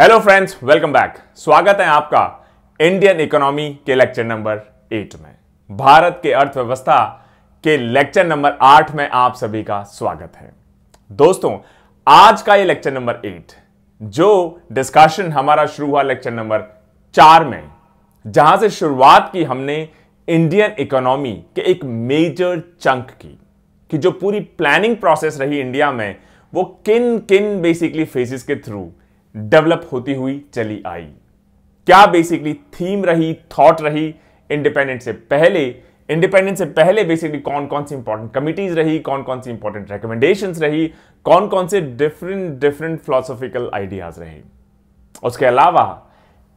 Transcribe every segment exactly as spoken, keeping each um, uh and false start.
Hello friends, welcome back. स्वागत है आपका इंडियन इकोनॉमी के लेक्चर नंबर एट में। भारत के अर्थव्यवस्था के लेक्चर नंबर आठ में आप सभी का स्वागत है। दोस्तों, आज का ये लेक्चर नंबर एट, जो डिस्कशन हमारा शुरू हुआ लेक्चर नंबर चार में, जहां से शुरुआत की हमने इंडियन इकोनॉमी के एक मेजर चंक की, कि जो पूरी प्लानिंग प्रोसेस रही इंडिया में, वो किन किन बेसिकली फेजेस के थ्रू डेवलप होती हुई चली आई, क्या बेसिकली थीम रही, थॉट रही इंडिपेंडेंस से पहले, इंडिपेंडेंस से पहले बेसिकली कौन कौन सी इंपॉर्टेंट कमिटीज रही, कौन कौन सी इंपॉर्टेंट रिकमेंडेशंस रही, कौन कौन से डिफरेंट डिफरेंट फिलोसॉफिकल आइडियाज रहे। उसके अलावा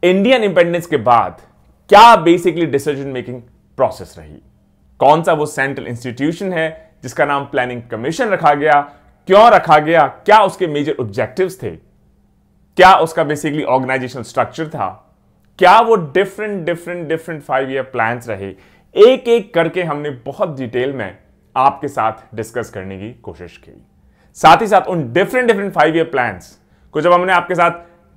इंडियन इंडिपेंडेंस के बाद क्या बेसिकली डिसीजन मेकिंग प्रोसेस रही, कौन सा वो सेंट्रल इंस्टीट्यूशन है जिसका नाम प्लानिंग कमीशन रखा गया, क्यों रखा गया, क्या उसके मेजर ऑब्जेक्टिव्स थे, क्या उसका बेसिकली ऑर्गेनाइजेशनल स्ट्रक्चर था, क्या वो different different different five year plans रहे। एक एक करके हमने बहुत डिटेल में आपके साथ डिस्कस करने की कोशिश की। साथ ही साथ उन different different five year plans को जब हमने आपके साथ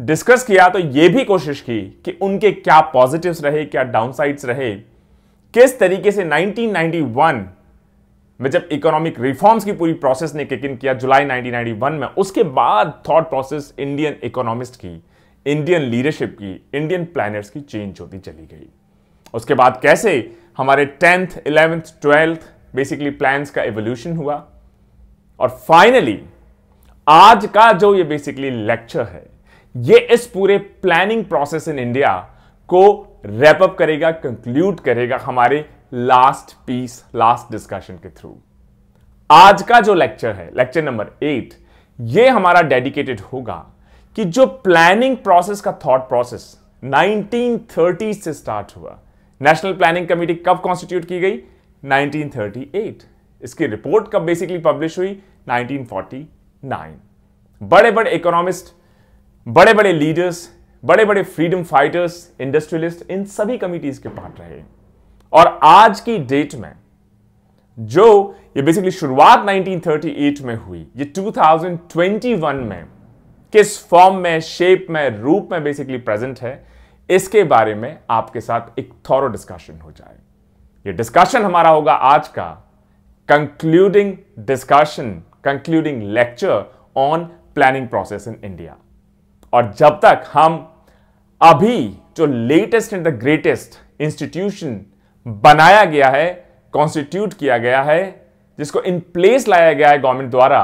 डिस्कस किया, तो ये भी कोशिश की कि उनके क्या पॉजिटिव्स रहे, क्या डाउनसाइड्स रहे, किस तरीके से नाइनटीन नाइंटी वन में जब इकोनॉमिक रिफॉर्म्स की पूरी प्रोसेस ने किक इन किया जुलाई नाइनटीन नाइंटी वन में, उसके बाद थॉट प्रोसेस इंडियन इकोनॉमिस्ट की, इंडियन लीडरशिप की, इंडियन प्लानर्स की चेंज होती चली गई। उसके बाद कैसे हमारे tenth eleventh twelfth basically plans का एवोल्यूशन हुआ, और फाइनली आज का जो ये बेसिकली लेक्चर है, ये इस पूरे प्लानिंग प्रोसेस इन इंडिया को रैप अप करेगा, कंक्लूड करेगा हमारे लास्ट पीस, लास्ट डिस्कशन के थ्रू। आज का जो लेक्चर है, लेक्चर नंबर एट, ये हमारा डेडिकेटेड होगा कि जो प्लानिंग प्रोसेस का थॉट प्रोसेस नाइनटीन थर्टीज़ से स्टार्ट हुआ। नेशनल प्लानिंग कमेटी कब कॉन्स्टिट्यूट की गई? Nineteen thirty eight. इसकी रिपोर्ट कब बेसिकली पब्लिश हुई? Nineteen forty nine. बड़े बड़े इकोनॉमिस्ट, बड़े बड़े लीडर्स, बड़े बड़े फ्रीडम फाइटर्स, इंडस्ट्रियलिस्ट, इन सभी कमिटीज के पार्ट रहे। और आज की डेट में जो ये बेसिकली शुरुआत नाइनटीन थर्टी एट में हुई, ये टू थाउजेंड ट्वेंटी वन में किस फॉर्म में, शेप में, रूप में बेसिकली प्रेजेंट है, इसके बारे में आपके साथ एक थॉरो डिस्कशन हो जाए। ये डिस्कशन हमारा होगा आज का concluding discussion, concluding lecture on planning process in India. और जब तक हम अभी जो latest and the greatest institution बनाया गया है, कॉन्स्टिट्यूट किया गया है, जिसको इन प्लेस लाया गया है गवर्नमेंट द्वारा,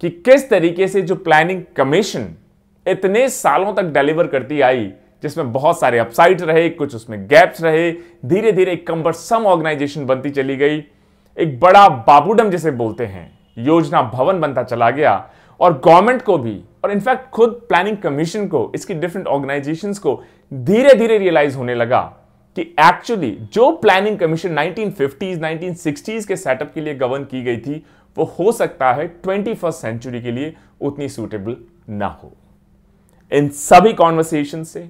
कि किस तरीके से जो प्लानिंग कमीशन इतने सालों तक डिलीवर करती आई, जिसमें बहुत सारे अपसाइड्स रहे, कुछ उसमें गैप्स रहे, धीरे धीरे एक कंबरसम ऑर्गेनाइजेशन बनती चली गई, एक बड़ा बाबूडम जिसे बोलते हैं योजना भवन बनता चला गया। और गवर्नमेंट को भी, और इनफैक्ट खुद प्लानिंग कमीशन को, इसकी डिफरेंट ऑर्गेनाइजेशंस को धीरे धीरे रियलाइज होने लगा कि एक्चुअली जो planning commission nineteen fifties, nineteen sixties के सेटअप के लिए गवर्न की गई थी, वो हो सकता है ट्वेंटी फर्स्ट सेंचुरी के लिए उतनी सूटेबल ना हो। इन सभी कॉन्वर्सेशन से,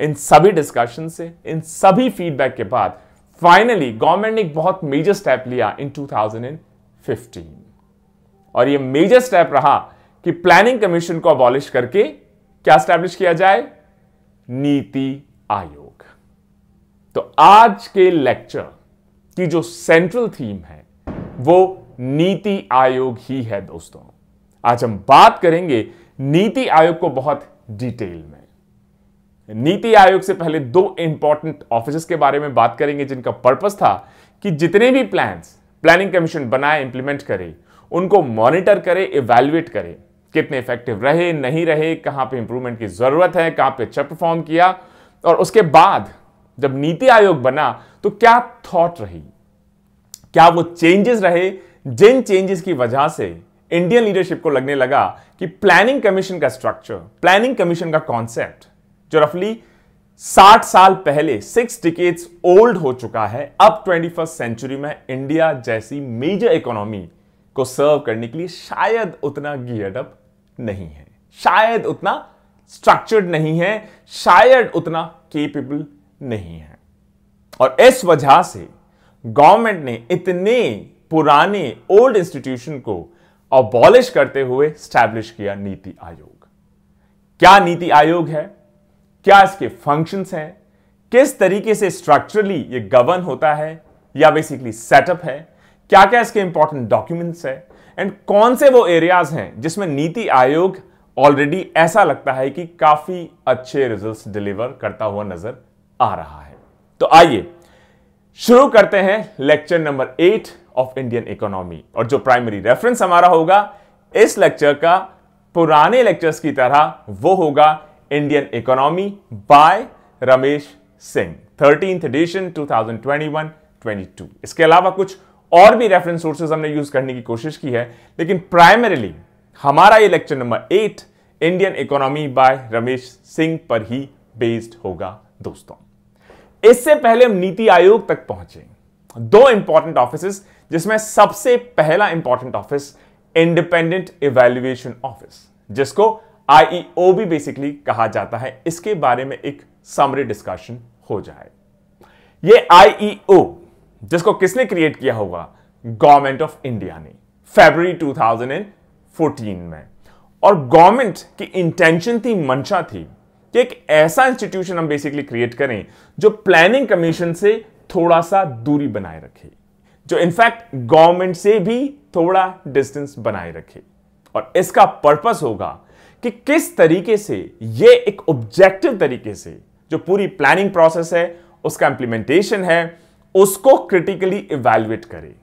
इन सभी डिस्कशन से, इन सभी फीडबैक के बाद फाइनली गवर्नमेंट ने एक बहुत मेजर स्टेप लिया इन टू थाउजेंड फिफ्टीन। और ये मेजर स्टेप रहा कि प्लानिंग कमीशन को अबॉलिश करके क्या स्टैब्लिश किया जाए? नीति आयोग। तो आज के लेक्चर की जो सेंट्रल थीम है, वो नीति आयोग ही है। दोस्तों, आज हम बात करेंगे नीति आयोग को बहुत डिटेल में। नीति आयोग से पहले दो इंपॉर्टेंट ऑफिसर्स के बारे में बात करेंगे, जिनका पर्पस था कि जितने भी प्लान्स प्लानिंग कमीशन बनाए, इंप्लीमेंट करे, उनको मॉनिटर करे, इवैल्यूएट करे, कितने इफेक्टिव रहे, नहीं रहे, कहां पे इंप्रूवमेंट की जरूरत है, कहां पे अच्छा परफॉर्म किया। और उसके बाद जब नीति आयोग बना, तो क्या थॉट रही, क्या वो चेंजेस रहे, जिन चेंजेस की वजह से इंडियन लीडरशिप को लगने लगा कि प्लानिंग कमीशन का स्ट्रक्चर, प्लानिंग कमीशन का कॉन्सेप्ट, जो रफली साठ साल पहले, सिक्स डिकेड्स ओल्ड हो चुका है, अब ट्वेंटी फर्स्ट सेंचुरी में इंडिया जैसी मेजर इकोनॉमी को सर्व करने के लिए शायद उतना गियर्ड अप नहीं है, शायद उतना स्ट्रक्चर्ड नहीं है, शायद उतना केपेबल नहीं है। और इस वजह से गवर्नमेंट ने इतने पुराने ओल्ड इंस्टीट्यूशन को अबॉलिश करते हुए स्टैब्लिश किया नीति आयोग। क्या नीति आयोग है, क्या इसके फंक्शंस हैं, किस तरीके से स्ट्रक्चरली ये गवर्न होता है या बेसिकली सेटअप है, क्या क्या इसके इंपॉर्टेंट डॉक्यूमेंट्स है एंड कौन से वो एरियाज हैं जिसमें नीति आयोग ऑलरेडी ऐसा लगता है कि काफी अच्छे रिजल्ट्स डिलीवर करता हुआ नजर आ रहा है। तो आइए शुरू करते हैं lecture number eight of Indian economy, और जो प्राइमरी रेफरेंस हमारा होगा इस लेक्चर का पुराने लेक्चर्स की तरह वो होगा Indian economy by Ramesh Singh thirteenth edition two thousand twenty one two thousand twenty two. इसके अलावा कुछ और भी रेफरेंस सोर्सेज हमने यूज करने की कोशिश की है, लेकिन प्राइमरीली हमारा ये lecture number eight Indian economy by Ramesh Singh पर ही बेस्ड होगा। दोस्तों, इससे पहले हम नीति आयोग तक पहुंचे, दो इंपॉर्टेंट ऑफिस जिसमें सबसे पहला important office independent evaluation office, जिसको आईईओ भी बेसिकली कहा जाता है, इसके बारे में एक समरी डिस्कशन हो जाए। ये आईईओ जिसको किसने क्रिएट किया होगा, गवर्नमेंट ऑफ इंडिया ने फरवरी टू थाउजेंड फोर्टीन में, और गवर्नमेंट की इंटेंशन थी, मंशा थी कि एक ऐसा इंस्टीट्यूशन हम बेसिकली क्रिएट करें जो प्लानिंग कमीशन से थोड़ा सा दूरी बनाए रखे, जो इनफैक्ट गवर्नमेंट से भी थोड़ा डिस्टेंस बनाए रखे, और इसका पर्पस होगा कि किस तरीके से ये एक ऑब्जेक्टिव तरीके से जो पूरी प्लानिंग प्रोसेस है, उसका इंप्लीमेंटेशन है, उसको क्रिटिकली इवैल्यूएट करे,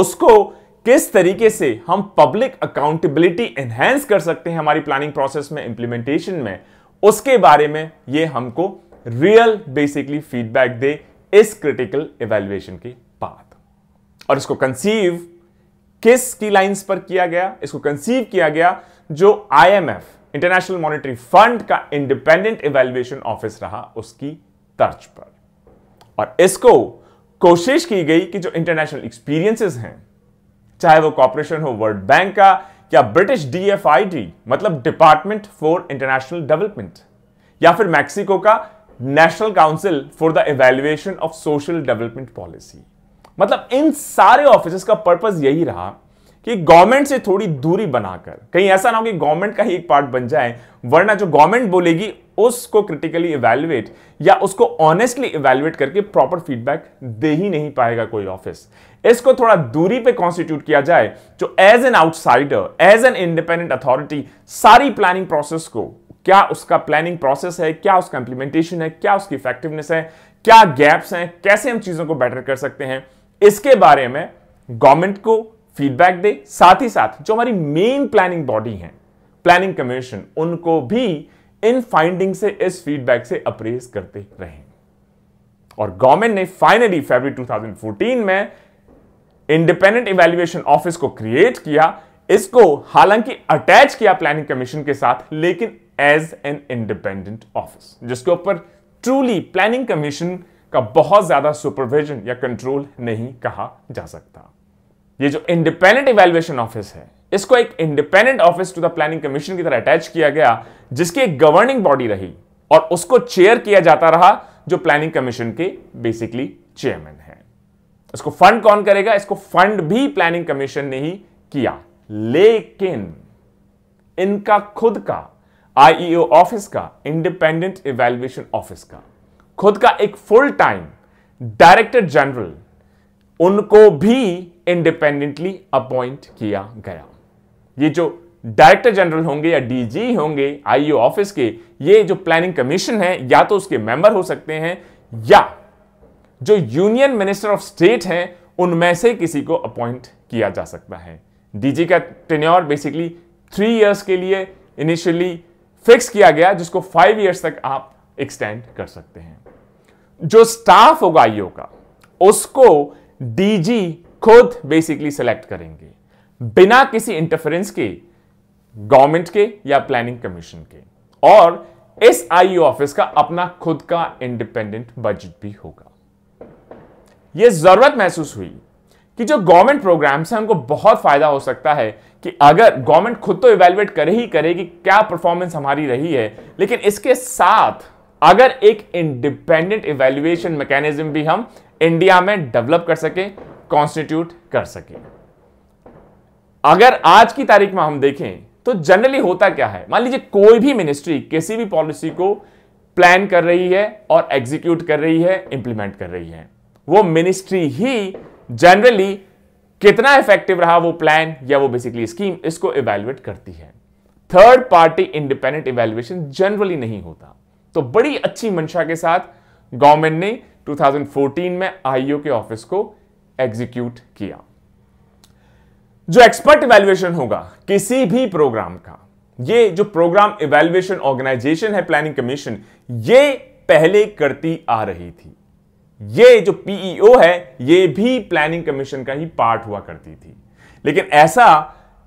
उसको किस तरीके से हम पब्लिक अकाउंटेबिलिटी एनहेंस कर सकते हैं हमारी प्लानिंग प्रोसेस में, इंप्लीमेंटेशन में, उसके बारे में ये हमको रियल बेसिकली फीडबैक दे इस क्रिटिकल इवैल्यूएशन के बाद। और इसको कंसीव किस की लाइंस पर किया गया, इसको कंसीव किया गया जो आईएमएफ इंटरनेशनल मॉनेटरी फंड का इंडिपेंडेंट इवैल्यूएशन ऑफिस रहा उसकी तर्ज पर, और इसको कोशिश की गई कि जो इंटरनेशनल एक्सपीरियंसेस हैं, चाहे वो कॉर्पोरेशन हो वर्ल्ड बैंक का या ब्रिटिश डीएफआईडी मतलब डिपार्टमेंट फॉर इंटरनेशनल डेवलपमेंट, या फिर मैक्सिको का national council for the evaluation of social development policy, मतलब इन सारे ऑफिस का पर्पस यही रहा कि गवर्नमेंट से थोड़ी दूरी बनाकर कहीं ऐसा ना हो कि गवर्नमेंट का ही एक पार्ट बन जाए, वरना जो गवर्नमेंट बोलेगी उसको क्रिटिकली इवैल्यूएट या उसको ऑनेस्टली इवैल्यूएट करके प्रॉपर फीडबैक दे ही नहीं पाएगा कोई ऑफिस। इसको थोड़ा दूरी पे कॉन्स्टिट्यूट किया जाए जो as an outsider, as an independent authority सारी प्लानिंग प्रोसेस को, क्या उसका प्लानिंग प्रोसेस है, क्या उसका इंप्लीमेंटेशन है, क्या उसकी इफेक्टिवनेस है, क्या गैप्स हैं, कैसे हम चीजों को बेटर कर सकते हैं, इसके बारे में गवर्नमेंट को फीडबैक दे, साथ ही साथ जो हमारी मेन प्लानिंग बॉडी है प्लानिंग कमीशन, उनको भी इन फाइंडिंग से, इस फीडबैक से अप्रेज करते रहे। और गवर्नमेंट ने फाइनली फरवरी टू थाउजेंड फोर्टीन में इंडिपेंडेंट इवैल्यूएशन ऑफिस को क्रिएट किया, इसको हालांकि अटैच किया प्लानिंग कमीशन के साथ, लेकिन एज एन इंडिपेंडेंट ऑफिस जिसके ऊपर ट्रूली प्लानिंग कमीशन का बहुत ज्यादा सुपरविजन या कंट्रोल नहीं कहा जा सकता। ये जो इंडिपेंडेंट इवैल्यूएशन ऑफिस है, इसको एक independent office to the planning commission की तरह अटैच किया गया, जिसकी एक गवर्निंग बॉडी रही और उसको चेयर किया जाता रहा जो प्लानिंग कमीशन के बेसिकली चेयरमैन है। इसको फंड कौन करेगा, इसको फंड भी प्लानिंग कमीशन ने ही किया, लेकिन इनका खुद का आईईओ ऑफिस का, इंडिपेंडेंट इवैल्यूएशन ऑफिस का खुद का एक फुल टाइम डायरेक्टर जनरल, उनको भी इंडिपेंडेंटली अपॉइंट किया गया। ये जो डायरेक्टर जनरल होंगे या डीजी होंगे आईईओ ऑफिस के, ये जो प्लानिंग कमीशन है या तो उसके मेंबर हो सकते हैं या जो यूनियन मिनिस्टर ऑफ स्टेट हैं उनमें से किसी को अपॉइंट किया जा सकता है। डीजी का टेन्योर बेसिकली थ्री इयर्स के लिए इनिशियली फिक्स किया गया, जिसको फाइव इयर्स तक आप एक्सटेंड कर सकते हैं। जो स्टाफ होगा आईओ का, उसको डीजी खुद बेसिकली सिलेक्ट करेंगे बिना किसी इंटरफेरेंस के गवर्नमेंट के या प्लानिंग कमीशन के, और इस आईओ ऑफिस का अपना खुद का इंडिपेंडेंट बजट भी होगा। यह जरूरत महसूस हुई कि जो गवर्नमेंट प्रोग्राम्स हैं उनको बहुत फायदा हो सकता है कि अगर गवर्नमेंट खुद तो इवैल्यूएट करे ही करे कि क्या परफॉर्मेंस हमारी रही है, लेकिन इसके साथ अगर एक इंडिपेंडेंट इवैल्यूएशन मैकेनिज्म भी हम इंडिया में डेवलप कर सके, कॉन्स्टिट्यूट कर सके। अगर आज की तारीख में हम देखें तो जनरली होता क्या है, मान लीजिए कोई भी मिनिस्ट्री किसी भी पॉलिसी को प्लान कर रही है और एग्जीक्यूट कर रही है, इंप्लीमेंट कर रही है, वो मिनिस्ट्री ही जनरली कितना इफेक्टिव रहा वो प्लान या वो बेसिकली स्कीम, इसको इवैल्यूएट करती है। Third party independent evaluation generally नहीं होता। तो बड़ी अच्छी मंशा के साथ गवर्नमेंट ने दो हज़ार चौदह में आईओ के ऑफिस को एग्जीक्यूट किया। जो एक्सपर्ट इवैल्यूएशन होगा किसी भी प्रोग्राम का, ये जो प्रोग्राम इवैल्यूएशन ऑर्गेनाइजेशन है प्लानिंग कमीशन, ये पहले करती आ रही थी। ये जो पीईओ है ये भी प्लानिंग कमीशन का ही पार्ट हुआ करती थी, लेकिन ऐसा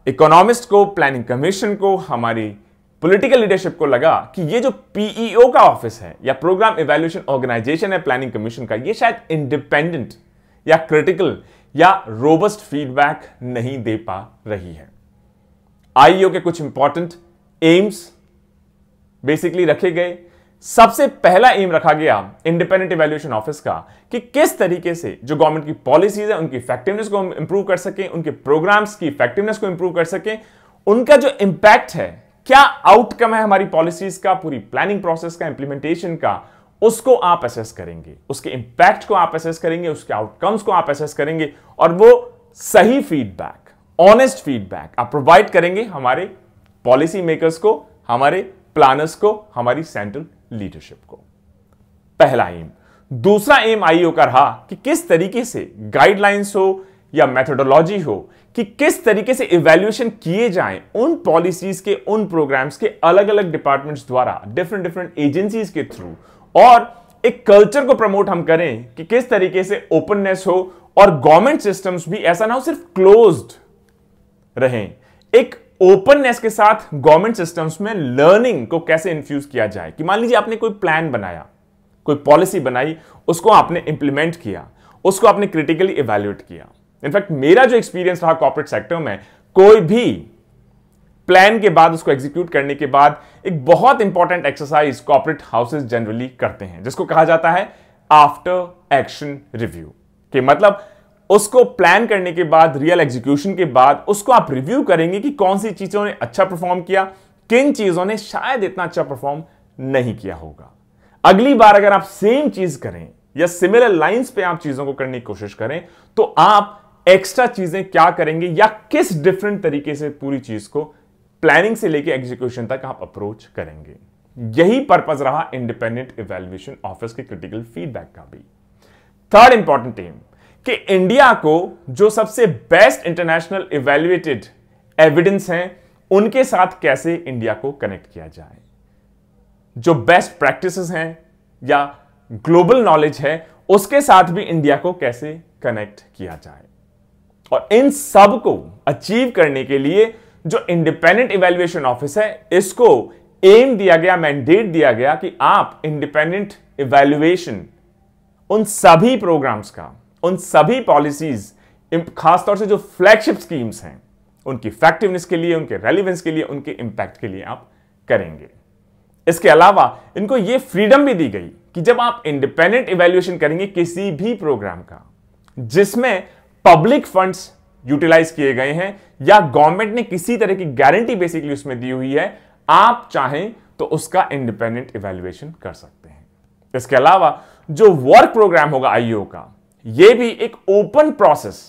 इकोनॉमिस्ट को, प्लानिंग कमीशन को, हमारी पॉलिटिकल लीडरशिप को लगा कि ये जो पीईओ का ऑफिस है या प्रोग्राम इवैल्यूएशन ऑर्गेनाइजेशन है प्लानिंग कमीशन का, ये शायद इंडिपेंडेंट या क्रिटिकल या रोबस्ट फीडबैक नहीं दे पा रही है। आईईओ के कुछ इंपॉर्टेंट एम्स बेसिकली रखे गए। सबसे पहला एम रखा गया इंडिपेंडेंट इवैल्यूएशन ऑफिस का कि किस तरीके से जो गवर्नमेंट की पॉलिसीज है उनकी इफेक्टिवनेस को हम इंप्रूव कर सकें, उनके प्रोग्राम्स की इफेक्टिवनेस को इंप्रूव कर सकें, उनका जो इंपैक्ट है, क्या आउटकम है हमारी पॉलिसीज का, पूरी प्लानिंग प्रोसेस का, इंप्लीमेंटेशन का, उसको आप असेस करेंगे, उसके इंपैक्ट को आप असेस करेंगे, उसके आउटकम्स को आप असेस करेंगे और वो सही फीडबैक, ऑनेस्ट फीडबैक आप प्रोवाइड करेंगे हमारे पॉलिसी मेकर्स को, हमारे प्लानर्स को, हमारी सेंट्रल लीडरशिप को। पहला एम। दूसरा एम आईओ का रहा कि किस तरीके से गाइडलाइंस हो या मेथोडोलॉजी हो कि किस तरीके से इवैल्यूएशन किए जाएं उन पॉलिसीज के, उन प्रोग्राम्स के, अलग अलग डिपार्टमेंट्स द्वारा, डिफरेंट डिफरेंट एजेंसीज के थ्रू, और एक कल्चर को प्रमोट हम करें कि किस तरीके से ओपननेस हो और गवर्नमेंट सिस्टम्स भी ऐसा ना हो सिर्फ क्लोज्ड रहें। एक ओपननेस के साथ गवर्नमेंट सिस्टम्स में लर्निंग को कैसे इन्फ्यूज किया जाए कि मान लीजिए आपने कोई प्लान बनाया, कोई पॉलिसी बनाई, उसको आपने इंप्लीमेंट किया, उसको आपने क्रिटिकली इवैल्यूएट किया। इनफैक्ट मेरा जो एक्सपीरियंस रहा कॉर्पोरेट सेक्टर में, कोई भी प्लान के बाद, उसको एग्जीक्यूट करने के बाद एक बहुत important exercise corporate houses generally करते हैं जिसको कहा जाता है आफ्टर एक्शन रिव्यू, के मतलब उसको प्लान करने के बाद, रियल एग्जीक्यूशन के बाद उसको आप रिव्यू करेंगे कि कौन सी चीजों ने अच्छा परफॉर्म किया, किन चीजों ने शायद इतना अच्छा परफॉर्म नहीं किया होगा। अगली बार अगर आप सेम चीज करें या सिमिलर लाइंस पे आप चीजों को करने की कोशिश करें तो आप एक्स्ट्रा चीजें क्या करेंगे या किस डिफरेंट तरीके से पूरी चीज को प्लानिंग से लेकर एग्जीक्यूशन तक आप अप्रोच करेंगे। यही पर्पज रहा इंडिपेंडेंट इवैल्यूएशन ऑफिस के क्रिटिकल फीडबैक का भी। थर्ड इंपॉर्टेंट एम कि इंडिया को जो सबसे बेस्ट इंटरनेशनल इवैल्यूएटेड एविडेंस हैं उनके साथ कैसे इंडिया को कनेक्ट किया जाए, जो बेस्ट प्रैक्टिसेस हैं या ग्लोबल नॉलेज है उसके साथ भी इंडिया को कैसे कनेक्ट किया जाए। और इन सब को अचीव करने के लिए जो इंडिपेंडेंट इवैल्यूएशन ऑफिस है, इसको एम दिया गया, मैंडेट दिया गया कि आप इंडिपेंडेंट इवैल्यूएशन उन सभी प्रोग्राम्स का, उन सभी पॉलिसीज, खासतौर से जो फ्लैगशिप स्कीम्स हैं, उनकी इफेक्टिवनेस के लिए, उनके रेलिवेंस के लिए, उनके इंपैक्ट के लिए आप करेंगे। इसके अलावा इनको यह फ्रीडम भी दी गई कि जब आप इंडिपेंडेंट इवैल्यूएशन करेंगे किसी भी प्रोग्राम का जिसमें पब्लिक फंड्स यूटिलाइज किए गए हैं या गवर्नमेंट ने किसी तरह की गारंटी बेसिकली उसमें दी हुई है, आप चाहें तो उसका इंडिपेंडेंट इवैल्यूएशन कर सकते हैं। इसके अलावा जो वर्क प्रोग्राम होगा आईओ का, यह भी एक ओपन प्रोसेस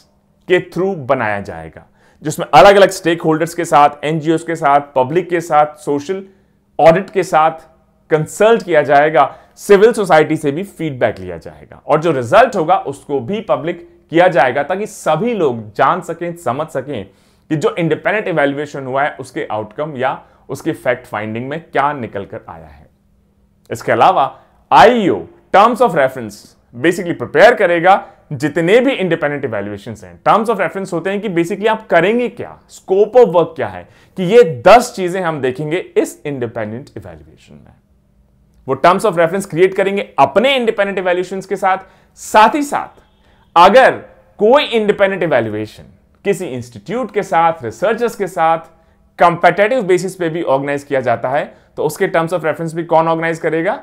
के थ्रू बनाया जाएगा जिसमें अलग अलग स्टेक होल्डर्स के साथ, एनजीओ के साथ, पब्लिक के साथ, सोशल ऑडिट के साथ कंसल्ट किया जाएगा, सिविल सोसाइटी से भी फीडबैक लिया जाएगा और जो रिजल्ट होगा उसको भी पब्लिक किया जाएगा ताकि सभी लोग जान सकें, समझ सकें कि जो इंडिपेंडेंट इवैल्यूएशन हुआ है उसके आउटकम या उसके फैक्ट फाइंडिंग में क्या निकल कर आया है। इसके अलावा IEO terms of reference basically prepare करेगा। जितने भी इंडिपेंडेंट इवैल्यूएशंस हैं, टर्म्स ऑफ रेफरेंस होते हैं कि बेसिकली आप करेंगे क्या, स्कोप ऑफ वर्क क्या है, कि ये दस चीजें हम देखेंगे इस इंडिपेंडेंट इवैल्यूएशन में। वो टर्म्स ऑफ रेफरेंस क्रिएट करेंगे अपने इंडिपेंडेंट इवैल्यूएशंस के साथ। साथ ही साथ अगर कोई इंडिपेंडेंट इवैल्यूएशन किसी इंस्टीट्यूट के साथ, रिसर्चर्स के साथ कंपेटेटिव बेसिस पे भी ऑर्गेनाइज किया जाता है तो उसके टर्म्स ऑफ रेफरेंस भी कौन ऑर्गेनाइज करेगा?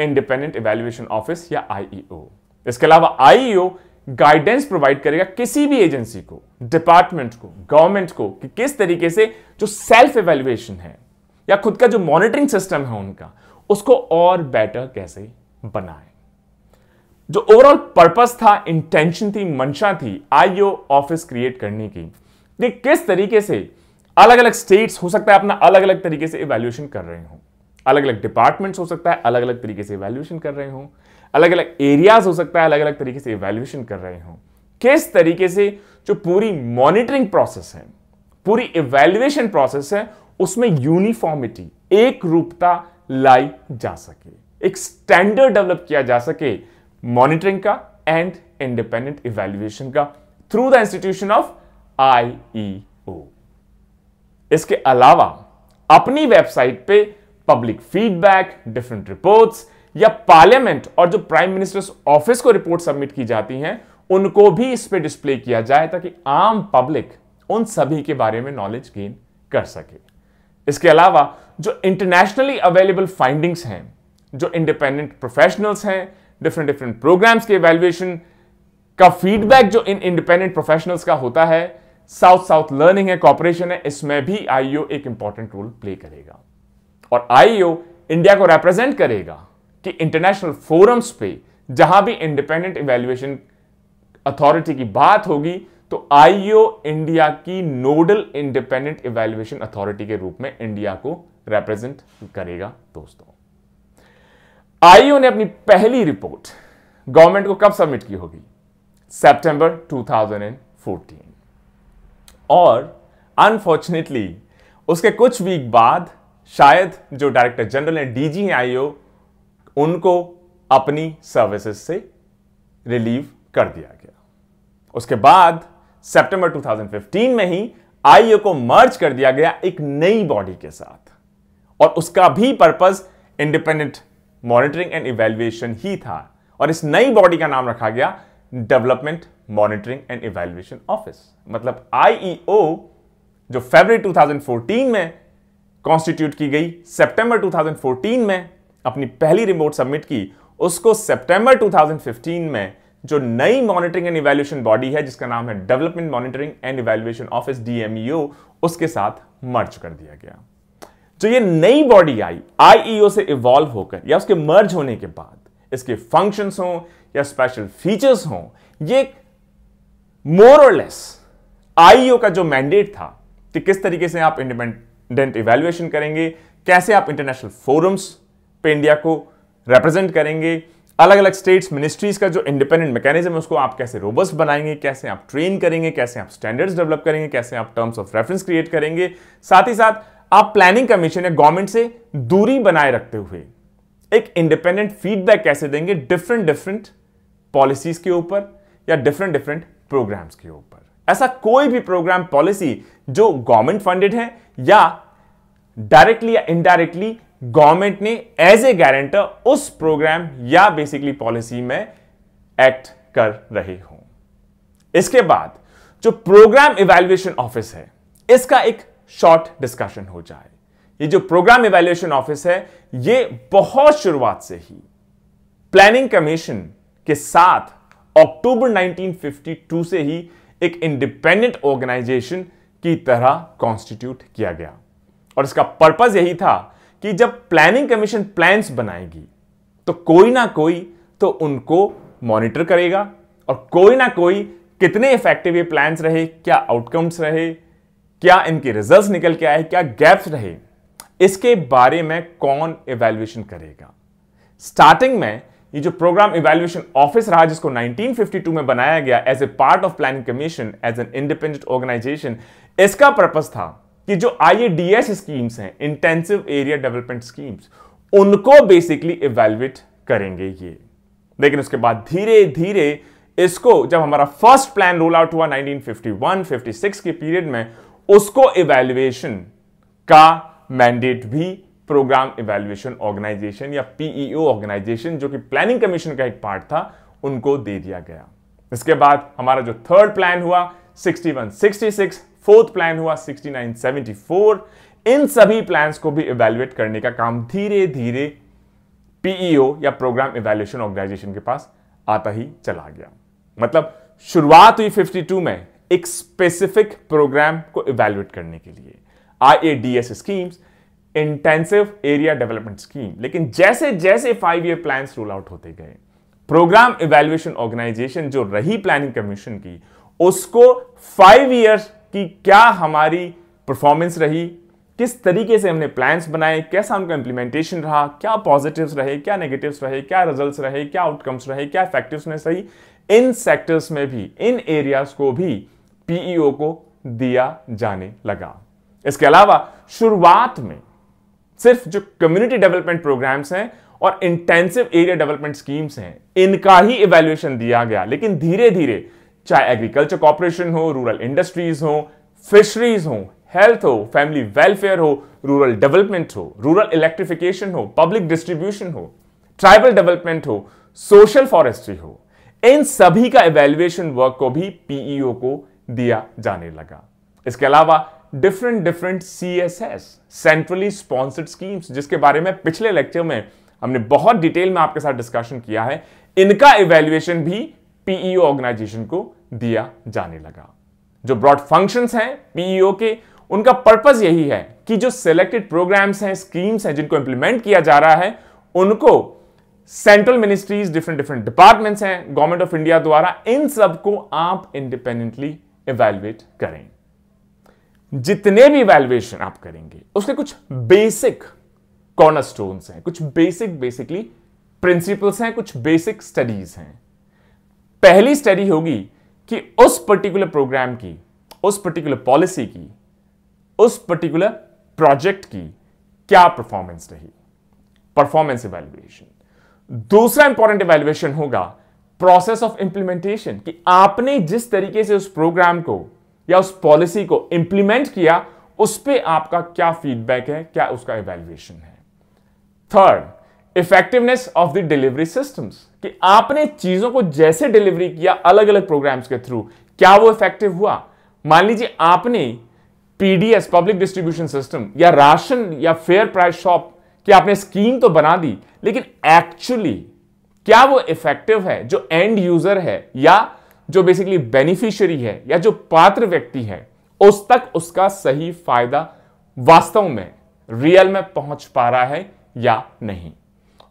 इंडिपेंडेंट इवैल्यूएशन ऑफिस या आईईओ। इसके अलावा आईईओ गाइडेंस प्रोवाइड करेगा किसी भी एजेंसी को, डिपार्टमेंट को, गवर्नमेंट को कि किस तरीके से जो सेल्फ इवेल्युएशन है या खुद का जो मॉनिटरिंग सिस्टम है उनका, उसको और बेटर कैसे बनाएं। जो ओवरऑल पर्पस था, इंटेंशन थी, मंशा थी आईओ ऑफिस क्रिएट करने की, ये किस तरीके से अलग अलग स्टेट्स हो सकता है अपना अलग अलग तरीके से इवैल्यूएशन कर रहे हो, अलग अलग डिपार्टमेंट्स हो सकता है अलग अलग तरीके से इवैल्यूएशन कर रहे हो, अलग अलग एरियाज हो सकता है अलग अलग तरीके से इवैल्यूएशन कर रहे हो, किस तरीके से जो पूरी मॉनिटरिंग प्रोसेस है, पूरी इवैल्यूएशन प्रोसेस है, उसमें यूनिफॉर्मिटी, एक रूपता लाई जा सके, एक स्टैंडर्ड डेवलप किया जा सके मॉनिटरिंग का एंड इंडिपेंडेंट इवैल्यूएशन का through the institution of IEO. इसके अलावा अपनी वेबसाइट पे पब्लिक फीडबैक, डिफरेंट रिपोर्ट्स या पार्लियामेंट और जो प्राइम मिनिस्टर्स ऑफिस को रिपोर्ट सबमिट की जाती हैं उनको भी इस पे डिस्प्ले किया जाए ताकि आम पब्लिक उन सभी के बारे में नॉलेज गेन कर सके। इसके अलावा जो इंटरनेशनली अवेलेबल फाइंडिंग्स हैं, जो इंडिपेंडेंट प्रोफेशनल्स हैं, डिफरेंट डिफरेंट प्रोग्राम्स के इवैल्यूएशन का फीडबैक जो इन इंडिपेंडेंट प्रोफेशनल्स का होता है, साउथ साउथ लर्निंग है, कॉपरेशन है, इसमें भी आईईओ एक इंपॉर्टेंट रोल प्ले करेगा और आईईओ इंडिया को रिप्रेजेंट करेगा कि इंटरनेशनल फोरम्स पे जहां भी इंडिपेंडेंट इवैल्यूएशन अथॉरिटी की बात होगी तो आईईओ इंडिया की नोडल इंडिपेंडेंट इवैल्यूएशन अथॉरिटी के रूप में इंडिया को रिप्रेजेंट करेगा। दोस्तों, आईईओ ने अपनी पहली रिपोर्ट गवर्नमेंट को कब सबमिट की होगी? सितंबर दो हज़ार चौदह। और अनफॉर्चुनेटली उसके कुछ वीक बाद शायद जो डायरेक्टर जनरल हैं, डीजी हैं आईईओ, उनको अपनी सर्विसेज से रिलीव कर दिया गया। उसके बाद सितंबर दो हज़ार पंद्रह में ही आईईओ को मर्ज कर दिया गया एक नई बॉडी के साथ और उसका भी purpose independent monitoring and evaluation ही था और इस नई बॉडी का नाम रखा गया development monitoring and evaluation office. मतलब आईईओ जो फरवरी दो हज़ार चौदह में कॉन्स्टिट्यूट की गई, सितंबर दो हज़ार चौदह में अपनी पहली रिपोर्ट सबमिट की, उसको सितंबर दो हज़ार पंद्रह में जो नई मॉनिटरिंग एंड इवैल्यूएशन बॉडी है जिसका नाम है development monitoring and evaluation office DMEO, उसके साथ मर्ज कर दिया गया। जो ये नई बॉडी आई आईईओ से इवॉल्व होकर या उसके मर्ज होने के बाद इसके फंक्शंस हों या स्पेशल फीचर्स हों, ये मोर और लेस आईईओ का जो मैंडेट था कि किस तरीके से आप इंडिपेंडेंट इवैल्यूएशन करेंगे, कैसे आप इंटरनेशनल फोरम्स पे इंडिया को रिप्रेजेंट करेंगे, अलग अलग स्टेट्स मिनिस्ट्रीज का जो इंडिपेंडेंट मैकेनिज्म है उसको आप कैसे रोबस्ट बनाएंगे, कैसे आप ट्रेन करेंगे, कैसे आप स्टैंडर्ड्स डेवलप करेंगे, कैसे आप टर्म्स ऑफ रेफरेंस क्रिएट करेंगे, साथ ही साथ आप प्लानिंग कमीशन या गवर्नमेंट से दूरी बनाए रखते हुए एक इंडिपेंडेंट फीडबैक कैसे देंगे डिफरेंट डिफरेंट पॉलिसीज के ऊपर या डिफरेंट डिफरेंट प्रोग्राम्स के ऊपर। ऐसा कोई भी प्रोग्राम, पॉलिसी जो गवर्नमेंट फंडेड है या डायरेक्टली या इनडायरेक्टली गवर्नमेंट ने एज ए गारंटर उस प्रोग्राम या बेसिकली पॉलिसी में एक्ट कर रहे हो। इसके बाद जो प्रोग्राम इवैल्यूएशन ऑफिस है इसका एक शॉर्ट डिस्कशन हो जाए। ये जो प्रोग्राम इवैल्यूएशन ऑफिस है ये बहुत शुरुआत से ही प्लानिंग कमीशन के साथ अक्टूबर उन्नीस सौ बावन से ही एक इंडिपेंडेंट ऑर्गेनाइजेशन की तरह कॉन्स्टिट्यूट किया गया और इसका पर्पस यही था कि जब प्लानिंग कमीशन प्लान्स बनाएगी तो कोई ना कोई तो उनको मॉनिटर करेगा और कोई ना कोई कितने इफेक्टिव ये प्लान्स रहे, क्या आउटकम्स रहे, क्या इनके रिजल्ट्स निकल के आए, क्या गैप्स रहे, इसके बारे में कौन इवैल्यूएशन करेगा। स्टार्टिंग में ये जो प्रोग्राम इवैल्यूएशन ऑफिस रहा जिसको उन्नीस सौ बावन में बनाया गया as a part of planning commission as an independent organisation, इसका पर्पस था कि जो आईएडीएस स्कीम्स हैं, इंटेंसिव एरिया डेवलपमेंट स्कीम्स, उनको बेसिकली इवैल्यूएट करेंगे ये। लेकिन उसके बाद धीरे धीरे इसको जब हमारा फर्स्ट प्लान रोल आउट हुआ उन्नीस सौ इक्यावन छियावन के पीरियड में, उसको इवैल्यूएशन का मैंडेट भी प्रोग्राम इवैल्यूएशन ऑर्गेनाइजेशन या पीईओ ऑर्गेनाइजेशन जो कि प्लानिंग कमीशन का एक पार्ट था उनको दे दिया गया। इसके बाद हमारा जो थर्ड प्लान हुआ sixty one sixty six, fourth plan हुआ सिक्सटी नाइन सेवेंटी फोर, इन सभी प्लान्स को भी इवैल्यूएट करने का काम धीरे धीरे पीईओ या प्रोग्राम इवैल्यूएशन ऑर्गेनाइजेशन के पास आता ही चला गया। मतलब शुरुआत हुई बावन में एक स्पेसिफिक प्रोग्राम को इवैल्यूएट करने के लिए, I A D S schemes, intensive area development scheme. लेकिन जैसे जैसे five year plan roll out होते गए, प्रोग्राम इवैल्यूएशन ऑर्गेनाइजेशन जो रही प्लानिंग कमीशन की, उसको फाइव ईयर्स की क्या हमारी परफॉर्मेंस रही, किस तरीके से हमने प्लान्स बनाए, कैसा उनका इंप्लीमेंटेशन रहा, क्या पॉजिटिव्स रहे, क्या नेगेटिव्स रहे, क्या रिजल्ट्स रहे, क्या आउटकम्स रहे, क्या इफेक्टिवनेस रही, इन सेक्टर्स में भी, इन एरियाज को भी पीईओ को दिया जाने लगा। इसके अलावा शुरुआत में सिर्फ जो कम्युनिटी डेवलपमेंट प्रोग्राम्स हैं और इंटेंसिव एरिया डेवलपमेंट स्कीम्स हैं, इनका ही इवैल्यूएशन दिया गया। लेकिन धीरे धीरे चाहे एग्रीकल्चर कॉर्पोरेशन हो, रूरल इंडस्ट्रीज हो, फिशरीज हो, हेल्थ हो, फैमिली वेलफेयर हो, रूरल डेवलपमेंट हो, रूरल इलेक्ट्रिफिकेशन हो, पब्लिक डिस्ट्रीब्यूशन हो, ट्राइबल डेवलपमेंट हो, सोशल फॉरेस्ट्री हो, इन सभी का इवैल्यूएशन वर्क को भी पीईओ को दिया जाने लगा। इसके अलावा different different C S S centrally sponsored schemes, जिसके बारे में पिछले लेक्चर में हमने बहुत डिटेल में आपके साथ डिस्कशन किया है, इनका इवैल्यूएशन भी पीईओ ऑर्गेनाइजेशन को दिया जाने लगा। जो ब्रॉड फंक्शंस हैं पीईओ के, उनका पर्पस यही है कि जो सिलेक्टेड प्रोग्राम्स हैं, स्कीम्स हैं, जिनको इंप्लीमेंट किया जा रहा है, उनको central ministries, different different departments हैं गवर्नमेंट ऑफ इंडिया द्वारा, इन सबको आप इंडिपेंडेंटली इवैल्यूएट करें। जितने भी इवैल्यूएशन आप करेंगे उसके कुछ बेसिक कॉर्नरस्टोन्स हैं, कुछ बेसिक बेसिकली प्रिंसिपल्स हैं, कुछ बेसिक स्टडीज हैं। पहली स्टडी होगी कि उस पर्टिकुलर प्रोग्राम की, उस पर्टिकुलर पॉलिसी की, उस पर्टिकुलर प्रोजेक्ट की क्या परफॉर्मेंस रही, परफॉर्मेंस इवैल्यूएशन। दूसरा इंपॉर्टेंट इवैल्यूएशन होगा प्रोसेस ऑफ इंप्लीमेंटेशन, कि आपने जिस तरीके से उस प्रोग्राम को या उस पॉलिसी को इंप्लीमेंट किया, उस पे आपका क्या फीडबैक है, क्या उसका इवैल्यूएशन है। Third, effectiveness of the delivery systems, कि आपने चीजों को जैसे डिलीवरी किया अलग अलग प्रोग्राम्स के थ्रू, क्या वो इफेक्टिव हुआ। मान लीजिए आपने P D S public distribution system या राशन या फेयर प्राइस शॉप की आपने स्कीम तो बना दी, लेकिन एक्चुअली क्या वो इफेक्टिव है, जो एंड यूजर है या जो बेसिकली बेनिफिशियरी है या जो पात्र व्यक्ति है, उस तक उसका सही फायदा वास्तव में रियल में पहुंच पा रहा है या नहीं।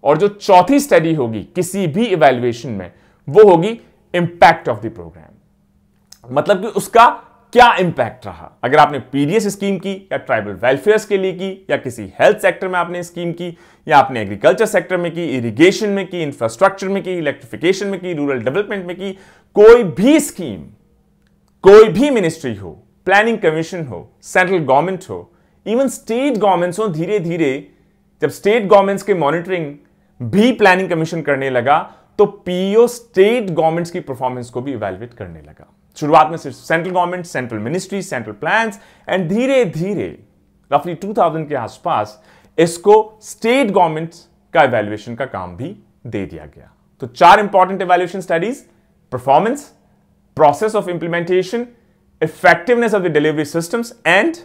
और जो चौथी स्टडी होगी किसी भी इवैल्यूएशन में, वो होगी इंपैक्ट ऑफ द प्रोग्राम, मतलब कि उसका क्या इंपैक्ट रहा। अगर आपने पी डी एस स्कीम की या ट्राइबल वेलफेयर के लिए की, या किसी हेल्थ सेक्टर में आपने स्कीम की, या आपने एग्रीकल्चर सेक्टर में की, इरिगेशन में की, इंफ्रास्ट्रक्चर में की, इलेक्ट्रिफिकेशन में की, रूरल डेवलपमेंट में की, कोई भी स्कीम, कोई भी मिनिस्ट्री हो, प्लानिंग कमीशन हो, सेंट्रल गवर्नमेंट हो, इवन स्टेट गवर्नमेंट्स हो, धीरे धीरे जब स्टेट गवर्नमेंट्स की मॉनिटरिंग भी प्लानिंग कमीशन करने लगा, तो पीईओ स्टेट गवर्नमेंट्स की परफॉर्मेंस को भी इवैल्यूएट करने लगा। शुरुआत में सिर्फ central government, central ministry, central plans, and धीरे धीरे रफली दो हज़ार के आसपास इसको स्टेट गवर्नमेंट्स का इवैल्यूएशन का काम भी दे दिया गया। तो चार important evaluation studies, performance, process of implementation, effectiveness of the delivery systems and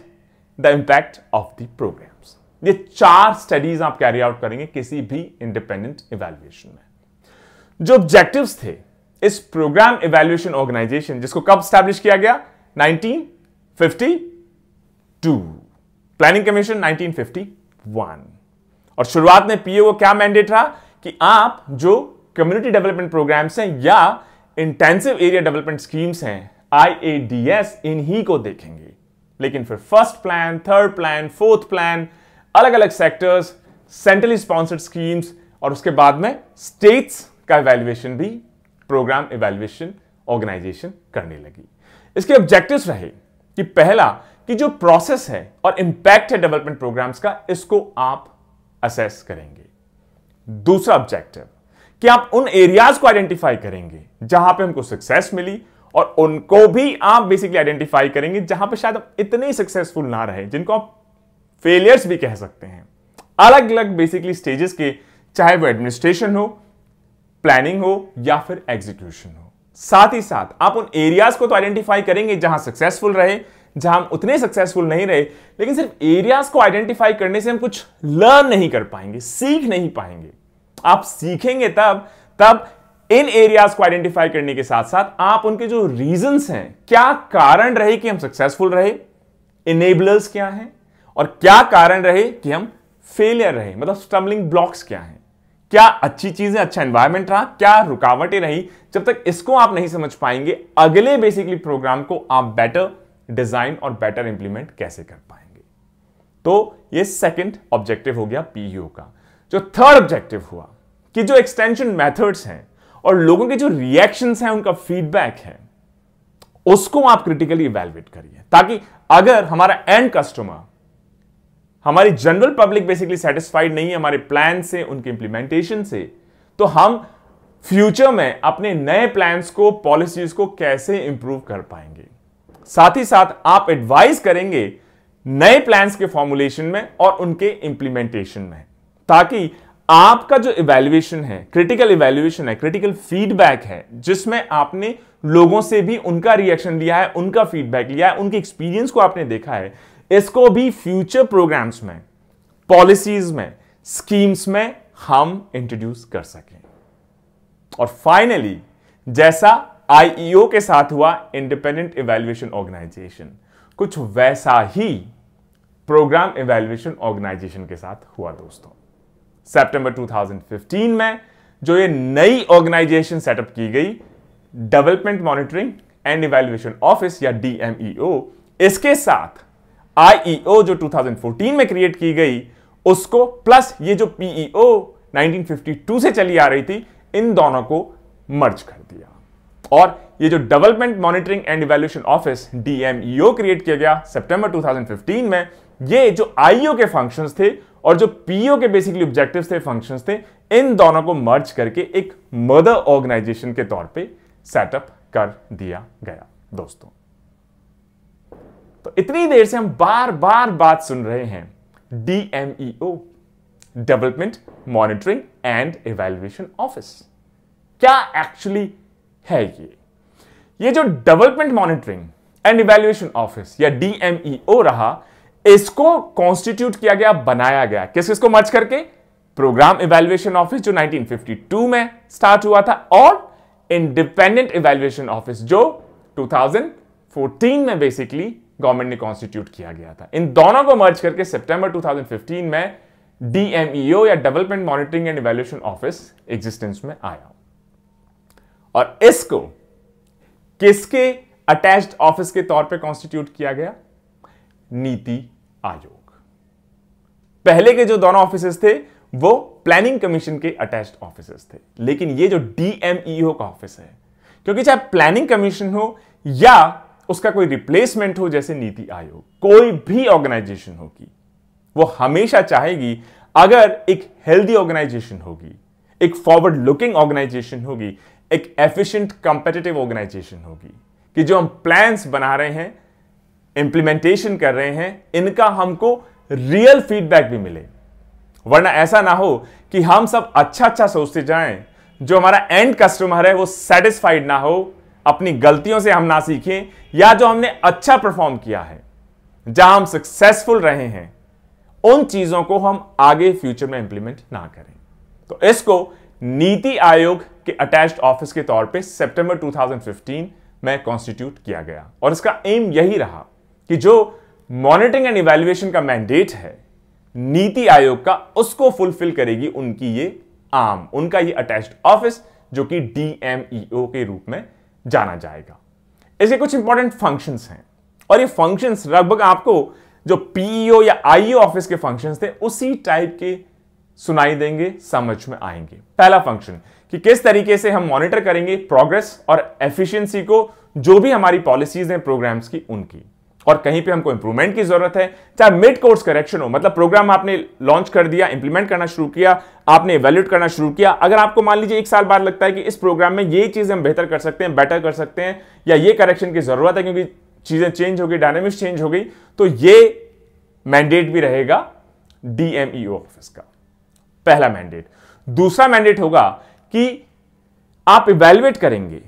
the impact of the programmes. ये चार स्टडीज आप कैरी आउट करेंगे किसी भी इंडिपेंडेंट इवैल्यूएशन में। जो ऑब्जेक्टिव्स थे इस प्रोग्राम इवैल्यूएशन ऑर्गेनाइजेशन, जिसको कब स्टैब्लिश किया गया, nineteen fifty two, planning commission nineteen fifty one, और शुरुआत में पीईओ को क्या मैंडेट रहा कि आप जो कम्युनिटी डेवलपमेंट प्रोग्राम्स हैं या इंटेंसिव एरिया डेवलपमेंट स्कीम्स हैं, आई ए डी एस, इन्हीं को देखेंगे। लेकिन फिर first plan, third plan, fourth plan, अलग अलग सेक्टर्स, सेंट्रली स्पॉन्सर्ड स्कीम्स, और उसके बाद में स्टेट्स का इवैल्यूएशन भी प्रोग्राम इवैल्यूएशन ऑर्गेनाइजेशन करने लगी। इसके ऑब्जेक्टिव्स रहे कि पहला कि जो प्रोसेस है और इंपैक्ट है डेवलपमेंट प्रोग्राम्स का, इसको आप असेस करेंगे। दूसरा ऑब्जेक्टिव कि आप उन एरियाज को आइडेंटिफाई करेंगे जहां पे हमको सक्सेस मिली, और उनको भी आप बेसिकली आइडेंटिफाई करेंगे जहां पे शायद हम इतने सक्सेसफुल ना रहे, जिनको आप फेलियर्स भी कह सकते हैं। अलग अलग बेसिकली स्टेजेस के, चाहे वो एडमिनिस्ट्रेशन हो, प्लानिंग हो, या फिर एग्जीक्यूशन हो। साथ ही साथ आप उन एरियाज को तो आइडेंटिफाई करेंगे जहां सक्सेसफुल रहे, जहां हम उतने सक्सेसफुल नहीं रहे। लेकिन सिर्फ एरियाज को आइडेंटिफाई करने से हम कुछ लर्न नहीं कर पाएंगे, सीख नहीं पाएंगे। आप सीखेंगे तब तब इन एरियाज को आइडेंटिफाई करने के साथ साथ आप उनके जो रीजंस हैं, क्या कारण रहे कि हम सक्सेसफुल रहे, इनेबलर्स क्या हैं और क्या कारण रहे कि हम फेलियर रहे, मतलब स्टम्बलिंग ब्लॉक्स क्या हैं, क्या अच्छी चीजें, अच्छा एनवायरनमेंट रहा, क्या रुकावटें रही। जब तक इसको आप नहीं समझ पाएंगे, अगले बेसिकली प्रोग्राम को आप बेटर डिजाइन और बेटर इंप्लीमेंट कैसे कर पाएंगे। तो ये सेकंड ऑब्जेक्टिव हो गया पीईओ का। जो थर्ड ऑब्जेक्टिव हुआ कि जो एक्सटेंशन मेथड्स हैं और लोगों के जो रिएक्शंस हैं, उनका फीडबैक है, उसको आप क्रिटिकली इवैल्यूएट करिए, ताकि अगर हमारा एंड कस्टमर, हमारी जनरल पब्लिक बेसिकली सेटिस्फाइड नहीं है हमारे प्लान से, उनके इंप्लीमेंटेशन से, तो हम फ्यूचर में अपने नए प्लान्स को, पॉलिसीज को कैसे इंप्रूव कर पाएंगे। साथ ही साथ आप एडवाइस करेंगे नए प्लान्स के फॉर्मुलेशन में और उनके इंप्लीमेंटेशन में, ताकि आपका जो इवैल्यूएशन है, क्रिटिकल इवैल्यूएशन है, क्रिटिकल फीडबैक है, जिसमें आपने लोगों से भी उनका रिएक्शन लिया है, उनका फीडबैक लिया है, उनके एक्सपीरियंस को आपने देखा है, इसको भी फ्यूचर प्रोग्राम्स में, पॉलिसीज में, स्कीम्स में हम इंट्रोड्यूस कर सकें। और फाइनली, जैसा आईईओ के साथ हुआ, इंडिपेंडेंट इवैल्यूएशन ऑर्गेनाइजेशन, कुछ वैसा ही प्रोग्राम इवैल्यूएशन ऑर्गेनाइजेशन के साथ हुआ। दोस्तों, सितंबर दो हज़ार पंद्रह में जो ये नई ऑर्गेनाइजेशन सेटअप की गई, development monitoring and evaluation office या डीएमईओ, इसके साथ आईईओ जो दो हज़ार चौदह में क्रिएट की गई, उसको प्लस ये जो पीईओ उन्नीस सौ बावन से चली आ रही थी, इन दोनों को मर्ज कर दिया। और ये जो development monitoring and evaluation office DMEO create किया गया सितंबर दो हज़ार पंद्रह में, ये जो आईईओ के फंक्शंस थे और जो पीईओ के बेसिकली ऑब्जेक्टिव्स थे, फंक्शंस थे, इन दोनों को मर्ज करके एक मदर ऑर्गेनाइजेशन के तौर पे सेटअप कर दिया गया। दोस्तों, तो इतनी देर से हम बार बार बात सुन रहे हैं DMEO, development monitoring and evaluation office, क्या एक्चुअली है ये। ये जो development monitoring and evaluation office या डीएमईओ रहा, इसको कॉन्स्टिट्यूट किया गया, बनाया गया किस किसको मर्ज करके, प्रोग्राम इवैल्यूएशन ऑफिस जो उन्नीस सौ बावन में स्टार्ट हुआ था और इंडिपेंडेंट इवैल्यूएशन ऑफिस जो दो हज़ार चौदह में बेसिकली गवर्नमेंट ने कॉन्स्टिट्यूट किया गया था। इन दोनों को मर्ज करके सितंबर दो हज़ार पंद्रह में डीएमईओ या development monitoring and evaluation office existence में आया। और इसको किसके अटैच्ड ऑफिस के तौर पे कॉन्स्टिट्यूट किया गया, नीति आयोग। पहले के जो दोनों ऑफिसेस थे वो प्लानिंग कमीशन के अटैच्ड ऑफिसेस थे, लेकिन ये जो डीएमईओ का ऑफिस है, क्योंकि चाहे प्लानिंग कमीशन हो या उसका कोई रिप्लेसमेंट हो जैसे नीति आयोग, कोई भी ऑर्गेनाइजेशन होगी, वो हमेशा चाहेगी अगर एक हेल्दी ऑर्गेनाइजेशन होगी, एक फॉरवर्ड लुकिंग ऑर्गेनाइजेशन होगी, एक एफिशिएंट कॉम्पिटिटिव ऑर्गेनाइजेशन होगी, कि जो हम प्लान्स बना रहे हैं, इंप्लीमेंटेशन कर रहे हैं, इनका हमको रियल फीडबैक भी मिले। वरना ऐसा ना हो कि हम सब अच्छा अच्छा सोचते जाएं, जो हमारा एंड कस्टमर है वो सेटिस्फाइड ना हो, अपनी गलतियों से हम ना सीखें, या जो हमने अच्छा परफॉर्म किया है, जहां हम सक्सेसफुल रहे हैं, उन चीजों को हम आगे फ्यूचर में इंप्लीमेंट ना करें। तो इसको नीति आयोग के अटैच्ड ऑफिस के तौर पे सितंबर दो हज़ार पंद्रह में कॉन्स्टिट्यूट किया गया। और इसका एम यही रहा कि जो मॉनिटरिंग एंड इवैल्यूएशन का मैंडेट है नीति आयोग का, उसको फुलफिल करेगी उनकी ये आर्म, उनका ये अटैच्ड ऑफिस, जो कि डीएमईओ के रूप में जाना जाएगा। इसके कुछ इंपॉर्टेंट फंक्शंस हैं और ये फंक्शंस लगभग आपको जो पीईओ या आईईओ ऑफिस के फंक्शंस थे उसी टाइप के सुनाई देंगे, समझ में आएंगे। पहला फंक्शन कि किस तरीके से हम मॉनिटर करेंगे प्रोग्रेस और एफिशिएंसी को, जो भी हमारी पॉलिसीज हैं प्रोग्राम्स की उनकी, और कहीं पे हमको इंप्रूवमेंट की जरूरत है, चाहे मिड कोर्स करेक्शन हो, मतलब प्रोग्राम आपने लॉन्च कर दिया, इंप्लीमेंट करना शुरू किया, आपने इवैल्यूएट करना शुरू किया, अगर आपको मान लीजिए एक साल बाद लगता है कि इस प्रोग्राम में ये चीज हम बेहतर कर सकते हैं, बेटर कर सकते हैं, या ये करेक्शन की जरूरत है क्योंकि चीजें चेंज हो गई, डायनेमिक्स चेंज हो गई, तो ये मैंडेट भी रहेगा डीएमईओ ऑफिस का, पहला मैंडेट। दूसरा मैंडेट होगा कि आप इवैल्यूएट करेंगे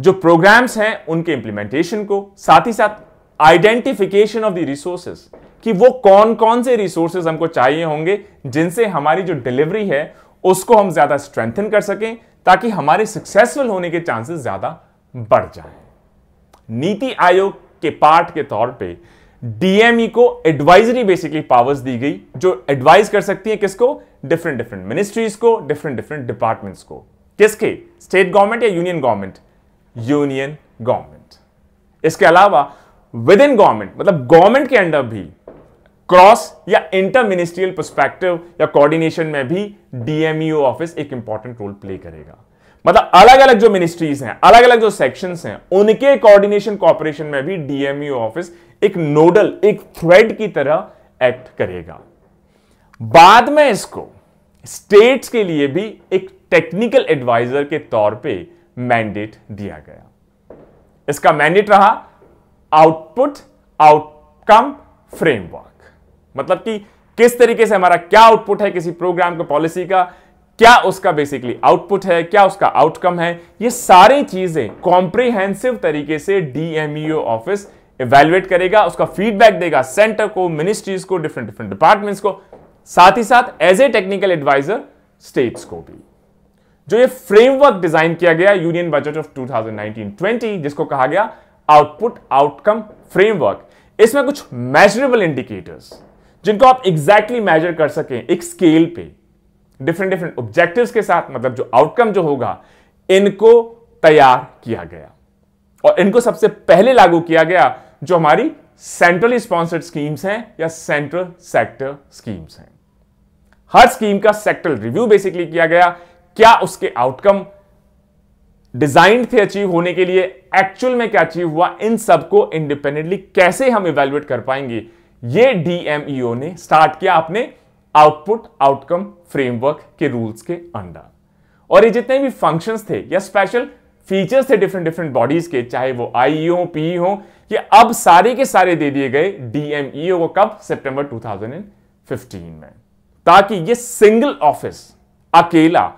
जो प्रोग्राम्स हैं उनके इंप्लीमेंटेशन को, साथ ही साथ आइडेंटिफिकेशन ऑफ द रिसोर्सेज, कि वो कौन कौन से रिसोर्सेज हमको चाहिए होंगे जिनसे हमारी जो डिलीवरी है उसको हम ज्यादा स्ट्रेंथन कर सकें, ताकि हमारे सक्सेसफुल होने के चांसेस ज्यादा बढ़ जाएं। नीति आयोग के पार्ट के तौर पे डीएमई को एडवाइजरी बेसिकली पावर्स दी गई, जो एडवाइज कर सकती है किसको, डिफरेंट डिफरेंट मिनिस्ट्रीज को, डिफरेंट डिफरेंट डिपार्टमेंट्स को, किसके, स्टेट गवर्नमेंट या यूनियन गवर्नमेंट, यूनियन गवर्नमेंट। इसके अलावा विद इन गवर्नमेंट मतलब गवर्नमेंट के अंडर भी क्रॉस या इंटर मिनिस्ट्रियल पर्सपेक्टिव या कोऑर्डिनेशन में भी डीएमईओ ऑफिस एक इंपॉर्टेंट रोल प्ले करेगा। मतलब अलग अलग जो मिनिस्ट्रीज हैं, अलग अलग जो सेक्शंस हैं, उनके कोऑर्डिनेशन कोऑपरेशन में भी डीएमईओ ऑफिस एक नोडल, एक थ्रेड की तरह एक्ट करेगा। बाद में इसको स्टेट्स के लिए भी एक टेक्निकल एडवाइजर के तौर पे मैंडेट दिया गया। इसका मैंडेट रहा आउटपुट आउटकम फ्रेमवर्क, मतलब कि किस तरीके से हमारा क्या आउटपुट है किसी प्रोग्राम का, पॉलिसी का, क्या उसका बेसिकली आउटपुट है, क्या उसका आउटकम है, ये सारी चीजें कॉम्प्रिहेंसिव तरीके से डीएमईओ ऑफिस इवैल्यूएट करेगा, उसका फीडबैक देगा सेंटर को, मिनिस्ट्रीज को, डिफरेंट डिफरेंट डिपार्टमेंट्स को, साथ ही साथ as a technical adviser states को भी। जो ये फ्रेमवर्क डिजाइन किया गया union budget of two thousand nineteen twenty, जिसको कहा गया आउटपुट आउटकम फ्रेमवर्क, इसमें कुछ मेजरेबल इंडिकेटर्स जिनको आप एग्जैक्टली मेजर कर सकें एक स्केल पे, डिफरेंट डिफरेंट ऑब्जेक्टिव्स के साथ, मतलब जो आउटकम जो होगा, इनको तैयार किया गया। और इनको सबसे पहले लागू किया गया जो हमारी सेंट्रली स्पॉन्सर्ड स्कीम्स हैं या सेंट्रल सेक्टर स्कीम्स हैं। हर स्कीम का सेक्टरल रिव्यू बेसिकली किया गया, क्या उसके आउटकम डिजाइन थे अचीव होने के लिए, एक्चुअल में क्या अचीव हुआ, इन सबको इंडिपेंडेंटली कैसे हम इवैल्यूएट कर पाएंगे, ये डीएमईओ ने स्टार्ट किया अपने आउटपुट आउटकम फ्रेमवर्क के रूल्स के अंडर। और ये जितने भी फंक्शंस थे या स्पेशल फीचर्स थे डिफरेंट डिफरेंट बॉडीज के, चाहे वो आईईओ हो, पीईओ हो, ये अब सारे के सारे दे दिए गए डीएमईओ को कब, सितंबर टू थाउजेंड फिफ्टीन में, ताकि ये सिंगल ऑफिस अकेला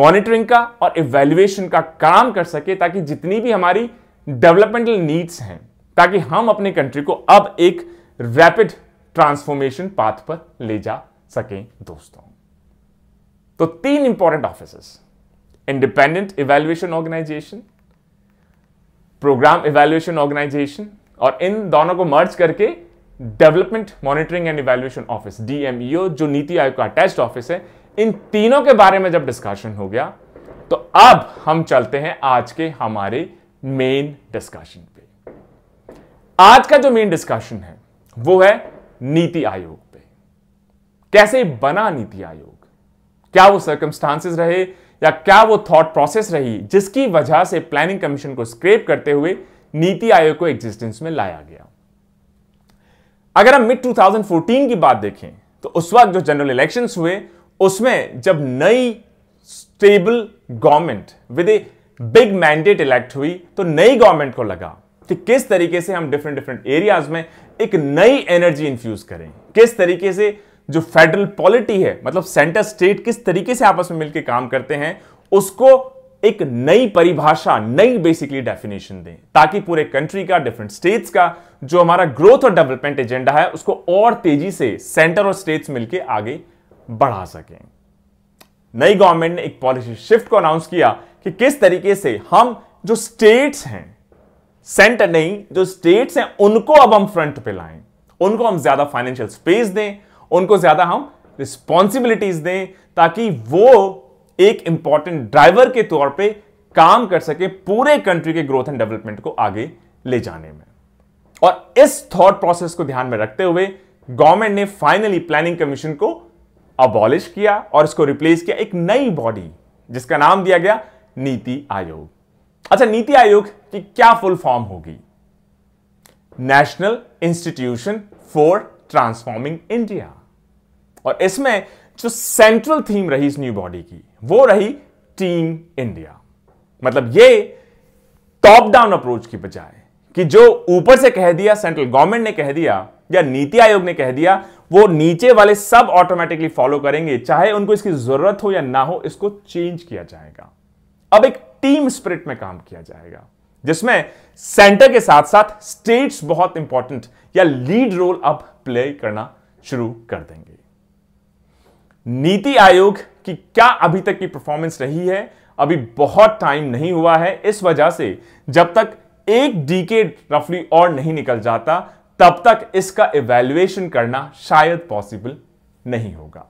मॉनिटरिंग का और इवैल्यूएशन का काम कर सके, ताकि जितनी भी हमारी डेवलपमेंटल नीड्स हैं, ताकि हम अपने कंट्री को अब एक रैपिड ट्रांसफॉर्मेशन पाथ पर ले जा सकें। दोस्तों, तो तीन important offices, independent evaluation organisation, programme evaluation organisation, और इन दोनों को मर्ज करके development monitoring and evaluation office DMEO, जो नीति आयोग का अटैच्ड ऑफिस है। इन तीनों के बारे में जब डिस्कशन हो गया, तो अब हम चलते हैं आज के हमारे मेन डिस्कशन पे। आज का जो मेन डिस्कशन है वो है नीति आयोग पे, कैसे बना नीति आयोग, क्या वो सर्कमस्टांसेस रहे या क्या वो थॉट प्रोसेस रही जिसकी वजह से प्लानिंग कमीशन को स्क्रैप करते हुए नीति आयोग को एग्जिस्टेंस में लाया गया। अगर हम मिड टू थाउजेंड फोर्टीन की बात देखें, तो उस वक्त जो जनरल इलेक्शंस हुए, उसमें जब नई stable government with a big mandate elect हुई, तो नई गवर्नमेंट को लगा कि किस तरीके से हम डिफरेंट डिफरेंट एरियाज में एक नई एनर्जी इन्फ्यूज करें, किस तरीके से जो फेडरल पॉलिटी है, मतलब सेंटर स्टेट किस तरीके से आपस में मिलकर काम करते हैं, उसको एक नई परिभाषा, नई बेसिकली डेफिनेशन दें, ताकि पूरे कंट्री का, डिफरेंट स्टेट्स का जो हमारा ग्रोथ और डेवलपमेंट एजेंडा है, उसको और तेजी से सेंटर और स्टेट्स मिलकर आगे बढ़ा सकें। नई गवर्नमेंट ने एक पॉलिसी शिफ्ट को अनाउंस किया कि किस तरीके से हम जो स्टेट्स हैं, सेंटर नहीं, जो स्टेट्स हैं, उनको अब हम फ्रंट पे लाएं, उनको हम ज्यादा फाइनेंशियल स्पेस दें, उनको ज्यादा हम रिस्पॉन्सिबिलिटीज दें, ताकि वो एक इंपॉर्टेंट ड्राइवर के तौर पे काम कर सके पूरे कंट्री के ग्रोथ एंड डेवलपमेंट को आगे ले जाने में। और इस थॉट प्रोसेस को ध्यान में रखते हुए गवर्नमेंट ने फाइनली प्लानिंग कमीशन को अबॉलिश किया और इसको रिप्लेस किया एक नई बॉडी, जिसका नाम दिया गया नीति आयोग। अच्छा, नीति आयोग की क्या फुल फॉर्म होगी? National institution for transforming India. और इसमें जो सेंट्रल थीम रही इस न्यू बॉडी की, वो रही टीम इंडिया। मतलब ये टॉप डाउन अप्रोच की बजाय कि जो ऊपर से कह दिया, सेंट्रल गवर्नमेंट ने कह दिया या नीति आयोग ने कह दिया, वो नीचे वाले सब ऑटोमेटिकली फॉलो करेंगे, चाहे उनको इसकी जरूरत हो या ना हो, इसको चेंज किया जाएगा। अब एक टीम स्पिरिट में काम किया जाएगा, जिसमें सेंटर के साथ साथ स्टेट्स बहुत इंपॉर्टेंट या लीड रोल अब प्ले करना शुरू कर देंगे। नीति आयोग की क्या अभी तक की परफॉर्मेंस रही है अभी बहुत टाइम नहीं हुआ है। इस वजह से जब तक एक डिकेड रफली और नहीं निकल जाता तब तक इसका इवैल्यूएशन करना शायद पॉसिबल नहीं होगा।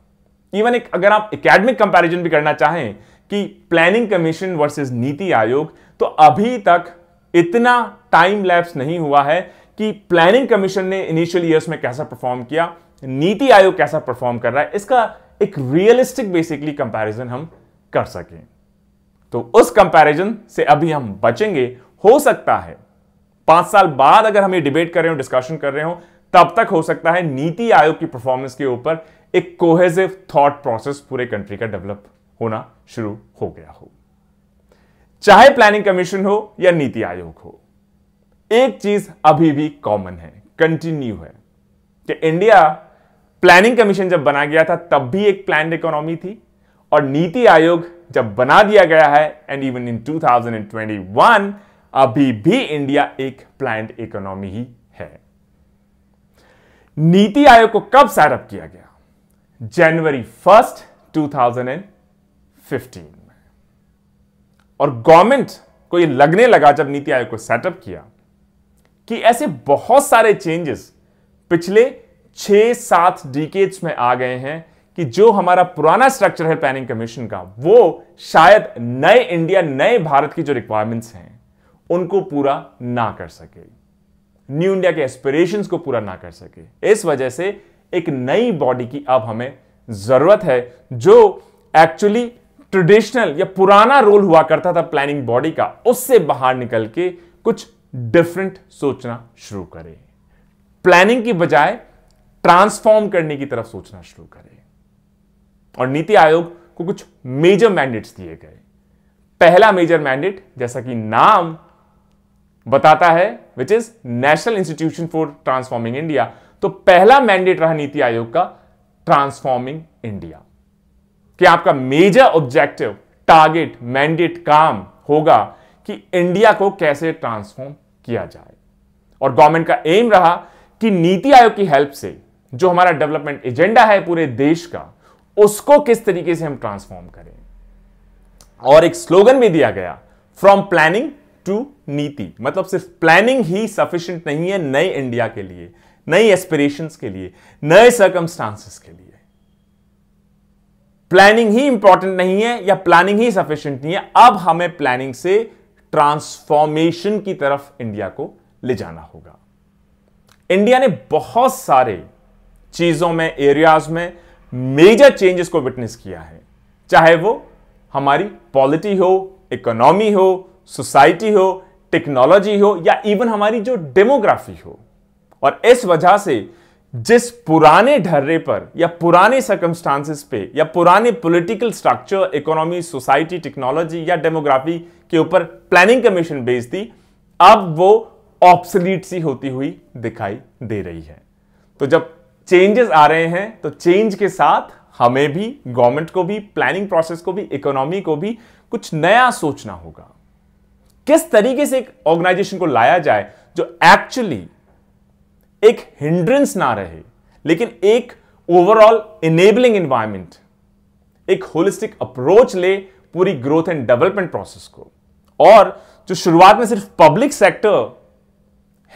इवन एक अगर आप एकेडमिक कंपैरिजन भी करना चाहें कि planning commission versus NITI Aayog, तो अभी तक इतना टाइम लैप्स नहीं हुआ है कि प्लानिंग कमीशन ने इनिशियल ईयर्स में कैसा परफॉर्म किया, नीति आयोग कैसा परफॉर्म कर रहा है, इसका एक रियलिस्टिक बेसिकली कंपैरिजन हम कर सकें। तो उस कंपैरिजन से अभी हम बचेंगे। हो सकता है पांच साल बाद अगर हम ये डिबेट कर रहे हो, डिस्कशन कर रहे हो, तब तक हो सकता है नीति आयोग की परफॉर्मेंस के ऊपर एक कोहेसिव थॉट प्रोसेस पूरे कंट्री का डेवलप होना शुरू हो गया हो। चाहे प्लानिंग कमीशन हो या नीति आयोग हो, एक चीज अभी भी कॉमन है, कंटिन्यू है कि इंडिया प्लानिंग कमीशन जब बना गया था तब भी एक प्लान्ड इकोनॉमी थी, और नीति आयोग जब बना दिया गया है and even in two thousand twenty one अभी भी इंडिया एक प्लान्ड इकोनॉमी ही है। नीति आयोग को कब सेटअप किया गया? January first two thousand fifteen में। और गवर्नमेंट को यह लगने लगा जब नीति आयोग को सेटअप किया कि ऐसे बहुत सारे चेंजेस पिछले छह सात डिकेड्स में आ गए हैं कि जो हमारा पुराना स्ट्रक्चर है प्लानिंग कमीशन का, वो शायद नए इंडिया, नए भारत की जो रिक्वायरमेंट्स हैं उनको पूरा ना कर सके, न्यू इंडिया के एस्पिरेशंस को पूरा ना कर सके। इस वजह से एक नई बॉडी की अब हमें जरूरत है जो एक्चुअली ट्रेडिशनल या पुराना रोल हुआ करता था प्लानिंग बॉडी का, उससे बाहर निकल के कुछ डिफरेंट सोचना शुरू करे, प्लानिंग की बजाय ट्रांसफॉर्म करने की तरफ सोचना शुरू करे। और नीति आयोग को कुछ मेजर मैंडेट्स दिए गए। पहला मेजर मैंडेट, जैसा कि नाम बताता है, which is national institution for transforming India, तो पहला मैंडेट रहा नीति आयोग का ट्रांसफॉर्मिंग इंडिया, कि आपका मेजर ऑब्जेक्टिव, टारगेट, मैंडेट, काम होगा कि इंडिया को कैसे ट्रांसफॉर्म किया जाए। और गवर्नमेंट का एम रहा कि नीति आयोग की हेल्प से जो हमारा डेवलपमेंट एजेंडा है पूरे देश का, उसको किस तरीके से हम ट्रांसफॉर्म करें। और एक स्लोगन भी दिया गया, फ्रॉम प्लानिंग टू नीति, मतलब सिर्फ प्लानिंग ही सफिशिएंट नहीं है नए इंडिया के लिए, नई एस्पिरेशंस के लिए, नए सर्कमस्टांसेस के लिए। प्लानिंग ही इंपॉर्टेंट नहीं है या प्लानिंग ही सफिशिएंट नहीं है, अब हमें प्लानिंग से ट्रांसफॉर्मेशन की तरफ इंडिया को ले जाना होगा। इंडिया ने बहुत सारे चीजों में, एरियाज में मेजर चेंजेस को विटनेस किया है, चाहे वो हमारी पॉलिटी हो, इकोनॉमी हो, सोसाइटी हो, टेक्नोलॉजी हो, या इवन हमारी जो डेमोग्राफी हो। और इस वजह से जिस पुराने ढर्रे पर या पुराने सर्कमस्टांसेस पे या पुराने political structure, economy, society, technology या डेमोग्राफी के ऊपर प्लानिंग कमीशन बेस्ड थी, अब वो ऑब्सोलीट सी होती हुई दिखाई दे रही है। तो जब चेंजेस आ रहे हैं तो चेंज के साथ हमें भी, गवर्नमेंट को भी, प्लानिंग प्रोसेस को भी, इकोनॉमी को भी कुछ नया सोचना होगा। किस तरीके से एक ऑर्गेनाइजेशन को लाया जाए जो एक्चुअली एक हिंड्रेंस ना रहे, लेकिन एक ओवरऑल इनेबलिंग एनवायरनमेंट, एक होलिस्टिक अप्रोच ले पूरी ग्रोथ एंड डेवलपमेंट प्रोसेस को। और जो शुरुआत में सिर्फ पब्लिक सेक्टर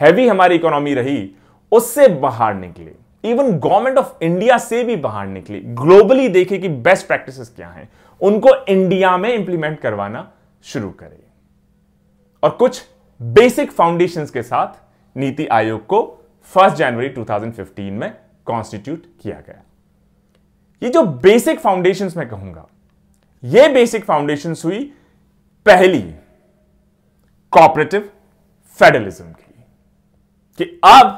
हैवी हमारी इकोनॉमी रही, उससे बाहर निकले, इवन गवर्नमेंट ऑफ इंडिया से भी बाहर निकले, ग्लोबली देखे कि बेस्ट प्रैक्टिसेस क्या हैं, उनको इंडिया में इंप्लीमेंट करवाना शुरू करें। और कुछ बेसिक फाउंडेशंस के साथ नीति आयोग को first January two thousand fifteen में कॉन्स्टिट्यूट किया गया। ये जो बेसिक फाउंडेशंस मैं कहूंगा, ये बेसिक फाउंडेशंस हुई पहली कॉर्पोरेटिव फेडरलिज्म की, कि अब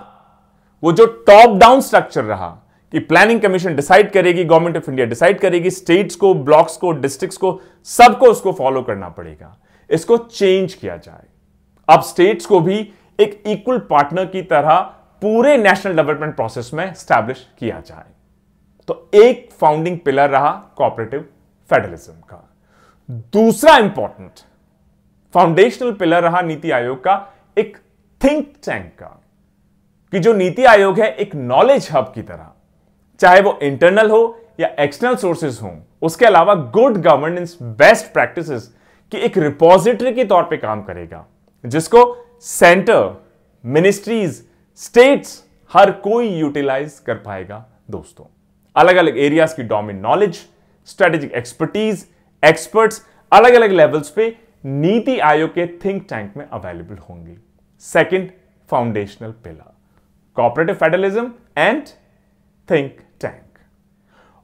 वो जो टॉप डाउन स्ट्रक्चर रहा कि प्लानिंग कमीशन डिसाइड करेगी, गवर्नमेंट ऑफ इंडिया डिसाइड करेगी, स्टेट्स को, ब्लॉक्स को, डिस्ट्रिक्ट्स को, सबको उसको फॉलो करना पड़ेगा, इसको चेंज किया जाए। अब स्टेट्स को भी एक इक्वल पार्टनर की तरह पूरे नेशनल डेवलपमेंट प्रोसेस में स्टैब्लिश किया जाए। तो एक फाउंडिंग पिलर रहा कॉर्पोरेटिव फेडरलिज्म का। दूसरा इंपॉर्टेंट फाउंडेशनल पिलर रहा नीति आयोग का एक थिंक टैंक का, कि जो नीति आयोग है एक नॉलेज हब की तरह, चाहे वो इंटरनल हो या एक्सटर्नल सोर्सेज हो, उसके अलावा गुड गवर्नेंस, बेस्ट प्रैक्टिसेस, कि एक रिपोजिटरी के तौर पे काम करेगा, जिसको सेंटर, मिनिस्ट्रीज, स्टेट्स, हर कोई यूटिलाइज कर पाएगा। दोस्तों, अलग अलग एरियाज की domain knowledge, strategic expertise, experts अलग अलग लेवल्स पे नीति आयोग के थिंक टैंक में अवेलेबल होंगी। Second foundational pillar, corporative federalism and think tank.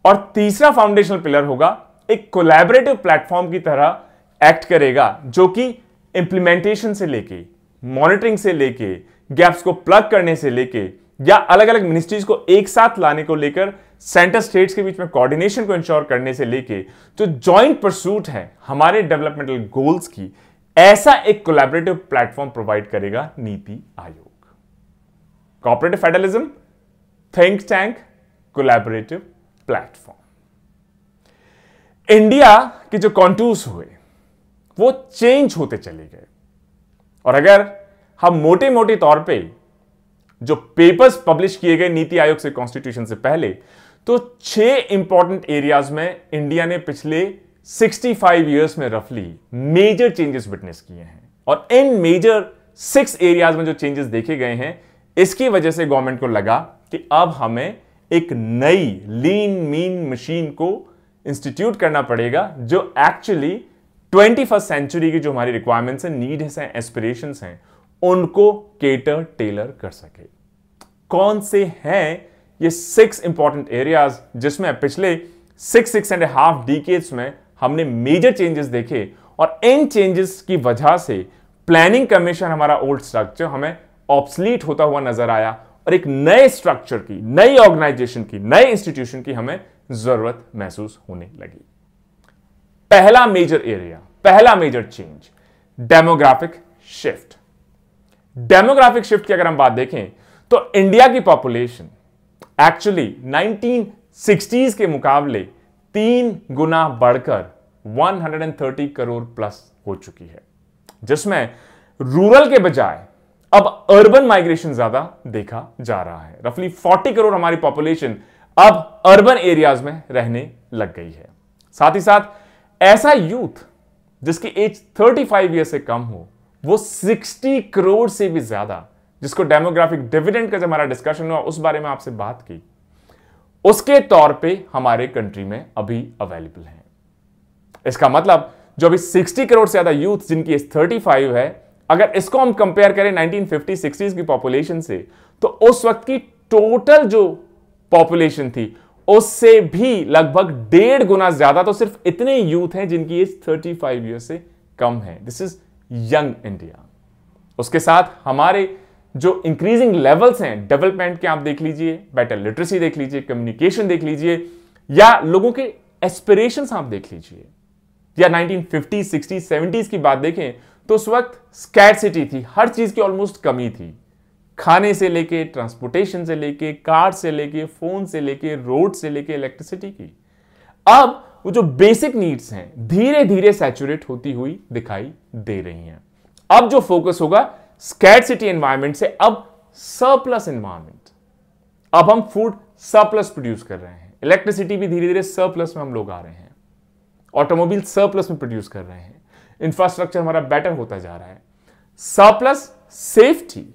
और तीसरा फाउंडेशनल पिलर होगा एक कोलैबोरेटिव प्लेटफॉर्म की तरह एक्ट करेगा, जो कि इंप्लीमेंटेशन से लेके, मॉनिटरिंग से लेके, गैप्स को प्लग करने से लेके, या अलग अलग मिनिस्ट्रीज को एक साथ लाने को लेकर, सेंटर स्टेट्स के बीच में कोऑर्डिनेशन को इंश्योर करने से लेके, जो जॉइंट परसूट है हमारे डेवलपमेंटल गोल्स की, ऐसा एक कोलैबोरेटिव प्लेटफॉर्म प्रोवाइड करेगा नीति Aayog. Corporative federalism, think tank, collaborative platform. India के जो कॉन्टूर्स हुए वो चेंज होते चले गए, और अगर हम मोटे मोटे तौर पे जो पेपर्स पब्लिश किए गए नीति आयोग से, कॉन्स्टिट्यूशन से पहले, तो छह इंपॉर्टेंट एरियाज में इंडिया ने पिछले सिक्सटी फाइव इयर्स में रफली मेजर चेंजेस विटनेस किए हैं। और इन मेजर सिक्स एरियाज में जो चेंजेस देखे गए हैं, इसकी वजह से गवर्नमेंट को लगा कि अब हमें एक नई लीन मीन मशीन को इंस्टीट्यूट करना पड़ेगा, जो एक्चुअली ट्वेंटी फर्स्ट सेंचुरी की जो हमारी रिक्वायरमेंट्स हैं, नीड्स हैं, एस्पिरेशंस हैं, उनको केटर टेलर कर सके। कौन से हैं ये सिक्स इंपॉर्टेंट एरियाज जिसमें पिछले six six and half decades में हमने मेजर चेंजेस देखे, और इन चेंजेस की वजह से प्लानिंग कमीशन, हमारा ओल्ड स्ट्रक्चर, हमें ऑब्सलीट होता हुआ नजर आया, और एक नए स्ट्रक्चर की, नई ऑर्गेनाइजेशन की, नए इंस्टीट्यूशन की हमें जरूरत महसूस होने लगी। पहला मेजर एरिया, पहला major change, demographic shift. Demographic shift की अगर हम बात देखें तो इंडिया की पॉपुलेशन एक्चुअली नाइनटीन सिक्सटीज़ के मुकाबले तीन गुना बढ़कर एक सौ तीस करोड़ प्लस हो चुकी है, जिसमें रूरल के बजाय अब अर्बन माइग्रेशन ज्यादा देखा जा रहा है। रफली चालीस करोड़ हमारी पॉपुलेशन अब अर्बन एरियाज में रहने लग गई है। साथ ही साथ ऐसा यूथ जिसकी एज पैंतीस ईयर से कम हो, वो साठ करोड़ से भी ज्यादा, जिसको डेमोग्राफिक डिविडेंड का जब हमारा डिस्कशन हुआ, उस बारे में आपसे बात की, उसके तौर पे हमारे कंट्री में अभी अवेलेबल हैं। इसका मतलब जो अभी साठ करोड़ से ज्यादा यूथ जिनकी एज पैंतीस है, अगर इसको हम कंपेयर करें नाइनटीन फिफ्टी सिक्सटीज़ की पॉपुलेशन से, तो उस वक्त की टोटल जो पॉपुलेशन थी उससे भी लगभग डेढ़ गुना ज्यादा तो सिर्फ इतने यूथ हैं जिनकी एज पैंतीस ईयर से कम है। This is young India. उसके साथ हमारे जो इंक्रीजिंग लेवल्स हैं डेवलपमेंट के, आप देख लीजिए, बेटर लिटरेसी देख लीजिए, कम्युनिकेशन देख लीजिए, या लोगों के एस्पिरेशंस आप देख लीजिए, या नाइनटीन फिफ्टी सिक्सटी सेवेंटीज़ की बात देखें तो उस वक्त स्कैर्सिटी थी, हर चीज की ऑलमोस्ट कमी थी, खाने से लेके, ट्रांसपोर्टेशन से लेके, कार से लेके, फोन से लेके, रोड से लेके, इलेक्ट्रिसिटी की। अब वो जो बेसिक नीड्स हैं धीरे धीरे सैचुरेट होती हुई दिखाई दे रही हैं। अब जो फोकस होगा स्कैर्सिटी एनवायरमेंट से अब सरप्लस एनवायरमेंट, अब हम फूड सरप्लस प्रोड्यूस कर रहे हैं, इलेक्ट्रिसिटी भी धीरे धीरे सरप्लस में हम लोग आ रहे हैं, ऑटोमोबाइल सरप्लस में प्रोड्यूस कर रहे हैं, इंफ्रास्ट्रक्चर हमारा बेटर होता जा रहा है। सरप्लस सेफ्टी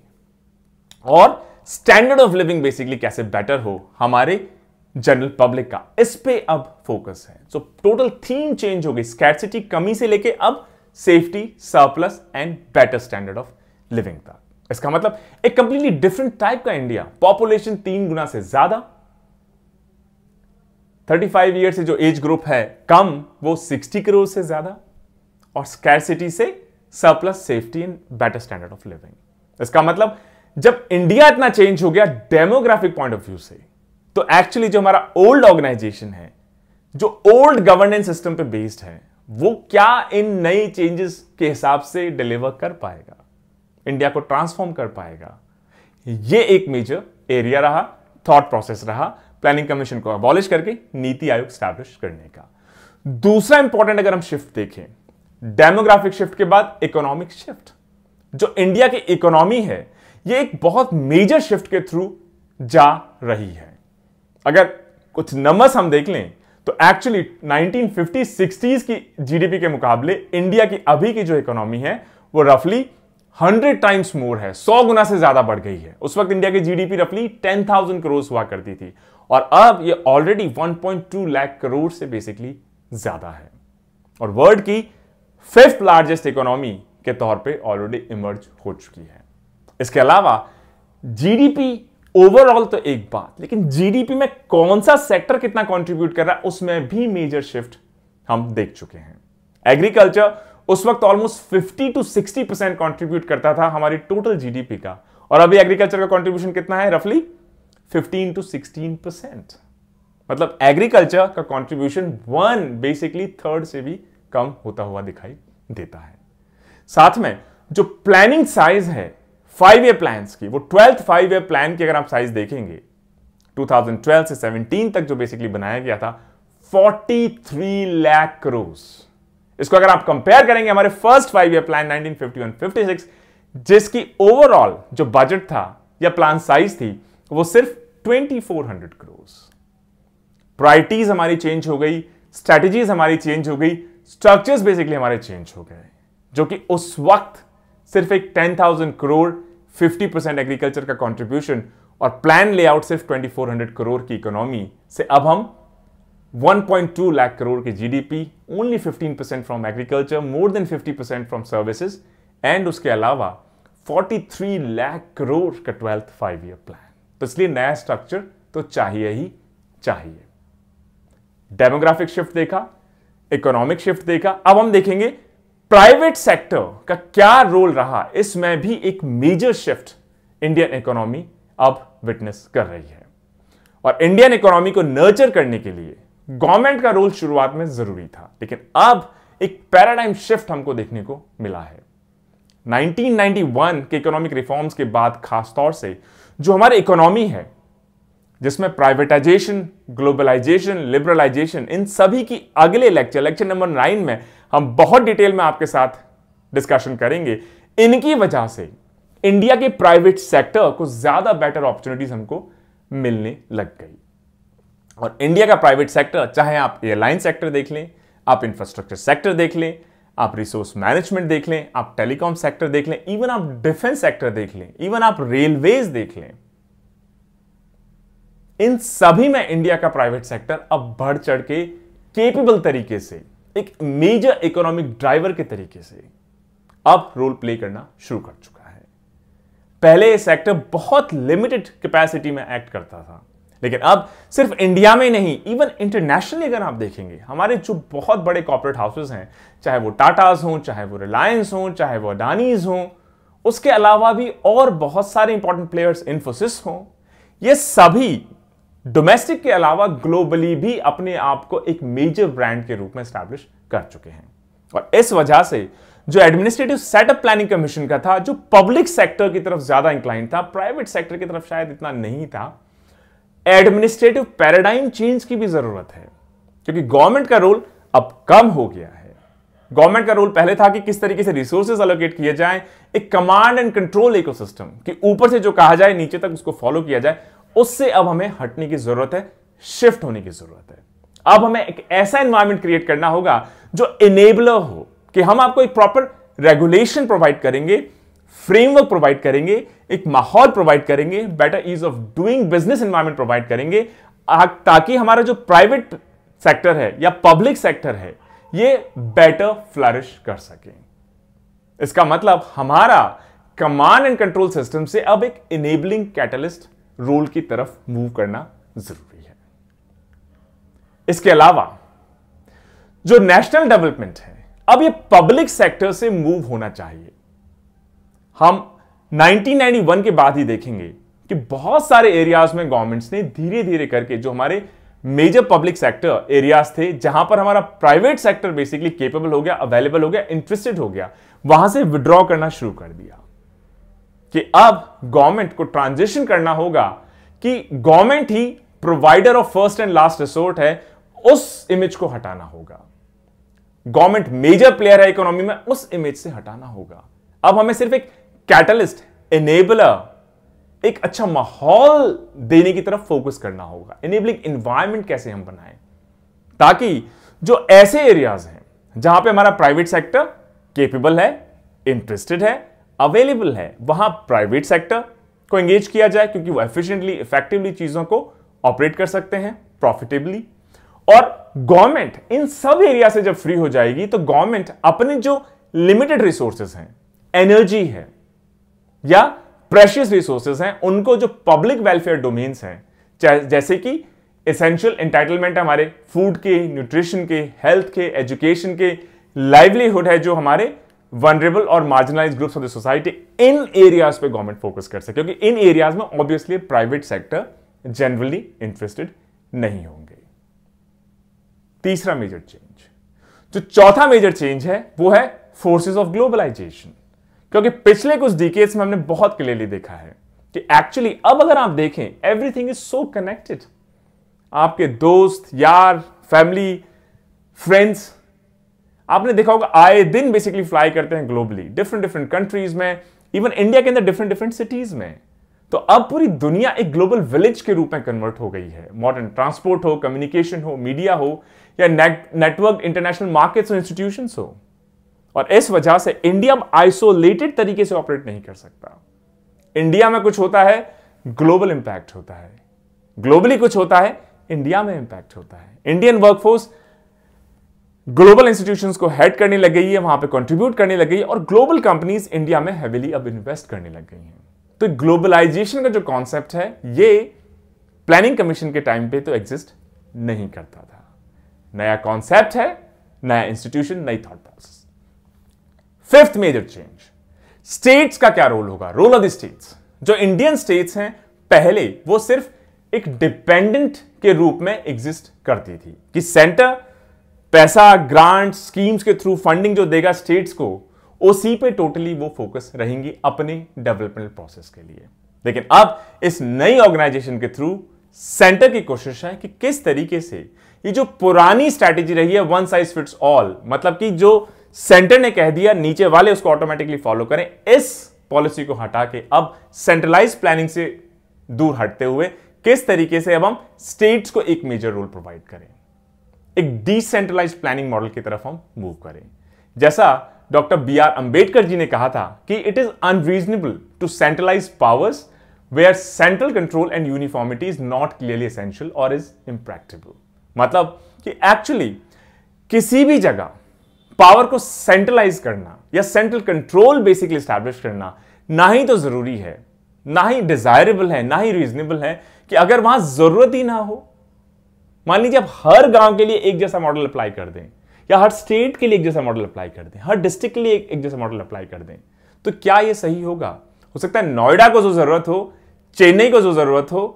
और स्टैंडर्ड ऑफ लिविंग बेसिकली कैसे बेटर हो हमारे जनरल पब्लिक का, इस पे अब फोकस है। सो टोटल थीम चेंज हो गई, स्कैर्सिटी, कमी से लेके अब safety, surplus and better standard of living तक। इसका मतलब एक कंप्लीटली डिफरेंट टाइप का इंडिया, पॉपुलेशन तीन गुना से ज्यादा, पैंतीस ईयर से जो एज ग्रुप है कम वो साठ करोड़ से ज्यादा, और स्कैर्सिटी से surplus, safety and better standard of living. इसका मतलब जब इंडिया इतना चेंज हो गया डेमोग्राफिक पॉइंट ऑफ व्यू से, तो एक्चुअली जो हमारा ओल्ड ऑर्गेनाइजेशन है, जो ओल्ड गवर्नेंस सिस्टम पे बेस्ड है, वो क्या इन नई चेंजेस के हिसाब से डिलीवर कर पाएगा, इंडिया को ट्रांसफॉर्म कर पाएगा। ये एक मेजर एरिया रहा, थॉट प्रोसेस रहा प्लानिंग कमीशन को अबॉलिश करके नीति आयोग स्टैब्लिश करने का। दूसरा इंपॉर्टेंट अगर हम शिफ्ट देखें, डेमोग्राफिक शिफ्ट के बाद इकोनॉमिक शिफ्ट। जो इंडिया की इकोनॉमी है ये एक बहुत मेजर शिफ्ट के थ्रू जा रही है। अगर कुछ नंबर्स हम देख लें तो एक्चुअली नाइनटीन फिफ्टी सिक्सटीज़ की जीडीपी के मुकाबले इंडिया की अभी की जो इकोनॉमी है वो रफली हंड्रेड टाइम्स मोर है, सौ गुना से ज्यादा बढ़ गई है। उस वक्त इंडिया की जीडीपी रफली टेन थाउजेंड करोड़ हुआ करती थी और अब ये already one point two lakh crore से बेसिकली ज्यादा है और वर्ल्ड की फिफ्थ लार्जेस्ट इकोनॉमी के तौर पे ऑलरेडी इमर्ज हो चुकी है। इसके अलावा जीडीपी ओवरऑल तो एक बात, लेकिन जीडीपी में कौन सा सेक्टर कितना कंट्रीब्यूट कर रहा है उसमें भी मेजर शिफ्ट हम देख चुके हैं। एग्रीकल्चर उस वक्त almost fifty to sixty percent contribute करता था हमारी टोटल जीडीपी का और अभी एग्रीकल्चर का कंट्रीब्यूशन कितना है, रफली फिफ्टीन टू सिक्सटीन परसेंट। मतलब एग्रीकल्चर का कंट्रीब्यूशन वन बेसिकली थर्ड से भी कम होता हुआ दिखाई देता है। साथ में जो प्लानिंग साइज है फाइव ईयर प्लान की, वो ट्वेल्थ फाइव ईयर प्लान की अगर आप साइज देखेंगे ट्वेंटी ट्वेल्व से सेवनटीन तक जो बेसिकली बनाया गया था फोर्टी थ्री लाख करोड़। इसको अगर आप कंपेयर करेंगे हमारे first five year plan nineteen fifty one fifty six जिसकी ओवरऑल जो बजट था या प्लान साइज थी वो सिर्फ twenty four hundred crore. Priorities हमारी चेंज हो गई, स्ट्रैटेजीज हमारी चेंज हो गई, स्ट्रक्चर्स बेसिकली हमारे चेंज हो गए, जो कि उस वक्त सिर्फ एक ten thousand crore, fifty percent agriculture का कंट्रीब्यूशन और प्लान लेआउट सिर्फ ट्वेंटी फोर हंड्रेड करोड़ की इकोनॉमी से अब हम one point two lakh crore की GDP, only fifteen percent from agriculture, more than fifty percent from services and उसके अलावा फोर्टी थ्री लाख करोड़ का ट्वेल्थ फाइव ईयर प्लान। तो इसलिए नया स्ट्रक्चर तो चाहिए ही चाहिए। डेमोग्राफिक शिफ्ट देखा, इकोनॉमिक शिफ्ट देखा, अब हम देखेंगे प्राइवेट सेक्टर का क्या रोल रहा। इसमें भी एक मेजर शिफ्ट इंडियन इकोनॉमी अब विटनेस कर रही है और इंडियन इकोनॉमी को नर्चर करने के लिए गवर्नमेंट का रोल शुरुआत में जरूरी था, लेकिन अब एक पैराडाइम शिफ्ट हमको देखने को मिला है। नाइनटीन नाइंटी वन के इकोनॉमिक रिफॉर्म्स के बाद खासतौर से जो हमारी इकोनॉमी है जिसमें प्राइवेटाइजेशन, ग्लोबलाइजेशन, लिबरलाइजेशन, इन सभी की अगले लेक्चर लेक्चर नंबर नाइन में हम बहुत डिटेल में आपके साथ डिस्कशन करेंगे। इनकी वजह से इंडिया के प्राइवेट सेक्टर को ज्यादा बेटर अपॉर्चुनिटीज हमको मिलने लग गई और इंडिया का प्राइवेट सेक्टर, चाहे आप एयरलाइन सेक्टर देख लें, आप इंफ्रास्ट्रक्चर सेक्टर देख लें, आप रिसोर्स मैनेजमेंट देख लें, आप टेलीकॉम सेक्टर देख लें, इवन आप डिफेंस सेक्टर देख लें, इवन आप रेलवेज देख लें, इन सभी में इंडिया का प्राइवेट सेक्टर अब बढ़ चढ़ के केपेबल तरीके से एक मेजर इकोनॉमिक ड्राइवर के तरीके से अब रोल प्ले करना शुरू कर चुका है। पहले ये सेक्टर बहुत लिमिटेड कैपेसिटी में एक्ट करता था, लेकिन अब सिर्फ इंडिया में नहीं, इवन इंटरनेशनली अगर आप देखेंगे हमारे जो बहुत बड़े कॉर्पोरेट हाउसेज हैं, चाहे वो टाटाज हों, चाहे वो रिलायंस हों, चाहे वो अडानीज हों, उसके अलावा भी और बहुत सारे इंपॉर्टेंट प्लेयर्स, इंफोसिस हों, ये सभी डोमेस्टिक के अलावा ग्लोबली भी अपने आप को एक मेजर ब्रांड के रूप में स्टैब्लिश कर चुके हैं। और इस वजह से जो एडमिनिस्ट्रेटिव सेटअप प्लानिंग कमीशन का था, जो पब्लिक सेक्टर की तरफ ज्यादा इंक्लाइन था, प्राइवेट सेक्टर की तरफ शायद इतना नहीं था, एडमिनिस्ट्रेटिव पैराडाइम चेंज की भी जरूरत है क्योंकि गवर्नमेंट का रोल अब कम हो गया है। गवर्नमेंट का रोल पहले था कि किस तरीके से रिसोर्सेज एलोकेट किए जाएं, एक कमांड एंड कंट्रोल इकोसिस्टम कि ऊपर से जो कहा जाए नीचे तक उसको फॉलो किया जाए, उससे अब हमें हटने की जरूरत है, शिफ्ट होने की जरूरत है। अब हमें एक ऐसा एनवायरमेंट क्रिएट करना होगा जो इनेबलर हो कि हम आपको एक प्रॉपर रेगुलेशन प्रोवाइड करेंगे, फ्रेमवर्क प्रोवाइड करेंगे, एक माहौल प्रोवाइड करेंगे, better ease of doing business environment provide करेंगे, ताकि हमारा जो प्राइवेट सेक्टर है या पब्लिक सेक्टर है ये बेटर फ्लरिश कर सके। इसका मतलब हमारा कमांड एंड कंट्रोल सिस्टम से अब एक इनेबलिंग कैटलिस्ट रोल की तरफ मूव करना जरूरी है। इसके अलावा जो नेशनल डेवलपमेंट है अब ये पब्लिक सेक्टर से मूव होना चाहिए। हम नाइनटीन नाइंटी वन के बाद ही देखेंगे कि बहुत सारे एरियाज में गवर्नमेंट्स ने धीरे धीरे करके जो हमारे मेजर पब्लिक सेक्टर एरियाज थे जहां पर हमारा प्राइवेट सेक्टर बेसिकली केपेबल हो गया, अवेलेबल हो गया, इंटरेस्टेड हो गया, वहां से विड्रॉ करना शुरू कर दिया कि अब गवर्नमेंट को ट्रांजिशन करना होगा कि गवर्नमेंट ही provider of first and last resort है, उस इमेज को हटाना होगा। गवर्नमेंट मेजर प्लेयर है इकोनॉमी में, उस इमेज से हटाना होगा। अब हमें सिर्फ एक कैटलिस्ट, इनेबलर, एक अच्छा माहौल देने की तरफ फोकस करना होगा। इनेबलिंग एनवायरमेंट कैसे हम बनाएं, ताकि जो ऐसे एरियाज हैं जहां पे हमारा प्राइवेट सेक्टर केपेबल है, इंटरेस्टेड है, अवेलेबल है, वहां प्राइवेट सेक्टर को एंगेज किया जाए क्योंकि वो एफिशिएंटली, इफेक्टिवली चीजों को ऑपरेट कर सकते हैं प्रॉफिटेबली। और गवर्नमेंट इन सब एरिया से जब फ्री हो जाएगी तो गवर्नमेंट अपने जो लिमिटेड रिसोर्सेज हैं, एनर्जी है या प्रेशियस रिसोर्सेज हैं, उनको जो पब्लिक वेलफेयर डोमेन्स हैं जैसे कि एसेंशियल एंटाइटलमेंट हमारे फूड के, न्यूट्रिशन के, हेल्थ के, एजुकेशन के, लाइवलीहुड है जो हमारे वनरेबल और marginalise groups of the society, इन एरियाज पे गवर्नमेंट फोकस कर सके क्योंकि इन एरियाज में obviously private sector generally interested नहीं होंगे। तीसरा मेजर चेंज, जो चौथा मेजर चेंज है वो है फोर्सेस ऑफ ग्लोबलाइजेशन, क्योंकि पिछले कुछ डिकेड्स में हमने बहुत क्लियरली देखा है कि एक्चुअली अब अगर आप देखें एवरीथिंग इज सो कनेक्टेड। आपके दोस्त, यार, फैमिली, फ्रेंड्स, आपने देखा होगा आए दिन बेसिकली फ्लाई करते हैं ग्लोबली, डिफरेंट डिफरेंट कंट्रीज में, इवन इंडिया के अंदर डिफरेंट डिफरेंट सिटीज में। तो अब पूरी दुनिया एक ग्लोबल विलेज के रूप में कन्वर्ट हो गई है। मॉडर्न ट्रांसपोर्ट हो, कम्युनिकेशन हो, मीडिया हो या नेटवर्क, इंटरनेशनल मार्केट्स और इंस्टीट्यूशंस हो, और इस वजह से इंडिया आइसोलेटेड तरीके से ऑपरेट नहीं कर सकता। इंडिया में कुछ होता है, ग्लोबल इंपैक्ट होता है, ग्लोबली कुछ होता है, इंडिया में इंपैक्ट होता है। इंडियन वर्कफोर्स ग्लोबल इंस्टीट्यूशंस को हेड करने लग गई है, वहां पे कंट्रीब्यूट करने लग गई है, और ग्लोबल कंपनीज इंडिया में हेविली अब इन्वेस्ट करने लग गई हैं। तो ग्लोबलाइजेशन का जो कॉन्सेप्ट है ये प्लानिंग कमीशन के टाइम पे तो एग्जिस्ट नहीं करता था। नया कॉन्सेप्ट है, नया इंस्टीट्यूशन, नई thought process. Fifth major change, states का क्या रोल होगा, रोल ऑफ द स्टेट्स। जो इंडियन स्टेट्स हैं पहले वो सिर्फ एक डिपेंडेंट के रूप में एग्जिस्ट करती थी कि सेंटर पैसा, ग्रांट, स्कीम्स के थ्रू फंडिंग जो देगा स्टेट्स को, उसी पे टोटली वो फोकस रहेंगी अपने डेवलपमेंट प्रोसेस के लिए। लेकिन अब इस नई ऑर्गेनाइजेशन के थ्रू सेंटर की कोशिश है कि किस तरीके से ये जो पुरानी स्ट्रैटेजी रही है वन साइज फिट्स ऑल, मतलब कि जो सेंटर ने कह दिया नीचे वाले उसको ऑटोमेटिकली फॉलो करें, इस पॉलिसी को हटा के अब सेंट्रलाइज प्लानिंग से दूर हटते हुए किस तरीके से अब हम स्टेट्स को एक मेजर रोल प्रोवाइड करें, एक डिसेंट्रलाइज्ड प्लानिंग मॉडल की तरफ हम मूव करें। जैसा doctor B R Ambedkar ji ने कहा था कि it is unreasonable to centralise powers where central control and uniformity is not clearly essential और इज इम्प्रैक्टिबल। मतलब कि एक्चुअली किसी भी जगह पावर को सेंट्रलाइज करना या सेंट्रल कंट्रोल बेसिकली एस्टैब्लिश करना ना ही तो जरूरी है, ना ही डिजायरेबल है, ना ही रीजनेबल है कि अगर वहां जरूरत ही ना हो। मान लीजिए आप हर गांव के लिए एक जैसा मॉडल अप्लाई कर दें या हर स्टेट के लिए एक जैसा मॉडल अप्लाई कर दें, हर डिस्ट्रिक्ट के लिए एक, एक जैसा मॉडल अप्लाई कर दें, तो क्या ये सही होगा? हो सकता है नोएडा को जो जरूरत हो, चेन्नई को जो जरूरत हो,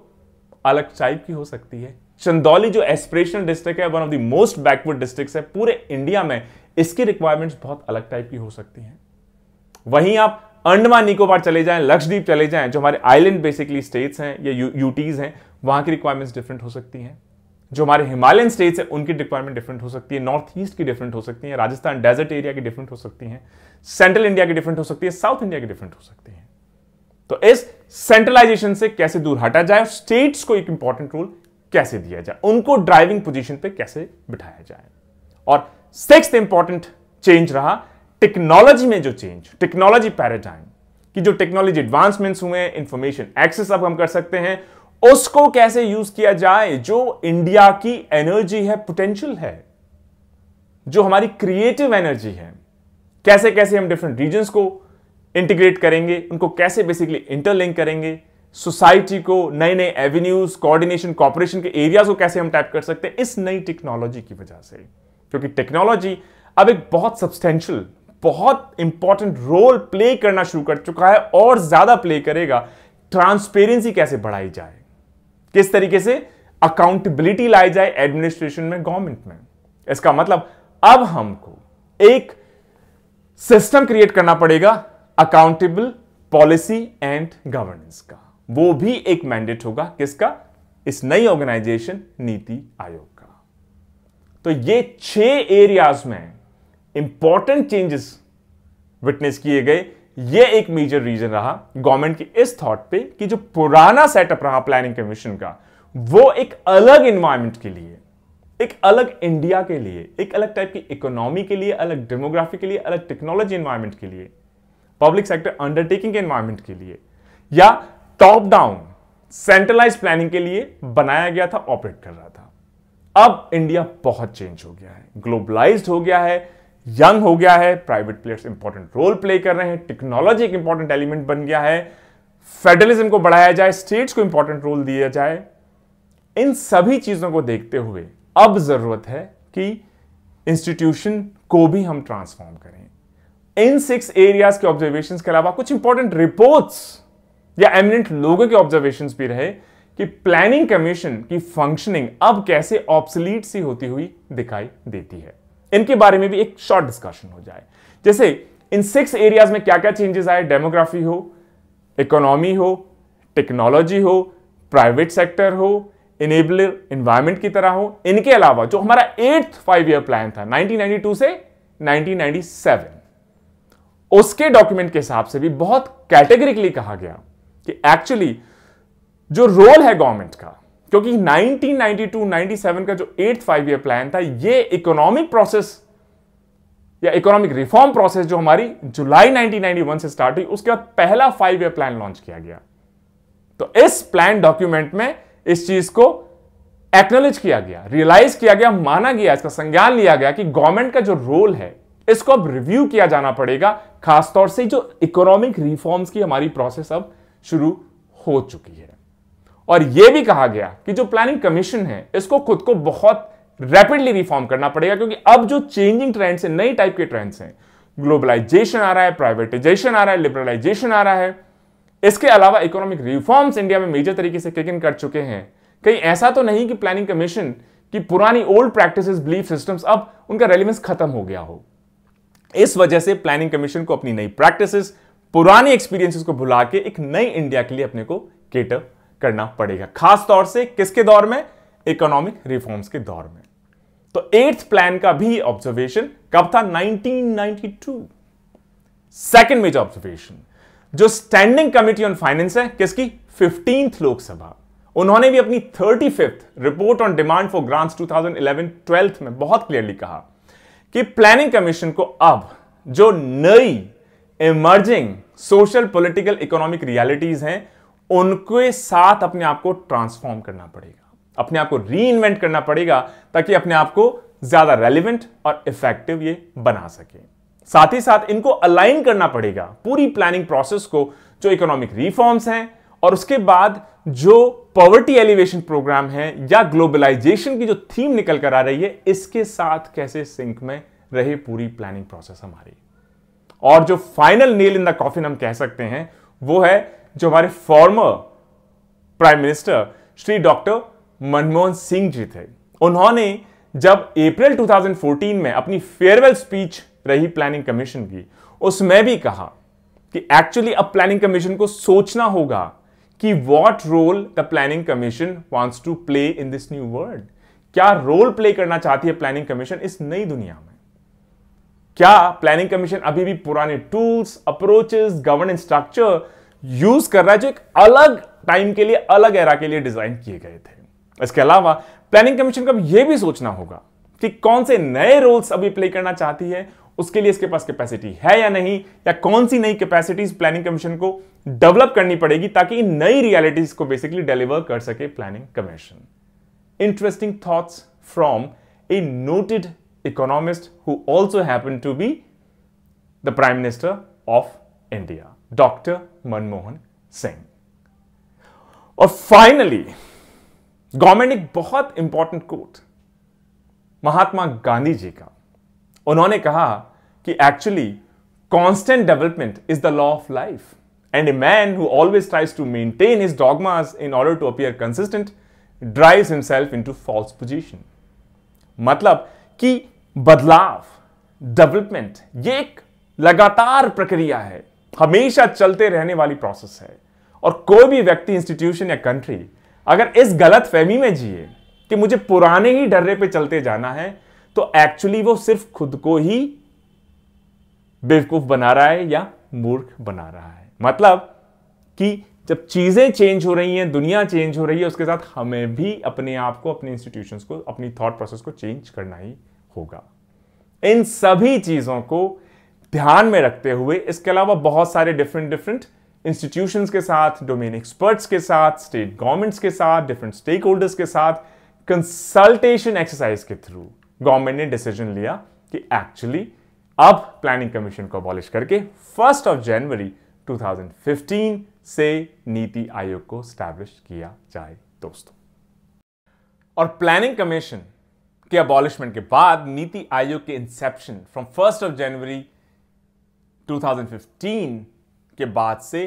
अलग टाइप की हो सकती है। चंदौली जो एस्पिरेशनल डिस्ट्रिक्ट है, one of the most backward district है पूरे इंडिया में, इसकी रिक्वायरमेंट्स बहुत अलग टाइप की हो सकती हैं। वहीं आप अंडमान निकोबार चले जाएं, लक्षद्वीप चले जाएं, जो हमारे आइलैंड बेसिकली स्टेट्स हैं या यूटीज हैं, वहां की रिक्वायरमेंट्स डिफरेंट हो सकती हैं। जो हमारे हिमालयन स्टेट्स हैं उनकी रिक्वायरमेंट डिफरेंट हो सकती है, नॉर्थ ईस्ट की डिफरेंट हो सकती है, राजस्थान डेजर्ट एरिया की डिफरेंट हो सकती है, सेंट्रल इंडिया की डिफरेंट हो सकती है, साउथ इंडिया की डिफरेंट हो सकती है। तो इस सेंट्रलाइजेशन से कैसे दूर हटा जाए, स्टेट्स को एक इंपॉर्टेंट रोल कैसे दिया जाए, उनको ड्राइविंग पोजिशन पर कैसे बिठाया जाए। और सिक्स्थ इंपॉर्टेंट चेंज रहा टेक्नोलॉजी में, जो चेंज टेक्नोलॉजी पैराडाइम की, जो टेक्नोलॉजी एडवांसमेंट्स हुए, इंफॉर्मेशन एक्सेस अब हम कर सकते हैं, उसको कैसे यूज किया जाए। जो इंडिया की एनर्जी है, पोटेंशियल है, जो हमारी क्रिएटिव एनर्जी है, कैसे कैसे हम डिफरेंट रीजन्स को इंटीग्रेट करेंगे, उनको कैसे बेसिकली इंटरलिंक करेंगे, सोसाइटी को नए नए एवेन्यूज, कोऑर्डिनेशन, कॉपरेशन के एरियाज को कैसे हम टैप कर सकते हैं इस नई टेक्नोलॉजी की वजह से। क्योंकि टेक्नोलॉजी अब एक बहुत सब्सटेंशियल, बहुत इंपॉर्टेंट रोल प्ले करना शुरू कर चुका है और ज्यादा प्ले करेगा। ट्रांसपेरेंसी कैसे बढ़ाई जाए, किस तरीके से अकाउंटेबिलिटी लाई जाए एडमिनिस्ट्रेशन में, गवर्नमेंट में। इसका मतलब अब हमको एक सिस्टम क्रिएट करना पड़ेगा अकाउंटेबल पॉलिसी एंड गवर्नेंस का, वो भी एक मैंडेट होगा किसका, इस नई ऑर्गेनाइजेशन नीति आयोग का। तो ये छह एरियाज में इंपॉर्टेंट चेंजेस विटनेस किए गए। ये एक मेजर रीजन रहा गवर्नमेंट की इस थॉट पे कि जो पुराना सेटअप रहा प्लानिंग कमीशन का, वो एक अलग एनवायरमेंट के लिए, एक अलग इंडिया के लिए, एक अलग टाइप की इकोनॉमी के लिए, अलग डेमोग्राफी के लिए, अलग टेक्नोलॉजी एनवायरनमेंट के लिए, पब्लिक सेक्टर अंडरटेकिंग के एनवायरनमेंट के लिए या टॉप डाउन सेंट्रलाइज प्लानिंग के लिए बनाया गया था, ऑपरेट कर रहा था। अब इंडिया बहुत चेंज हो गया है, ग्लोबलाइज्ड हो गया है, यंग हो गया है, private players important role play कर रहे हैं, टेक्नोलॉजी एक इंपॉर्टेंट एलिमेंट बन गया है, फेडरलिज्म को बढ़ाया जाए, स्टेट्स को इंपॉर्टेंट रोल दिया जाए। इन सभी चीजों को देखते हुए अब जरूरत है कि इंस्टीट्यूशन को भी हम ट्रांसफॉर्म करें। इन सिक्स एरियाज के ऑब्जर्वेशंस के अलावा कुछ इंपॉर्टेंट रिपोर्ट्स या एमिनेंट लोगों के ऑब्जर्वेशंस भी रहे कि प्लानिंग कमीशन की फंक्शनिंग अब कैसे ऑब्सोलीट सी होती हुई दिखाई देती है। इनके बारे में भी एक शॉर्ट डिस्कशन हो जाए। जैसे इन सिक्स एरियाज में क्या क्या चेंजेस आए, डेमोग्राफी हो, इकोनॉमी हो, टेक्नोलॉजी हो, प्राइवेट सेक्टर हो, इनेबलर एनवायरमेंट की तरह हो। इनके अलावा जो हमारा एट्थ फाइव ईयर प्लान था नाइनटीन नाइंटी टू से नाइनटीन नाइंटी सेवन, उसके डॉक्यूमेंट के हिसाब से भी बहुत कैटेगरिकली कहा गया कि एक्चुअली जो रोल है गवर्नमेंट का, क्योंकि nineteen ninety two ninety seven का जो एट्थ फाइव ईयर प्लान था ये इकोनॉमिक प्रोसेस या इकोनॉमिक रिफॉर्म प्रोसेस जो हमारी जुलाई नाइनटीन नाइंटी वन से स्टार्ट हुई, उसके बाद पहला फाइव ईयर प्लान लॉन्च किया गया। तो इस प्लान डॉक्यूमेंट में इस चीज को एक्नॉलेज किया गया, रियलाइज किया गया, माना गया, इसका संज्ञान लिया गया कि गवर्नमेंट का जो रोल है इसको अब रिव्यू किया जाना पड़ेगा, खासतौर से जो इकोनॉमिक रिफॉर्म्स की हमारी प्रोसेस अब शुरू हो चुकी है। और यह भी कहा गया कि जो प्लानिंग कमीशन है इसको खुद को बहुत रैपिडली रिफॉर्म करना पड़ेगा, क्योंकि अब जो चेंजिंग ट्रेंड्स हैं, नई टाइप के ट्रेंड्स हैं, ग्लोबलाइजेशन आ रहा है, प्राइवेटाइजेशन आ रहा है, लिबरलाइजेशन आ रहा है, इसके अलावा इकोनॉमिक रिफॉर्म्स इंडिया में मेजर तरीके से किक इन कर चुके हैं। कहीं ऐसा तो नहीं कि प्लानिंग कमीशन की पुरानी ओल्ड प्रैक्टिसेस, बिलीफ सिस्टम्स, अब उनका रेलिवेंस खत्म हो गया हो। इस वजह से प्लानिंग कमीशन को अपनी नई प्रैक्टिसेस, पुराने एक्सपीरियंसेस को भुला के एक नई इंडिया के लिए अपने को केटर करना पड़ेगा, खासतौर से किसके दौर में, इकोनॉमिक रिफॉर्म्स के दौर में। तो एट्थ प्लान का भी ऑब्जर्वेशन कब था, nineteen ninety two. Second major observation, जो स्टैंडिंग कमिटी ऑन फाइनेंस है किसकी, फिफ्टींथ लोकसभा, उन्होंने भी अपनी thirty fifth report on demand for grants two thousand eleven twelve में बहुत क्लियरली कहा कि प्लानिंग कमीशन को अब जो नई emerging social, political, economic realities हैं उनके साथ अपने आप को ट्रांसफॉर्म करना पड़ेगा, अपने आप को रीइन्वेंट करना पड़ेगा, ताकि अपने आप को ज्यादा रेलिवेंट और इफेक्टिव ये बना सके। साथ ही साथ इनको अलाइन करना पड़ेगा पूरी प्लानिंग प्रोसेस को, जो इकोनॉमिक रिफॉर्म्स हैं और उसके बाद जो पॉवर्टी एलिवेशन प्रोग्राम है या ग्लोबलाइजेशन की जो थीम निकल कर आ रही है, इसके साथ कैसे सिंक में रहे पूरी प्लानिंग प्रोसेस हमारी। और जो final nail in the coffin हम कह सकते हैं वो है जो हमारे former prime minister Shri doctor Manmohan Singh ji थे। उन्होंने जब अप्रैल टू थाउजेंड फोर्टीन में अपनी फेयरवेल स्पीच रही प्लानिंग कमीशन की, उसमें भी कहा कि एक्चुअली अब प्लानिंग कमीशन को सोचना होगा कि what role the planning commission wants to play in this new world. क्या रोल प्ले करना चाहती है प्लानिंग कमीशन इस नई दुनिया में? क्या प्लानिंग कमीशन अभी भी पुराने tools, approaches, governance structure use कर रहा है जो एक अलग टाइम के लिए, अलग एरा के लिए डिजाइन किए गए थे? इसके अलावा प्लानिंग कमीशन को अब यह भी सोचना होगा कि कौन से नए रोल्स अभी प्ले करना चाहती है, उसके लिए इसके पास कैपेसिटी है या नहीं, या कौन सी नई कैपेसिटीज प्लानिंग कमीशन को डेवलप करनी पड़ेगी ताकि नई रियलिटीज को बेसिकली डिलीवर कर सके planning commission. Interesting thoughts from a noted economist who also happen to be the prime minister of India, doctor Manmohan Singh. और फाइनली गवर्नमेंट एक बहुत इंपॉर्टेंट कोट महात्मा गांधी जी का, उन्होंने कहा कि actually constant development is the law of life and a man who always tries to maintain his dogmas in order to appear consistent drives himself into false position. मतलब कि बदलाव, development, ये एक लगातार प्रक्रिया है, हमेशा चलते रहने वाली प्रोसेस है। और कोई भी व्यक्ति, इंस्टीट्यूशन या कंट्री अगर इस गलत फहमी में जिए कि मुझे पुराने ही ढर्रे पे चलते जाना है, तो एक्चुअली वो सिर्फ खुद को ही बेवकूफ बना रहा है या मूर्ख बना रहा है। मतलब कि जब चीज़ें चेंज हो रही हैं, दुनिया चेंज हो रही है, उसके साथ हमें भी अपने आप को, अपने इंस्टीट्यूशंस को, अपनी थॉट प्रोसेस को चेंज करना ही होगा। इन सभी चीज़ों को ध्यान में रखते हुए, इसके अलावा बहुत सारे डिफरेंट डिफरेंट इंस्टीट्यूशंस के साथ, डोमेन एक्सपर्ट्स के साथ, स्टेट गवर्नमेंट्स के साथ, डिफरेंट स्टेक होल्डर्स के साथ कंसल्टेशन एक्सरसाइज के थ्रू गवर्नमेंट ने डिसीजन लिया कि एक्चुअली अब प्लानिंग कमीशन को अबॉलिश करके फर्स्ट ऑफ जनवरी दो हज़ार पंद्रह से नीति आयोग को स्टैब्लिश किया जाए दोस्तों। और प्लानिंग कमीशन के अबॉलिशमेंट के बाद नीति आयोग के inception from first of January दो हज़ार पंद्रह के बाद से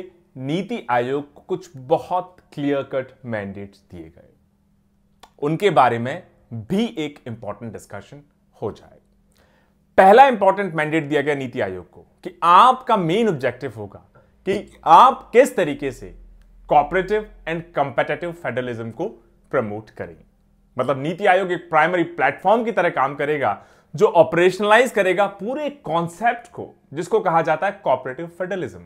नीति आयोग को कुछ बहुत क्लियर कट मैंडेट दिए गए, उनके बारे में भी एक इंपॉर्टेंट डिस्कशन हो जाए। पहला इंपॉर्टेंट मैंडेट दिया गया नीति आयोग को कि आपका मेन ऑब्जेक्टिव होगा कि आप किस तरीके से कोऑपरेटिव एंड कंपेटिटिव फेडरलिज्म को प्रमोट करेंगे। मतलब नीति आयोग एक प्राइमरी प्लेटफॉर्म की तरह काम करेगा जो ऑपरेशनलाइज करेगा पूरे कॉन्सेप्ट को, जिसको कहा जाता है कोऑपरेटिव फेडरलिज्म।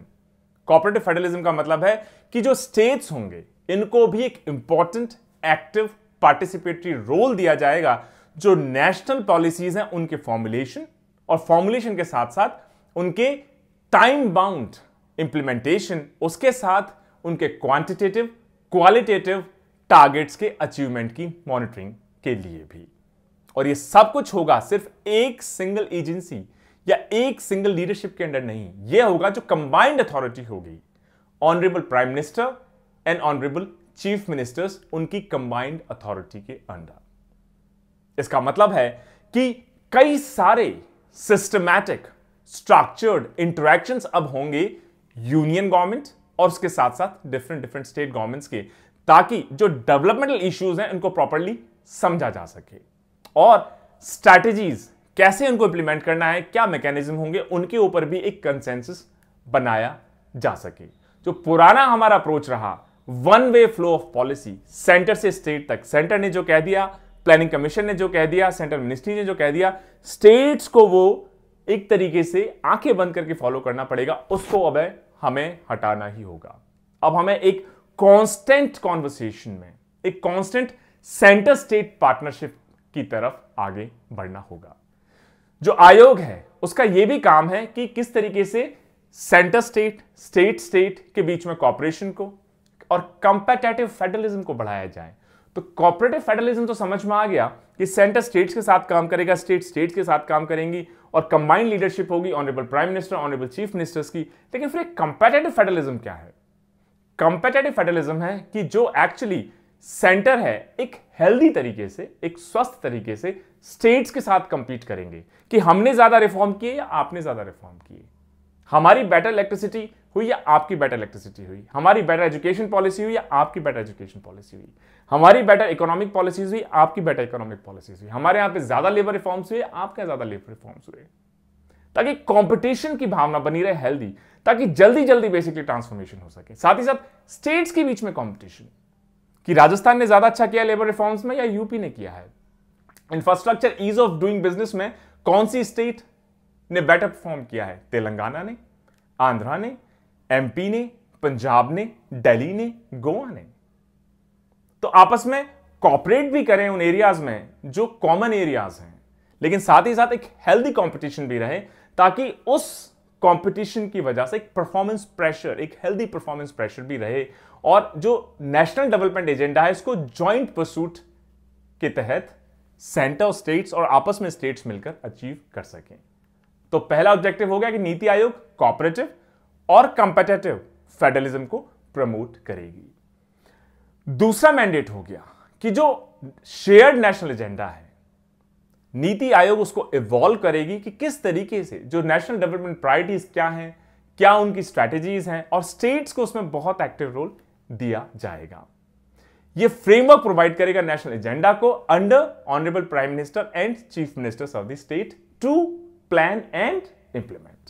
कोऑपरेटिव फेडरलिज्म का मतलब है कि जो स्टेट्स होंगे इनको भी एक इंपॉर्टेंट एक्टिव पार्टिसिपेटरी रोल दिया जाएगा, जो नेशनल पॉलिसीज हैं उनके फॉर्मुलेशन और फॉर्मुलेशन के साथ साथ उनके टाइम बाउंड इंप्लीमेंटेशन, उसके साथ उनके क्वांटिटेटिव क्वालिटेटिव टारगेट्स के अचीवमेंट की मॉनिटरिंग के लिए भी। और ये सब कुछ होगा सिर्फ एक सिंगल एजेंसी या एक सिंगल लीडरशिप के अंडर नहीं, ये होगा जो कंबाइंड अथॉरिटी होगी, honourable prime minister and honourable chief ministers, उनकी कंबाइंड अथॉरिटी के अंडर। इसका मतलब है कि कई सारे सिस्टमैटिक स्ट्रक्चर्ड इंटरैक्शंस अब होंगे यूनियन गवर्नमेंट और उसके साथ साथ डिफरेंट डिफरेंट स्टेट गवर्नमेंट्स के, ताकि जो डेवलपमेंटल इश्यूज हैं उनको प्रॉपरली समझा जा सके और स्ट्रैटेजीज कैसे उनको इंप्लीमेंट करना है, क्या मैकेनिज्म होंगे, उनके ऊपर भी एक कंसेंसस बनाया जा सके। जो पुराना हमारा अप्रोच रहा one way flow of policy, centre से स्टेट तक, सेंटर ने जो कह दिया, प्लानिंग कमीशन ने जो कह दिया, सेंट्रल मिनिस्ट्री ने जो कह दिया, स्टेट्स को वो एक तरीके से आंखें बंद करके फॉलो करना पड़ेगा, उसको अब हमें हटाना ही होगा। अब हमें एक कांस्टेंट कॉन्वर्सेशन में, एक कांस्टेंट सेंटर स्टेट पार्टनरशिप की तरफ आगे बढ़ना होगा। जो आयोग है उसका यह भी काम है कि किस तरीके से सेंटर स्टेट स्टेट स्टेट के बीच में कॉपरेशन को और कंपेटिटिव फेडरलिज्म को बढ़ाया जाए। तो कॉपरेटिव फेडरलिज्म तो समझ में आ गया कि सेंटर स्टेट्स के साथ काम करेगा, स्टेट स्टेट्स के साथ काम करेंगी और कंबाइंड लीडरशिप होगी honourable prime minister honourable chief ministers की। लेकिन फिर एक कंपेटिटिव फेडरलिज्म क्या है? कंपेटिटिव फेडरलिज्म है कि जो एक्चुअली सेंटर है एक हेल्दी तरीके से, एक स्वस्थ तरीके से स्टेट्स के साथ कंपीट करेंगे कि हमने ज्यादा रिफॉर्म किए या आपने ज्यादा रिफॉर्म किए, हमारी बेटर इलेक्ट्रिसिटी हुई या आपकी बेटर इलेक्ट्रिसिटी हुई, हमारी बेटर एजुकेशन पॉलिसी हुई या आपकी बेटर एजुकेशन पॉलिसी हुई, हमारी बेटर इकोनॉमिक पॉलिसीज हुई, आपकी बेटर इकोनॉमिक पॉलिसीज हुई, हमारे यहाँ पे ज्यादा लेबर रिफॉर्म्स हुए, आपके यहाँ ज्यादा लेबर रिफॉर्म्स हुए, ताकि कंपटीशन की भावना बनी रहे हेल्दी, ताकि जल्दी जल्दी बेसिकली ट्रांसफॉर्मेशन हो सके। साथ ही साथ स्टेट्स के बीच में कॉम्पिटिशन कि राजस्थान ने ज्यादा अच्छा किया लेबर रिफॉर्म्स में या यूपी ने किया है, infrastructure ease of doing business में कौन सी स्टेट ने बेटर परफॉर्म किया है, तेलंगाना ने, आंध्रा ने, एमपी ने, पंजाब ने, दिल्ली ने, गोवा ने। तो आपस में कॉपरेट भी करें उन एरियाज में जो कॉमन एरियाज हैं, लेकिन साथ ही साथ एक हेल्दी कंपटीशन भी रहे, ताकि उस कंपटीशन की वजह से एक परफॉर्मेंस प्रेशर, एक हेल्दी परफॉर्मेंस प्रेशर भी रहे और जो नेशनल डेवलपमेंट एजेंडा है इसको जॉइंट परसूट के तहत सेंटर स्टेट्स और आपस में स्टेट्स मिलकर अचीव कर सकें। तो पहला ऑब्जेक्टिव हो गया कि नीति आयोग कॉपरेटिव और कंपेटिटिव फेडरलिज्म को प्रमोट करेगी। दूसरा मैंडेट हो गया कि जो शेयर्ड नेशनल एजेंडा है नीति आयोग उसको इवॉल्व करेगी कि किस तरीके से जो नेशनल डेवलपमेंट प्रायोरिटीज क्या हैं, क्या उनकी स्ट्रैटेजीज हैं, और स्टेट्स को उसमें बहुत एक्टिव रोल दिया जाएगा। यह फ्रेमवर्क प्रोवाइड करेगा नेशनल एजेंडा को under honourable prime minister and chief ministers of the state to plan and implement.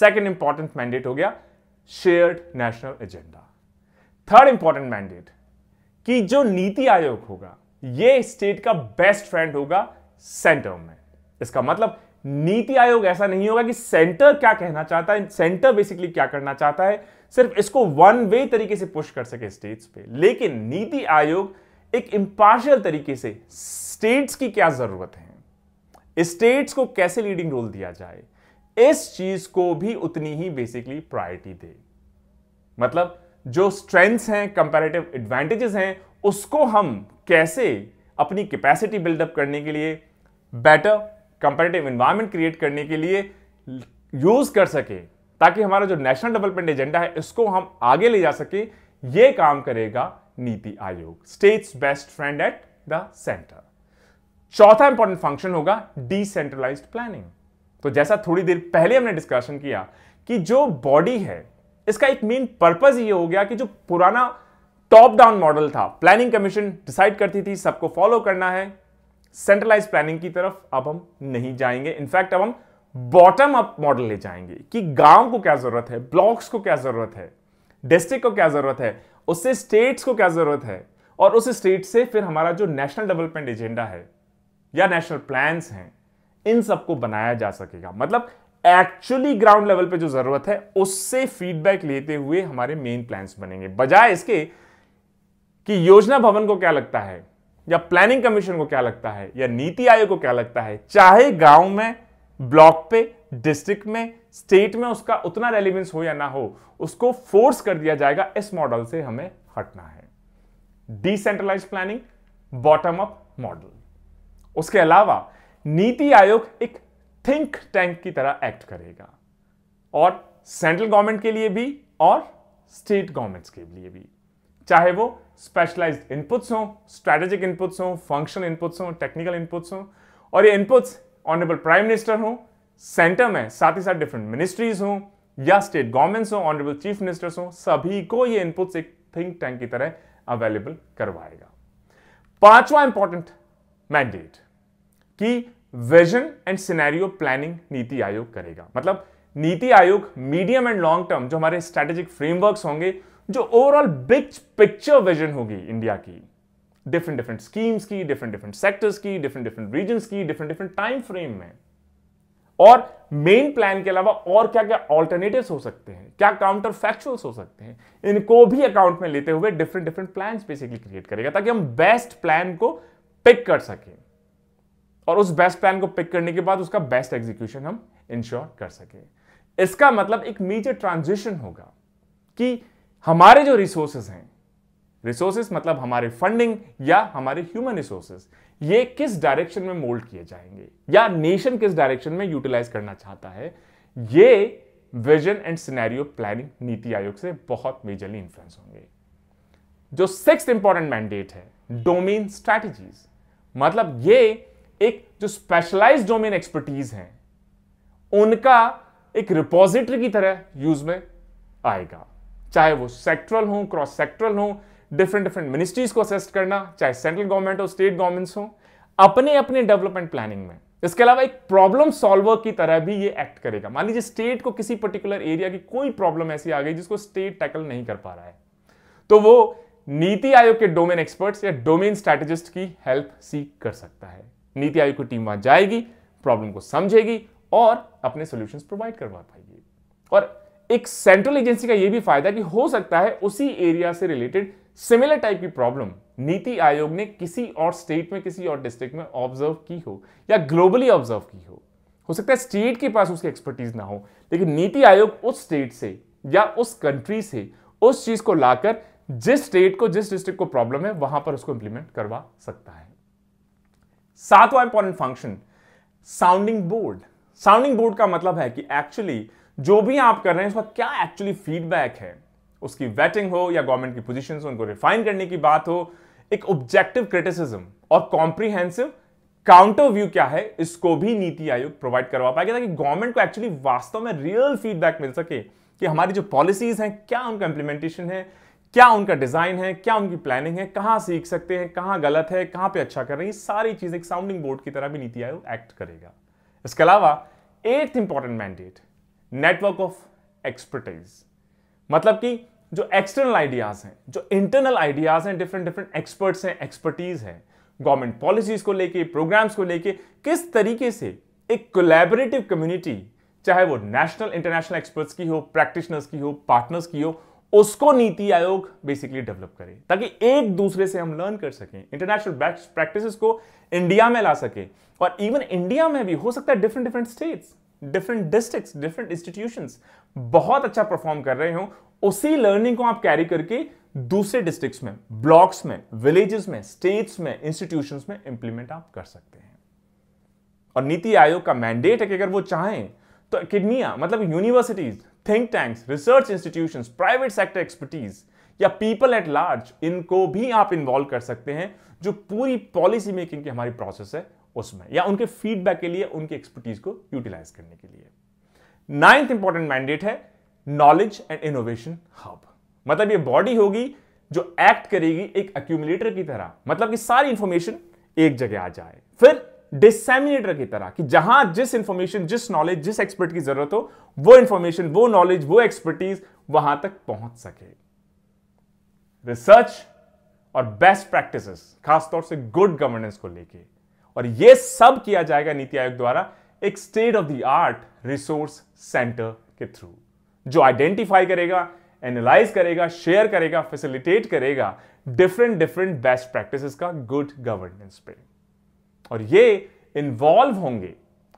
Second important mandate हो गया shared national agenda. Third important mandate कि जो नीति आयोग होगा यह स्टेट का बेस्ट फ्रेंड होगा सेंटर में। इसका मतलब नीति आयोग ऐसा नहीं होगा कि सेंटर क्या कहना चाहता है, सेंटर बेसिकली क्या करना चाहता है, सिर्फ इसको वन वे तरीके से पुश कर सके स्टेट्स पे। लेकिन नीति आयोग एक इंपार्शियल तरीके से स्टेट्स की क्या जरूरत है, स्टेट्स को कैसे लीडिंग रोल दिया जाए, इस चीज को भी उतनी ही बेसिकली प्रायोरिटी दे। मतलब जो स्ट्रेंथ्स हैं, कंपैरेटिव एडवांटेजेस हैं, उसको हम कैसे अपनी कैपेसिटी बिल्डअप करने के लिए, बेटर कंपैरेटिव एनवायरनमेंट क्रिएट करने के लिए यूज कर सके, ताकि हमारा जो नेशनल डेवलपमेंट एजेंडा है इसको हम आगे ले जा सके। ये काम करेगा नीति Aayog, states best friend at the centre. चौथा इंपॉर्टेंट फंक्शन होगा डिसेंट्रलाइज्ड प्लानिंग। तो जैसा थोड़ी देर पहले हमने डिस्कशन किया कि जो बॉडी है इसका एक मेन पर्पस ये हो गया कि जो पुराना टॉप डाउन मॉडल था, प्लानिंग कमीशन डिसाइड करती थी सबको फॉलो करना है, सेंट्रलाइज प्लानिंग की तरफ अब हम नहीं जाएंगे। इनफैक्ट अब हम बॉटम अप मॉडल ले जाएंगे कि गांव को क्या जरूरत है, ब्लॉक्स को क्या जरूरत है, डिस्ट्रिक्ट को क्या जरूरत है, उससे स्टेट्स को क्या जरूरत है, और उस स्टेट से फिर हमारा जो नेशनल डेवलपमेंट एजेंडा है या नेशनल प्लान्स हैं, इन सबको बनाया जा सकेगा। मतलब एक्चुअली ग्राउंड लेवल पे जो जरूरत है उससे फीडबैक लेते हुए हमारे मेन प्लान्स बनेंगे, बजाय इसके कि योजना भवन को क्या लगता है, या प्लानिंग कमीशन को क्या लगता है, या नीति आयोग को क्या लगता है, चाहे गांव में, ब्लॉक पे, डिस्ट्रिक्ट में, स्टेट में उसका उतना रेलिवेंस हो या ना हो, उसको फोर्स कर दिया जाएगा। इस मॉडल से हमें हटना है, decentralise planning, bottom up model. उसके अलावा नीति आयोग एक थिंक टैंक की तरह एक्ट करेगा, और सेंट्रल गवर्नमेंट के लिए भी और स्टेट गवर्नमेंट्स के लिए भी, चाहे वो स्पेशलाइज्ड इनपुट्स हों, स्ट्रैटेजिक इनपुट्स हों, फंक्शनल इनपुट्स हों, टेक्निकल इनपुट्स हों, और ये इनपुट्स ऑनरेबल प्राइम मिनिस्टर हों, सेंटर में साथ ही साथ डिफरेंट मिनिस्ट्रीज हों, या स्टेट गवर्नमेंट्स हों, ऑनरेबल चीफ मिनिस्टर्स हों, सभी को ये इनपुट्स एक थिंक टैंक की तरह अवेलेबल करवाएगा। पांचवा इंपॉर्टेंट मैंडेट कि vision and scenario planning NITI Aayog करेगा। मतलब NITI Aayog medium and long term जो हमारे स्ट्रैटेजिक फ्रेमवर्क्स होंगे, जो ओवरऑल बिग पिक्चर विजन होगी इंडिया की, डिफरेंट डिफरेंट स्कीम्स की, डिफरेंट डिफरेंट सेक्टर्स की, डिफरेंट डिफरेंट रीजन्स की, डिफरेंट डिफरेंट टाइम फ्रेम में, और मेन प्लान के अलावा और क्या क्या ऑल्टरनेटिव्स हो सकते हैं, क्या काउंटर फैक्चुअल्स हो सकते हैं, इनको भी अकाउंट में लेते हुए different different plan basically create करेगा, ताकि हम बेस्ट प्लान को पिक कर सकें, और उस बेस्ट प्लान को पिक करने के बाद उसका बेस्ट एग्जीक्यूशन हम इंश्योर कर सके। इसका मतलब एक मेजर ट्रांजिशन होगा कि हमारे जो रिसोर्सेज हैं, रिसोर्सेज मतलब हमारे फंडिंग या हमारे ह्यूमन रिसोर्सेज, ये किस डायरेक्शन में मोल्ड किए जाएंगे, या नेशन किस डायरेक्शन में यूटिलाइज करना चाहता है, ये vision and scenario planning NITI आयोग से बहुत मेजरली इन्फ्लुएंस होंगे। जो सिक्स्थ इंपॉर्टेंट मैंडेट है, डोमेन स्ट्रैटेजीज। मतलब ये एक जो स्पेशलाइज्ड डोमेन एक्सपर्टीज हैं, उनका एक रिपोजिटरी की तरह यूज में आएगा, चाहे वो सेक्टरल हो, क्रॉस सेक्टरल हो, डिफरेंट डिफरेंट मिनिस्ट्रीज को असिस्ट करना, चाहे सेंट्रल गवर्नमेंट हो, स्टेट गवर्नमेंट्स हो, अपने अपने डेवलपमेंट प्लानिंग में। इसके अलावा एक प्रॉब्लम सॉल्वर की तरह भी ये एक्ट करेगा। मान लीजिए स्टेट को किसी पर्टिकुलर एरिया की कोई प्रॉब्लम ऐसी आ गई जिसको स्टेट टैकल नहीं कर पा रहा है, तो वो नीति आयोग के डोमेन एक्सपर्ट्स या डोमेन स्ट्रैटेजिस्ट की हेल्प सीख कर सकता है। नीति आयोग की टीम वहां जाएगी, प्रॉब्लम को समझेगी और अपने सॉल्यूशंस प्रोवाइड करवा पाएगी। और एक सेंट्रल एजेंसी का यह भी फायदा कि हो सकता है उसी एरिया से रिलेटेड सिमिलर टाइप की प्रॉब्लम नीति आयोग ने किसी और स्टेट में, किसी और डिस्ट्रिक्ट में ऑब्जर्व की हो, या ग्लोबली ऑब्जर्व की हो। हो सकता है स्टेट के पास उसकी एक्सपर्टीज ना हो, लेकिन नीति आयोग उस स्टेट से या उस कंट्री से उस चीज को लाकर जिस स्टेट को, जिस डिस्ट्रिक्ट को प्रॉब्लम है, वहां पर उसको इंप्लीमेंट करवा सकता है। सातवां important function, sounding board. Sounding board का मतलब है कि एक्चुअली जो भी आप कर रहे हैं उसका क्या एक्चुअली फीडबैक है, उसकी वेटिंग हो, या गवर्नमेंट की पोजीशंस उनको रिफाइन करने की बात हो, एक ऑब्जेक्टिव क्रिटिसिज्म और कॉम्प्रिहेंसिव काउंटर व्यू क्या है, इसको भी नीति आयोग प्रोवाइड करवा पाएगा, ताकि गवर्नमेंट को एक्चुअली वास्तव में रियल फीडबैक मिल सके कि हमारी जो पॉलिसीज हैं, क्या उनका इंप्लीमेंटेशन है, क्या उनका डिजाइन है, क्या उनकी प्लानिंग है, कहां सीख सकते हैं, कहां गलत है, कहां पे अच्छा कर रही है, सारी चीज एक साउंडिंग बोर्ड की तरह भी नीति आयोग एक्ट करेगा। इसके अलावा eighth important mandate, network of expertise. मतलब कि जो एक्सटर्नल आइडियाज हैं, जो इंटरनल आइडियाज हैं, डिफरेंट डिफरेंट एक्सपर्ट्स हैं, एक्सपर्टीज हैं, गवर्नमेंट पॉलिसीज को लेके, प्रोग्राम्स को लेके, किस तरीके से एक कोलैबोरेटिव कम्युनिटी, चाहे वो नेशनल इंटरनेशनल एक्सपर्ट्स की हो, प्रैक्टिशनर्स की हो, पार्टनर्स की हो, उसको नीति आयोग बेसिकली डेवलप करे ताकि एक दूसरे से हम लर्न कर सकें, इंटरनेशनल बेस्ट प्रैक्टिसेस को इंडिया में ला सके। और इवन इंडिया में भी हो सकता है different different states, different districts, different institutions बहुत अच्छा परफॉर्म कर रहे हो, उसी लर्निंग को आप कैरी करके दूसरे डिस्ट्रिक्ट्स में, ब्लॉक्स में, विलेजेस में, स्टेट्स में, इंस्टीट्यूशंस में इंप्लीमेंट आप कर सकते हैं। और नीति आयोग का मैंडेट है कि अगर वो चाहें तो किडनिया मतलब universities, think tanks, research institutions, private sector expertise या पीपल एट लार्ज, इनको भी आप इन्वॉल्व कर सकते हैं जो पूरी पॉलिसी मेकिंग की हमारी प्रोसेस है उसमें, या उनके फीडबैक के लिए, उनकी एक्सपर्टीज को यूटिलाइज करने के लिए। नाइन्थ इंपॉर्टेंट मैंडेट है नॉलेज एंड इनोवेशन हब, मतलब ये बॉडी होगी जो एक्ट करेगी एक एक्यूमुलेटर की तरह, मतलब कि सारी इंफॉर्मेशन एक जगह आ जाए, फिर डिसेमिनेटर की तरह कि जहां जिस इंफॉर्मेशन, जिस नॉलेज, जिस एक्सपर्ट की जरूरत हो, वो इंफॉर्मेशन, वो नॉलेज, वो एक्सपर्टीज वहां तक पहुंच सके। रिसर्च और बेस्ट प्रैक्टिसेस, खासतौर से गुड गवर्नेंस को लेके, और ये सब किया जाएगा नीति आयोग द्वारा एक state of the art resource centre के थ्रू, जो आइडेंटिफाई करेगा, एनालाइज करेगा, शेयर करेगा, फैसिलिटेट करेगा डिफरेंट डिफरेंट बेस्ट प्रैक्टिसेस का गुड गवर्नेंस पे। और ये इन्वॉल्व होंगे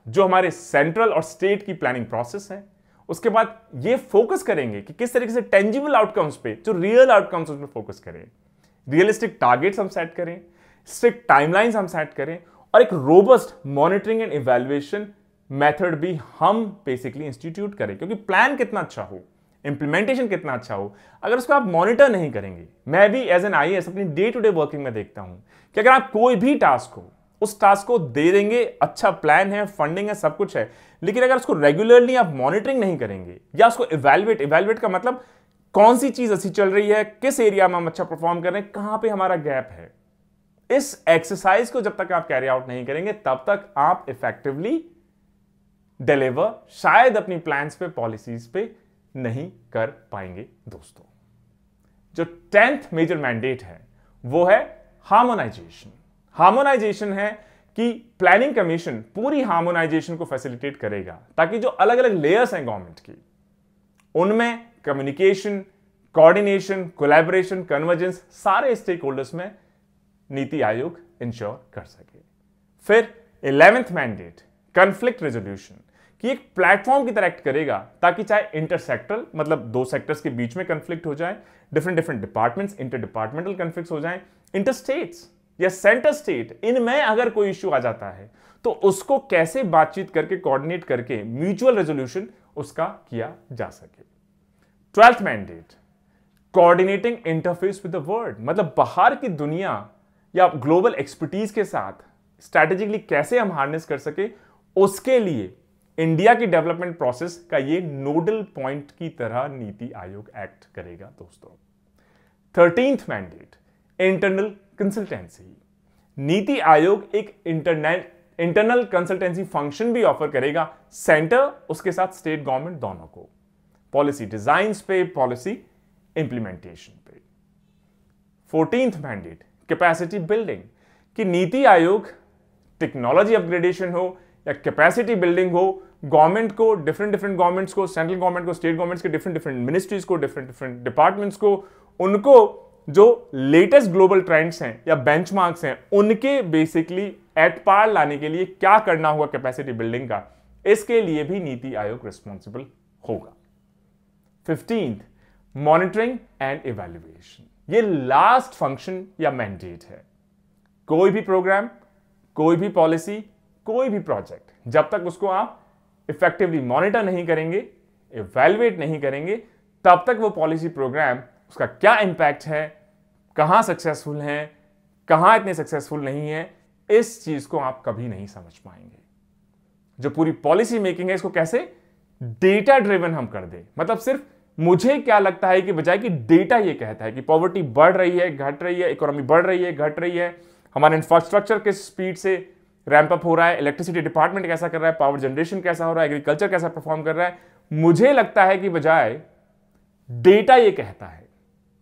जो हमारे सेंट्रल और स्टेट की प्लानिंग प्रोसेस है। उसके बाद ये फोकस करेंगे कि किस तरीके से टेंजिबल आउटकम्स पे, जो रियल आउटकम्स, उसमें फोकस करें, रियलिस्टिक टारगेट्स हम सेट करें, स्ट्रिक्ट टाइमलाइंस हम सेट करें, और एक robust monitoring and evaluation method भी हम बेसिकली इंस्टीट्यूट करें, क्योंकि प्लान कितना अच्छा हो, इंप्लीमेंटेशन कितना अच्छा हो, अगर उसको आप मॉनिटर नहीं करेंगे, मैं भी as an I A S अपनी डे टू डे वर्किंग में देखता हूं कि अगर आप कोई भी टास्क हो, उस टास्क को दे देंगे, अच्छा प्लान है, फंडिंग है, सब कुछ है, लेकिन अगर उसको रेगुलरली आप मॉनिटरिंग नहीं करेंगे या उसको इवैल्यूएट, इवैल्यूएट का मतलब कौन सी चीज अच्छी चल रही है, किस एरिया में हम अच्छा परफॉर्म कर रहे हैं, कहां पे हमारा गैप है, इस एक्सरसाइज को जब तक आप कैरी आउट नहीं करेंगे तब तक आप इफेक्टिवली डिलीवर शायद अपनी प्लान्स पे, पॉलिसीज पे नहीं कर पाएंगे। दोस्तों, जो टेंथ मेजर मैंडेट है वो है हार्मोनाइजेशन। हार्मोनाइजेशन है कि प्लानिंग कमीशन पूरी हार्मोनाइजेशन को फैसिलिटेट करेगा ताकि जो अलग अलग लेयर्स हैं गवर्नमेंट की, उनमें कम्युनिकेशन, कोऑर्डिनेशन, कोलैबोरेशन, कन्वर्जेंस सारे स्टेक होल्डर्स में नीति आयोग इंश्योर कर सके। फिर इलेवेंथ मैंडेट कॉन्फ्लिक्ट रेजोल्यूशन, कि एक प्लेटफॉर्म की तरह एक्ट करेगा ताकि चाहे इंटरसेक्टरल मतलब दो सेक्टर्स के बीच में कॉन्फ्लिक्ट हो जाए, different different departments, inter departmental conflicts हो जाए, इंटर स्टेट्स या सेंटर स्टेट, इनमें अगर कोई इश्यू आ जाता है तो उसको कैसे बातचीत करके, कोऑर्डिनेट करके म्यूचुअल रेजोल्यूशन उसका किया जा सके। Twelfth mandate coordinating interface with the world, मतलब बाहर की दुनिया या ग्लोबल एक्सपर्टीज के साथ स्ट्रैटेजिकली कैसे हम हार्नेस कर सके, उसके लिए इंडिया की डेवलपमेंट प्रोसेस का ये नोडल पॉइंट की तरह नीति आयोग एक्ट करेगा। दोस्तों, thirteenth mandate internal consultancy, NITI Aayog एक इंटरनेट इंटरनल कंसल्टेंसी फंक्शन भी ऑफर करेगा सेंटर, उसके साथ स्टेट गवर्नमेंट दोनों को, पॉलिसी डिजाइन्स पे, पॉलिसी इंप्लीमेंटेशन पे। फोर्टीन्थ मैंडेट कैपेसिटी बिल्डिंग, कि नीति आयोग टेक्नोलॉजी अपग्रेडेशन हो या कैपेसिटी बिल्डिंग हो, गवर्नमेंट को, डिफरेंट डिफरेंट गवर्नमेंट्स को, सेंट्रल गवर्नमेंट को, स्टेट गवर्नमेंट्स के डिफरेंट डिफरेंट मिनिस्ट्रीज को, डिफरेंट डिफरेंट डिपार्टमेंट्स को, उनको जो लेटेस्ट ग्लोबल ट्रेंड्स हैं या बेंचमार्क्स हैं उनके बेसिकली एट पार लाने के लिए क्या करना होगा कैपेसिटी बिल्डिंग का, इसके लिए भी नीति आयोग रिस्पॉन्सिबल होगा। फिफ्टींथ मॉनिटरिंग एंड इवैल्यूएशन, ये लास्ट फंक्शन या मैंडेट है। कोई भी प्रोग्राम, कोई भी पॉलिसी, कोई भी प्रोजेक्ट जब तक उसको आप इफेक्टिवली मॉनिटर नहीं करेंगे, इवैल्यूएट नहीं करेंगे, तब तक वो पॉलिसी प्रोग्राम, उसका क्या इंपैक्ट है, कहां सक्सेसफुल है, कहां इतने सक्सेसफुल नहीं है, इस चीज को आप कभी नहीं समझ पाएंगे। जो पूरी पॉलिसी मेकिंग है इसको कैसे डेटा ड्रिवन हम कर दे, मतलब सिर्फ मुझे क्या लगता है कि बजाय कि डेटा ये कहता है कि पॉवर्टी बढ़ रही है, घट रही है, इकोनॉमी बढ़ रही है, घट रही है, हमारा इंफ्रास्ट्रक्चर किस स्पीड से रैंप अप हो रहा है, इलेक्ट्रिसिटी डिपार्टमेंट कैसा कर रहा है, पावर जनरेशन कैसा हो रहा है, एग्रीकल्चर कैसा परफॉर्म कर रहा है, मुझे लगता है कि बजाय डेटा ये कहता है।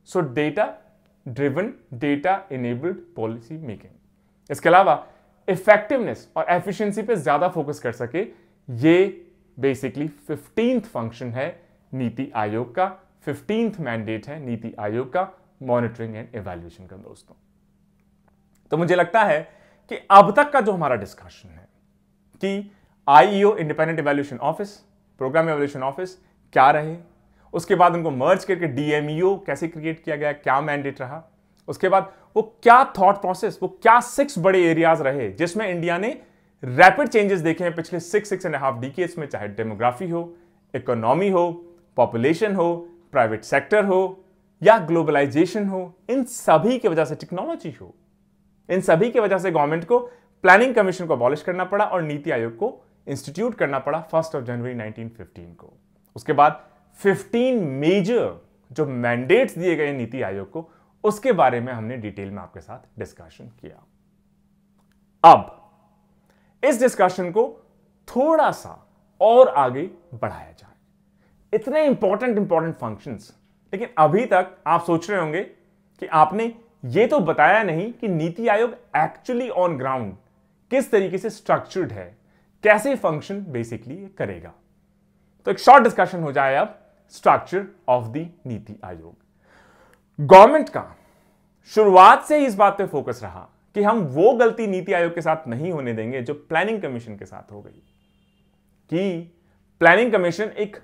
So data driven, data enabled policy making. इसके अलावा इफेक्टिवनेस और एफिशिएंसी पे ज्यादा फोकस कर सके। ये बेसिकली फिफ्टींथ फंक्शन है नीति आयोग का, फिफ्टींथ मैंडेट है नीति आयोग का, मॉनिटरिंग एंड इवैल्यूएशन का। दोस्तों तो मुझे लगता है कि अब तक का जो हमारा डिस्कशन है कि IEO independent evaluation office, programme evaluation office क्या रहे, उसके बाद उनको मर्ज करके डीएमईओ कैसे क्रिएट किया गया, क्या मैंडेट रहा, उसके बाद वो क्या थॉट प्रोसेस, वो क्या सिक्स बड़े एरियाज रहे जिसमें इंडिया ने रैपिड चेंजेस देखे हैं पिछले six six and half decades में, चाहे डेमोग्राफी हो, इकोनॉमी हो, पॉपुलेशन हो, प्राइवेट सेक्टर हो या ग्लोबलाइजेशन हो, इन सभी की वजह से टेक्नोलॉजी हो, इन सभी की वजह से गवर्नमेंट को प्लानिंग कमीशन को अबॉलिश करना पड़ा और नीति आयोग को इंस्टीट्यूट करना पड़ा first of January nineteen fifteen को। उसके बाद फिफ्टीन मेजर जो मैंडेट्स दिए गए नीति आयोग को, उसके बारे में हमने डिटेल में आपके साथ डिस्कशन किया। अब इस डिस्कशन को थोड़ा सा और आगे बढ़ाया जाए, इतने इंपॉर्टेंट इंपॉर्टेंट फंक्शंस। लेकिन अभी तक आप सोच रहे होंगे कि आपने यह तो बताया नहीं कि नीति आयोग एक्चुअली ऑन ग्राउंड किस तरीके से स्ट्रक्चर्ड है, कैसे फंक्शन बेसिकली करेगा। तो एक शॉर्ट डिस्कशन हो जाए अब structure of the NITI Aayog. Government का शुरुआत से ही इस बात पे फोकस रहा कि हम वो गलती नीति आयोग के साथ नहीं होने देंगे जो प्लानिंग कमीशन के साथ हो गई, कि प्लानिंग कमीशन एक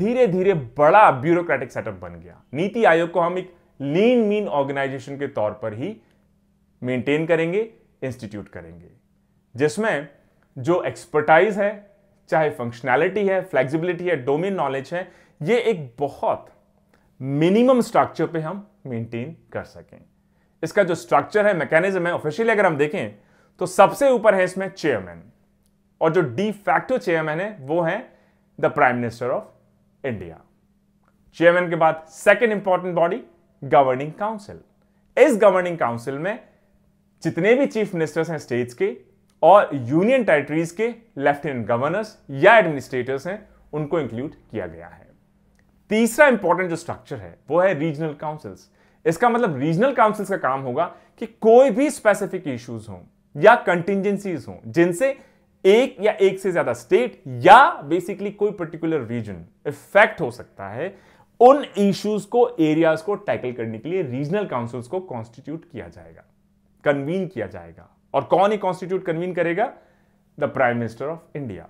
धीरे धीरे बड़ा ब्यूरोक्रेटिक सेटअप बन गया। नीति आयोग को हम एक लीन मीन ऑर्गेनाइजेशन के तौर पर ही मेंटेन करेंगे, इंस्टीट्यूट करेंगे, जिसमें जो एक्सपर्टाइज है, चाहे फंक्शनैलिटी है, फ्लेक्सिबिलिटी है, डोमेन नॉलेज है, ये एक बहुत मिनिमम स्ट्रक्चर पे हम मेंटेन कर सकें। इसका जो स्ट्रक्चर है, मैकेनिज्म है, ऑफिशियली अगर हम देखें तो सबसे ऊपर है इसमें चेयरमैन, और जो डी फैक्टो चेयरमैन है वो है the prime minister of India. Chairman के बाद second important body governing council. इस गवर्निंग काउंसिल में जितने भी चीफ मिनिस्टर्स हैं स्टेट्स के और यूनियन टेरिटरीज के लेफ्टिनेंट गवर्नर्स या एडमिनिस्ट्रेटर्स हैं, उनको इंक्लूड किया गया है। तीसरा इंपॉर्टेंट जो स्ट्रक्चर है वो है रीजनल काउंसिल्स। इसका मतलब रीजनल काउंसिल्स का काम होगा कि कोई भी स्पेसिफिक इश्यूज हों या कंटिंजेंसीज हों जिनसे एक या एक से ज्यादा स्टेट या बेसिकली कोई पर्टिकुलर रीजन इफेक्ट हो सकता है, उन इश्यूज को, एरियाज को टैकल करने के लिए रीजनल काउंसिल्स को कॉन्स्टिट्यूट किया जाएगा, कन्वीन किया जाएगा। और कौन ही कॉन्स्टिट्यूट कन्वीन करेगा? The prime minister of India.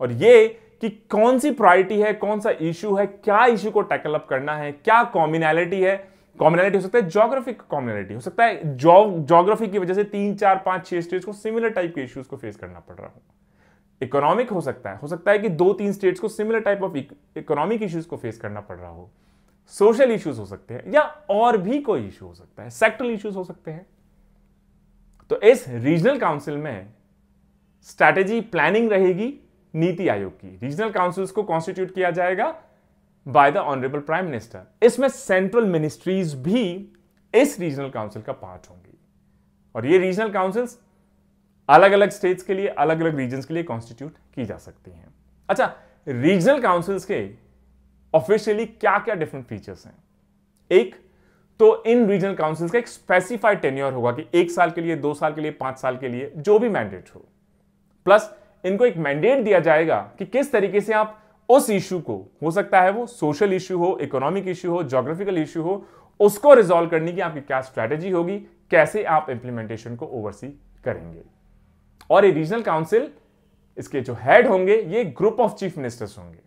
और ये कि कौन सी प्रायोरिटी है, कौन सा इशू है, क्या इशू को टैकल अप करना है, क्या कॉम्युनैलिटी है। कॉम्युनैलिटी हो सकता है ज्योग्राफिक कॉम्युनैलिटी, हो सकता है ज्योग्राफी की वजह से तीन चार पांच छह स्टेट्स को सिमिलर टाइप के इश्यूज को फेस करना पड़ रहा हो। इकोनॉमिक हो सकता है, हो सकता है कि दो तीन स्टेट्स को similar type of economic issues को फेस करना पड़ रहा हो। सोशल इश्यूज हो सकते हैं या और भी कोई इशू हो सकता है, सेक्टरल इश्यूज हो सकते हैं। तो इस रीजनल काउंसिल में स्ट्रैटेजी प्लानिंग रहेगी नीति आयोग की। रीजनल काउंसिल्स को कॉन्स्टिट्यूट किया जाएगा by the honourable prime minister. इसमें सेंट्रल मिनिस्ट्रीज भी इस रीजनल काउंसिल का पार्ट होंगी, और ये रीजनल काउंसिल्स अलग अलग स्टेट्स के लिए, अलग अलग रीजन्स के लिए कॉन्स्टिट्यूट की जा सकती हैं। अच्छा, रीजनल काउंसिल्स के ऑफिशियली क्या क्या डिफरेंट फीचर्स हैं? एक तो इन रीजनल काउंसिल्स का एक स्पेसिफाइड टेन्योर होगा कि एक साल के लिए, दो साल के लिए, पांच साल के लिए, जो भी मैंडेट हो। प्लस इनको एक मैंडेट दिया जाएगा कि किस तरीके से आप उस इशू को, हो सकता है वो सोशल इशू हो, इकोनॉमिक इशू हो, ज्योग्राफिकल इशू हो, उसको रिजॉल्व करने की आपकी क्या स्ट्रैटेजी होगी, कैसे आप इंप्लीमेंटेशन को ओवरसी करेंगे। और ये रीजनल काउंसिल, इसके जो हेड होंगे ये ग्रुप ऑफ चीफ मिनिस्टर्स होंगे,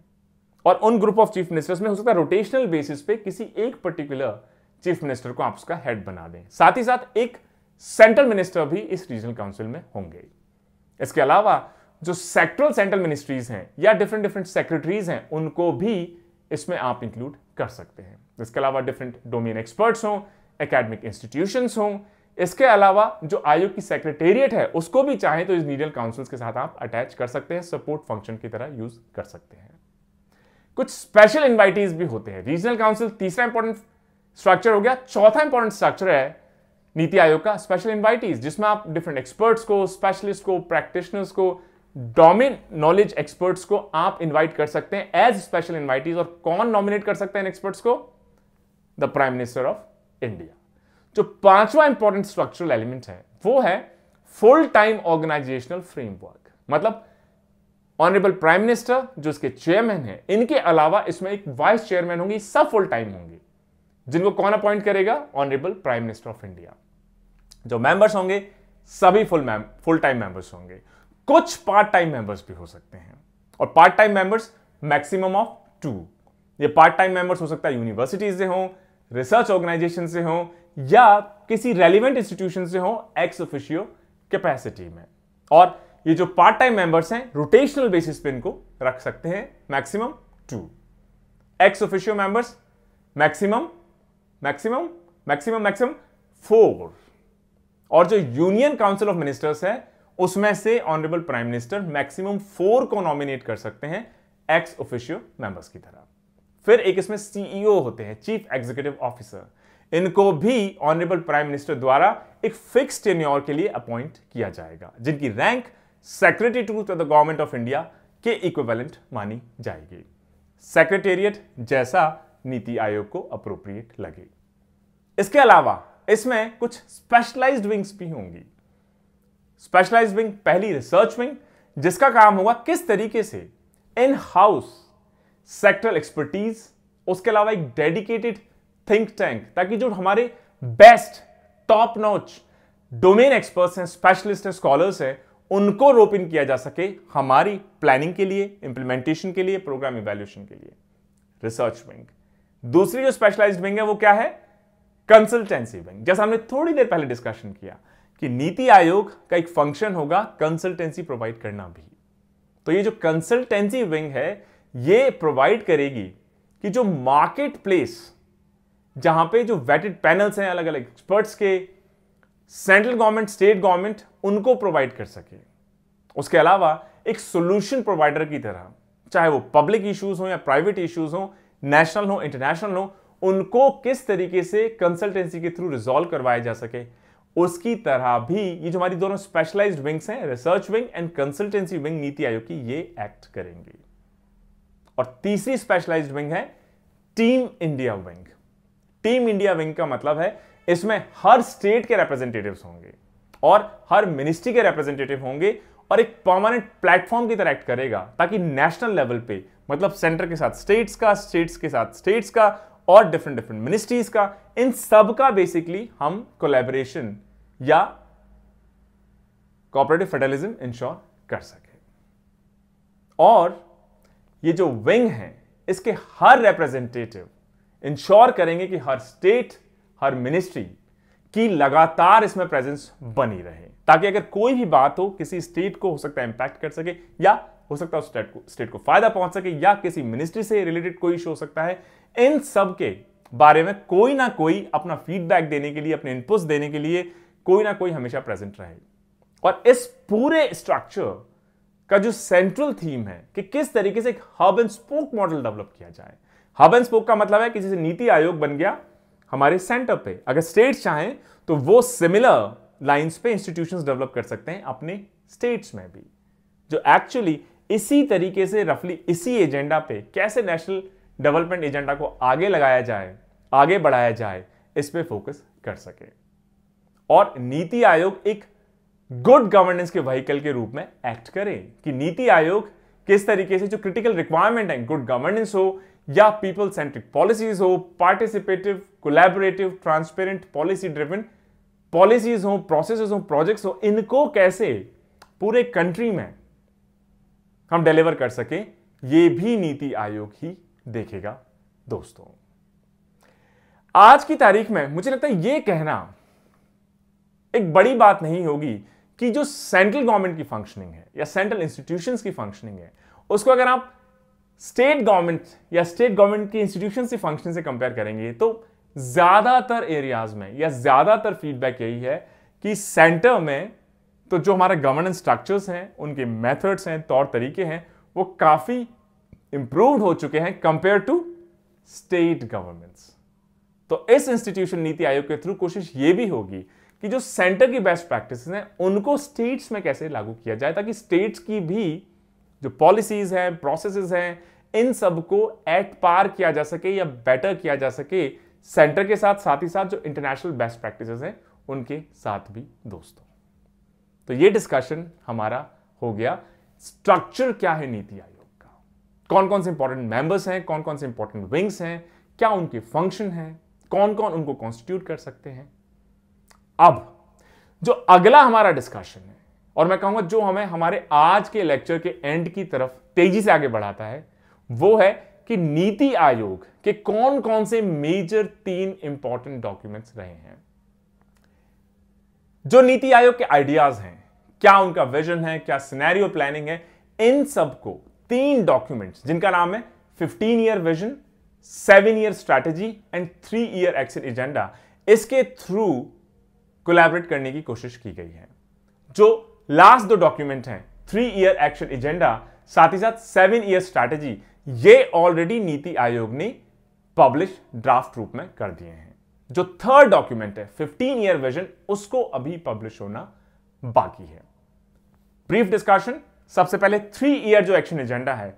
और उन ग्रुप ऑफ चीफ मिनिस्टर्स में हो सकता है रोटेशनल बेसिस पे किसी एक पर्टिकुलर चीफ मिनिस्टर को आप उसका हेड बना दें। साथ ही साथ एक सेंट्रल मिनिस्टर भी इस रीजनल काउंसिल में होंगे। इसके अलावा जो सेक्टरल सेंट्रल मिनिस्ट्रीज हैं या डिफरेंट डिफरेंट सेक्रेटरीज हैं, उनको भी इसमें आप इंक्लूड कर सकते हैं। इसके अलावा डिफरेंट डोमेन एक्सपर्ट्स हों, एकेडमिक इंस्टीट्यूशंस हों। इसके अलावा जो आयोग की सेक्रेटेरिएट है उसको भी चाहे तो इस रीजनल काउंसिल्स के साथ आप अटैच कर सकते हैं, सपोर्ट फंक्शन की तरह यूज कर सकते हैं। कुछ स्पेशल इन्वाइटीज भी होते हैं रीजनल काउंसिल। तीसरा इंपॉर्टेंट स्ट्रक्चर हो गया। चौथा इंपॉर्टेंट स्ट्रक्चर है नीति आयोग का स्पेशल इन्वाइटीज, जिसमें आप डिफरेंट एक्सपर्ट्स को, स्पेशलिस्ट को, प्रैक्टिशनर्स को, डोमेन नॉलेज एक्सपर्ट्स को आप इन्वाइट कर सकते हैं एज स्पेशल इन्वाइटीज। और कौन नॉमिनेट कर सकता है इन एक्सपर्ट्स को? The prime minister of India. जो पांचवा इंपॉर्टेंट स्ट्रक्चरल एलिमेंट है वो है फुल टाइम ऑर्गेनाइजेशनल फ्रेमवर्क। मतलब ऑनरेबल प्राइम मिनिस्टर जो इसके चेयरमैन हैं, इनके अलावा इसमें एक वाइस चेयरमैन होंगी, सब फुल टाइम होंगे, जिनको कौन अपॉइंट करेगा? Honourable prime minister of India. जो मेंबर्स होंगे सभी फुल फुल टाइम मेंबर्स होंगे, कुछ पार्ट टाइम मेंबर्स भी हो सकते हैं, और part time members maximum of two. ये पार्ट टाइम मेंबर्स हो सकता है यूनिवर्सिटीज से हों, रिसर्च ऑर्गेनाइजेशन से हों, या किसी रेलिवेंट इंस्टीट्यूशन से हों एक्स ऑफिशियो कैपेसिटी में। और ये जो पार्ट टाइम मेंबर्स हैं रोटेशनल बेसिस पे इनको रख सकते हैं, maximum two. Ex officio members maximum maximum maximum maximum four. और जो यूनियन काउंसिल ऑफ मिनिस्टर्स है उसमें से honourable prime minister maximum four को नॉमिनेट कर सकते हैं एक्स ऑफिशियो मेंबर्स की तरह। फिर एक इसमें सीईओ होते हैं, चीफ एग्जीक्यूटिव ऑफिसर, इनको भी ऑनरेबल प्राइम मिनिस्टर द्वारा एक फिक्स टेन्योर के लिए अपॉइंट किया जाएगा, जिनकी rank secretary to the government of India के इक्विवेलेंट मानी जाएगी। सेक्रेटेरिएट जैसा नीति आयोग को अप्रोप्रिएट लगे। इसके अलावा इसमें कुछ स्पेशलाइज्ड विंग्स भी होंगी। स्पेशलाइज्ड विंग, पहली रिसर्च विंग, जिसका काम होगा किस तरीके से इन हाउस सेक्टरल एक्सपर्टीज, उसके अलावा एक डेडिकेटेड थिंक टैंक, ताकि जो हमारे best top notch domain experts हैं, स्पेशलिस्ट हैं, स्कॉलर्स हैं, उनको रोप इन किया जा सके हमारी प्लानिंग के लिए, इंप्लीमेंटेशन के लिए, प्रोग्राम इवैल्यूएशन के लिए। Research wing. दूसरी जो स्पेशलाइज्ड विंग है वो क्या है? Consultancy wing. जैसा हमने थोड़ी देर पहले डिस्कशन किया कि नीति आयोग का एक फंक्शन होगा कंसल्टेंसी प्रोवाइड करना भी, तो ये जो कंसल्टेंसी विंग है ये प्रोवाइड करेगी कि जो मार्केट प्लेस जहां पे जो वेटेड पैनल्स हैं अलग अलग एक्सपर्ट्स के, सेंट्रल गवर्नमेंट, स्टेट गवर्नमेंट, उनको प्रोवाइड कर सके। उसके अलावा एक सॉल्यूशन प्रोवाइडर की तरह, चाहे वो पब्लिक इश्यूज हो या प्राइवेट इश्यूज हो, नेशनल हो, इंटरनेशनल हो, उनको किस तरीके से कंसल्टेंसी के थ्रू रिजॉल्व करवाया जा सके, उसकी तरह भी ये जो हमारी दोनों स्पेशलाइज्ड विंग्स हैं, research wing and consultancy wing, NITI Aayog की ये एक्ट करेंगे। और तीसरी स्पेशलाइज्ड विंग है team India wing. Team India wing का मतलब है इसमें हर स्टेट के रिप्रेजेंटेटिव्स होंगे और हर मिनिस्ट्री के रिप्रेजेंटेटिव होंगे, और एक परमानेंट प्लेटफॉर्म की तरह एक्ट करेगा, ताकि नेशनल लेवल पे, मतलब सेंटर के साथ स्टेट्स का, स्टेट्स के साथ स्टेट्स का, और डिफरेंट डिफरेंट मिनिस्ट्रीज का, इन सब का बेसिकली हम कोलैबोरेशन या कोऑपरेटिव फेडरलिज्म इंश्योर कर सके। और ये जो विंग है इसके हर रिप्रेजेंटेटिव इंश्योर करेंगे कि हर स्टेट, हर मिनिस्ट्री की लगातार इसमें प्रेजेंस बनी रहे, ताकि अगर कोई भी बात हो, किसी स्टेट को हो सकता है इंपैक्ट कर सके, या हो सकता है उस स्टेट को स्टेट को फायदा पहुंच सके, या किसी मिनिस्ट्री से रिलेटेड कोई इशू हो सकता है, इन सब के बारे में कोई ना कोई अपना फीडबैक देने के लिए, अपने इनपुट्स देने के लिए कोई ना कोई हमेशा प्रेजेंट रहे। और इस पूरे स्ट्रक्चर का जो सेंट्रल थीम है कि किस तरीके से एक hub and spoke model develop किया जाए। हब एंड स्पोक का मतलब है कि जैसे नीति आयोग बन गया हमारे सेंटर पे, अगर स्टेट्स चाहें तो वो सिमिलर लाइंस पे इंस्टीट्यूशंस डेवलप कर सकते हैं अपने स्टेट्स में भी, जो एक्चुअली इसी तरीके से रफली इसी एजेंडा पे, कैसे नेशनल डेवलपमेंट एजेंडा को आगे लगाया जाए, आगे बढ़ाया जाए, इस पे फोकस कर सके। और नीति आयोग एक गुड गवर्नेंस के व्हीकल के रूप में एक्ट करें कि नीति आयोग किस तरीके से जो क्रिटिकल रिक्वायरमेंट है, गुड गवर्नेंस हो या पीपल सेंट्रिक पॉलिसीज हो, participative, collaborative, transparent, policy driven policies हो, प्रोसेसेस हो, प्रोजेक्ट्स हो, इनको कैसे पूरे कंट्री में हम डिलीवर कर सके, ये भी नीति आयोग ही देखेगा। दोस्तों, आज की तारीख में मुझे लगता है यह कहना एक बड़ी बात नहीं होगी कि जो सेंट्रल गवर्नमेंट की फंक्शनिंग है या सेंट्रल इंस्टीट्यूशंस की फंक्शनिंग है, उसको अगर आप स्टेट गवर्नमेंट या स्टेट गवर्नमेंट की इंस्टीट्यूशन से फंक्शन से कंपेयर करेंगे, तो ज्यादातर एरियाज में या ज्यादातर फीडबैक यही है कि सेंटर में तो जो हमारा गवर्नेंस स्ट्रक्चर्स हैं, उनके मेथड्स हैं, तौर तरीके हैं, वो काफी इंप्रूव्ड हो चुके हैं कंपेयर टू स्टेट गवर्नमेंट्स। तो इस इंस्टीट्यूशन नीति आयोग के थ्रू कोशिश ये भी होगी कि जो सेंटर की बेस्ट प्रैक्टिसेस हैं उनको स्टेट्स में कैसे लागू किया जाए, ताकि स्टेट्स की भी जो पॉलिसीज हैं, प्रोसेसेस हैं, इन सबको एट पार किया जा सके या बेटर किया जा सके सेंटर के साथ, साथ ही साथ जो इंटरनेशनल बेस्ट प्रैक्टिसेस हैं उनके साथ भी। दोस्तों, तो ये डिस्कशन हमारा हो गया स्ट्रक्चर क्या है नीति आयोग का, कौन कौन से इंपॉर्टेंट मेंबर्स हैं, कौन कौन से इंपॉर्टेंट विंग्स हैं, क्या उनके फंक्शन हैं, कौन कौन उनको कॉन्स्टिट्यूट कर सकते हैं। अब जो अगला हमारा डिस्कशन है, और मैं कहूंगा जो हमें हमारे आज के लेक्चर के एंड की तरफ तेजी से आगे बढ़ाता है, वो है कि नीति आयोग के कौन कौन से मेजर तीन इंपॉर्टेंट डॉक्यूमेंट्स रहे हैं, जो नीति आयोग के आइडियाज हैं, क्या उनका विजन है, क्या सिनेरियो प्लानिंग है। इन सबको तीन डॉक्यूमेंट्स जिनका नाम है fifteen year vision, seven year strategy and three year action agenda, इसके थ्रू कोलैबोरेट करने की कोशिश की गई है। जो लास्ट दो डॉक्यूमेंट हैं, थ्री ईयर एक्शन एजेंडा साथ ही साथ सेवन ईयर स्ट्रैटेजी, ये ऑलरेडी नीति आयोग ने पब्लिश ड्राफ्ट रूप में कर दिए हैं। जो थर्ड डॉक्यूमेंट है फिफ्टीन ईयर विजन, उसको अभी पब्लिश होना बाकी है। ब्रीफ डिस्कशन, सबसे पहले थ्री ईयर जो एक्शन एजेंडा है,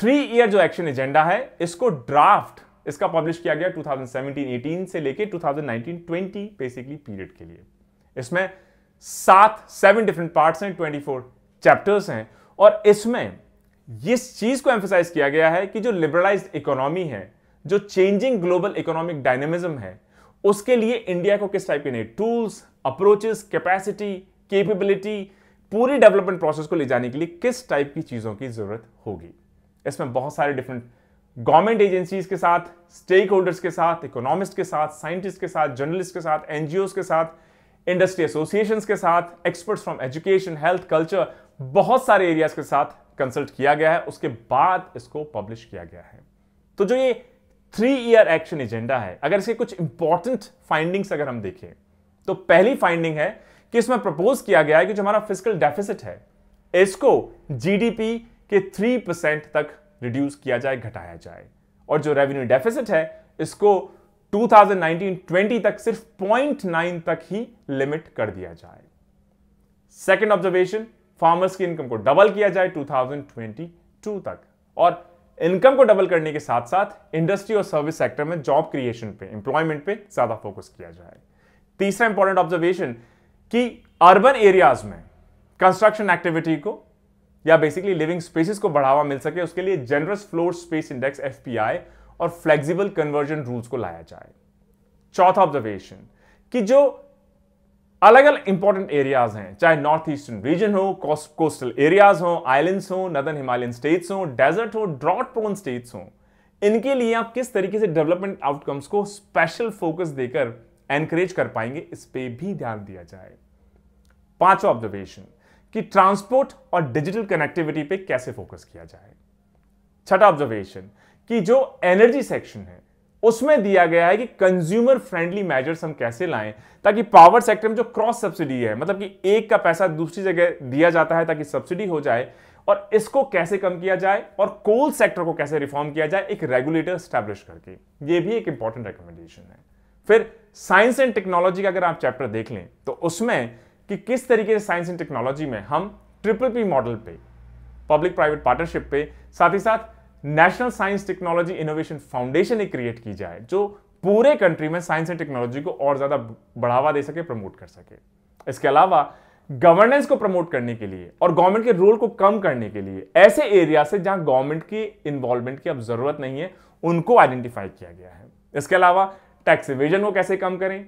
थ्री ईयर जो एक्शन एजेंडा है इसको ड्राफ्ट इसका पब्लिश किया गया ट्वेंटी सेवनटीन एटीन से लेके twenty nineteen twenty basically period के लिए। इसमें सात सेवन डिफरेंट पार्ट्स हैं, चौबीस चैप्टर्स हैं, और इसमें इस चीज को एम्फसाइज किया गया है कि जो लिबरलाइज्ड इकोनॉमी है, जो चेंजिंग ग्लोबल इकोनॉमिक डायनेमिज्म है, उसके लिए इंडिया को किस टाइप के नए टूल्स, अप्रोचेस, कैपेसिटी, कैपेबिलिटी, पूरी डेवलपमेंट प्रोसेस को ले जाने के लिए किस टाइप की चीजों की जरूरत होगी। इसमें बहुत सारे डिफरेंट गवर्नमेंट एजेंसीज के साथ, स्टेक होल्डर्स के साथ, इकोनॉमिस्ट के साथ, साइंटिस्ट के साथ, जर्नलिस्ट के साथ, एनजीओ के साथ, इंडस्ट्री एसोसिएशन के साथ, experts from education, health, culture, बहुत सारे एरियाज के साथ कंसल्ट किया गया है। उसके बाद इसको पब्लिश किया गया है। तो जो ये थ्री ईयर एक्शन एजेंडा है, अगर इसके कुछ इंपॉर्टेंट फाइंडिंग्स अगर हम देखें, तो पहली फाइंडिंग है कि इसमें प्रपोज किया गया है कि जो हमारा फिस्कल डेफिसिट है, इसको जीडीपी के थ्री परसेंट तक रिड्यूस किया जाए, घटाया जाए, और जो रेवेन्यू डेफिसिट है इसको ट्वेंटी नाइनटीन ट्वेंटी तक सिर्फ पॉइंट नाइन तक ही लिमिट कर दिया जाए। सेकेंड ऑब्जर्वेशन, फार्मर्स की इनकम को डबल किया जाए ट्वेंटी ट्वेंटी टू तक, और इनकम को डबल करने के साथ साथ इंडस्ट्री और सर्विस सेक्टर में जॉब क्रिएशन पे, एम्प्लॉयमेंट पे ज्यादा फोकस किया जाए। तीसरा इंपॉर्टेंट ऑब्जर्वेशन कि अर्बन एरियाज में कंस्ट्रक्शन एक्टिविटी को या बेसिकली लिविंग स्पेसेस को बढ़ावा मिल सके, उसके लिए generous floor space index F P I और फ्लेक्सिबल कन्वर्जन रूल्स को लाया जाए। चौथा ऑब्जर्वेशन कि जो अलग अलग इंपॉर्टेंट एरियाज हैं, चाहे नॉर्थ ईस्टर्न रीजन हो, कोस्टल एरियाज हो, आइलैंड्स हो, नदर्न हिमालयन स्टेट्स हो, डेजर्ट हो, ड्रॉट प्रोन स्टेट्स हो, इनके लिए आप किस तरीके से डेवलपमेंट आउटकम्स को स्पेशल फोकस देकर एनकरेज कर पाएंगे, इस पे भी ध्यान दिया जाए। पांचवा ऑब्जर्वेशन कि ट्रांसपोर्ट और डिजिटल कनेक्टिविटी पे कैसे फोकस किया जाए। छठा ऑब्जर्वेशन कि जो एनर्जी सेक्शन है उसमें दिया गया है कि कंज्यूमर फ्रेंडली मेजर्स हम कैसे लाएं, ताकि पावर सेक्टर में जो क्रॉस सब्सिडी है, मतलब कि एक का पैसा दूसरी जगह दिया जाता है ताकि सब्सिडी हो जाए, और इसको कैसे कम किया जाए, और कोल सेक्टर को कैसे रिफॉर्म किया जाए एक रेगुलेटर स्टैब्लिश करके, ये भी एक इंपॉर्टेंट रिकमेंडेशन है। फिर साइंस एंड टेक्नोलॉजी का अगर आप चैप्टर देख लें, तो उसमें कि किस तरीके से साइंस एंड टेक्नोलॉजी में हम ट्रिपल पी मॉडल पे, पब्लिक प्राइवेट पार्टनरशिप पे, साथ ही साथ national science technology innovation foundation एक क्रिएट की जाए, जो पूरे कंट्री में साइंस एंड टेक्नोलॉजी को और ज्यादा बढ़ावा दे सके, प्रमोट कर सके। इसके अलावा गवर्नेंस को प्रमोट करने के लिए और गवर्नमेंट के रोल को कम करने के लिए ऐसे एरिया से जहां गवर्नमेंट की इन्वॉल्वमेंट की अब जरूरत नहीं है, उनको आइडेंटिफाई किया गया है। इसके अलावा टैक्स इवेजन को कैसे कम करें,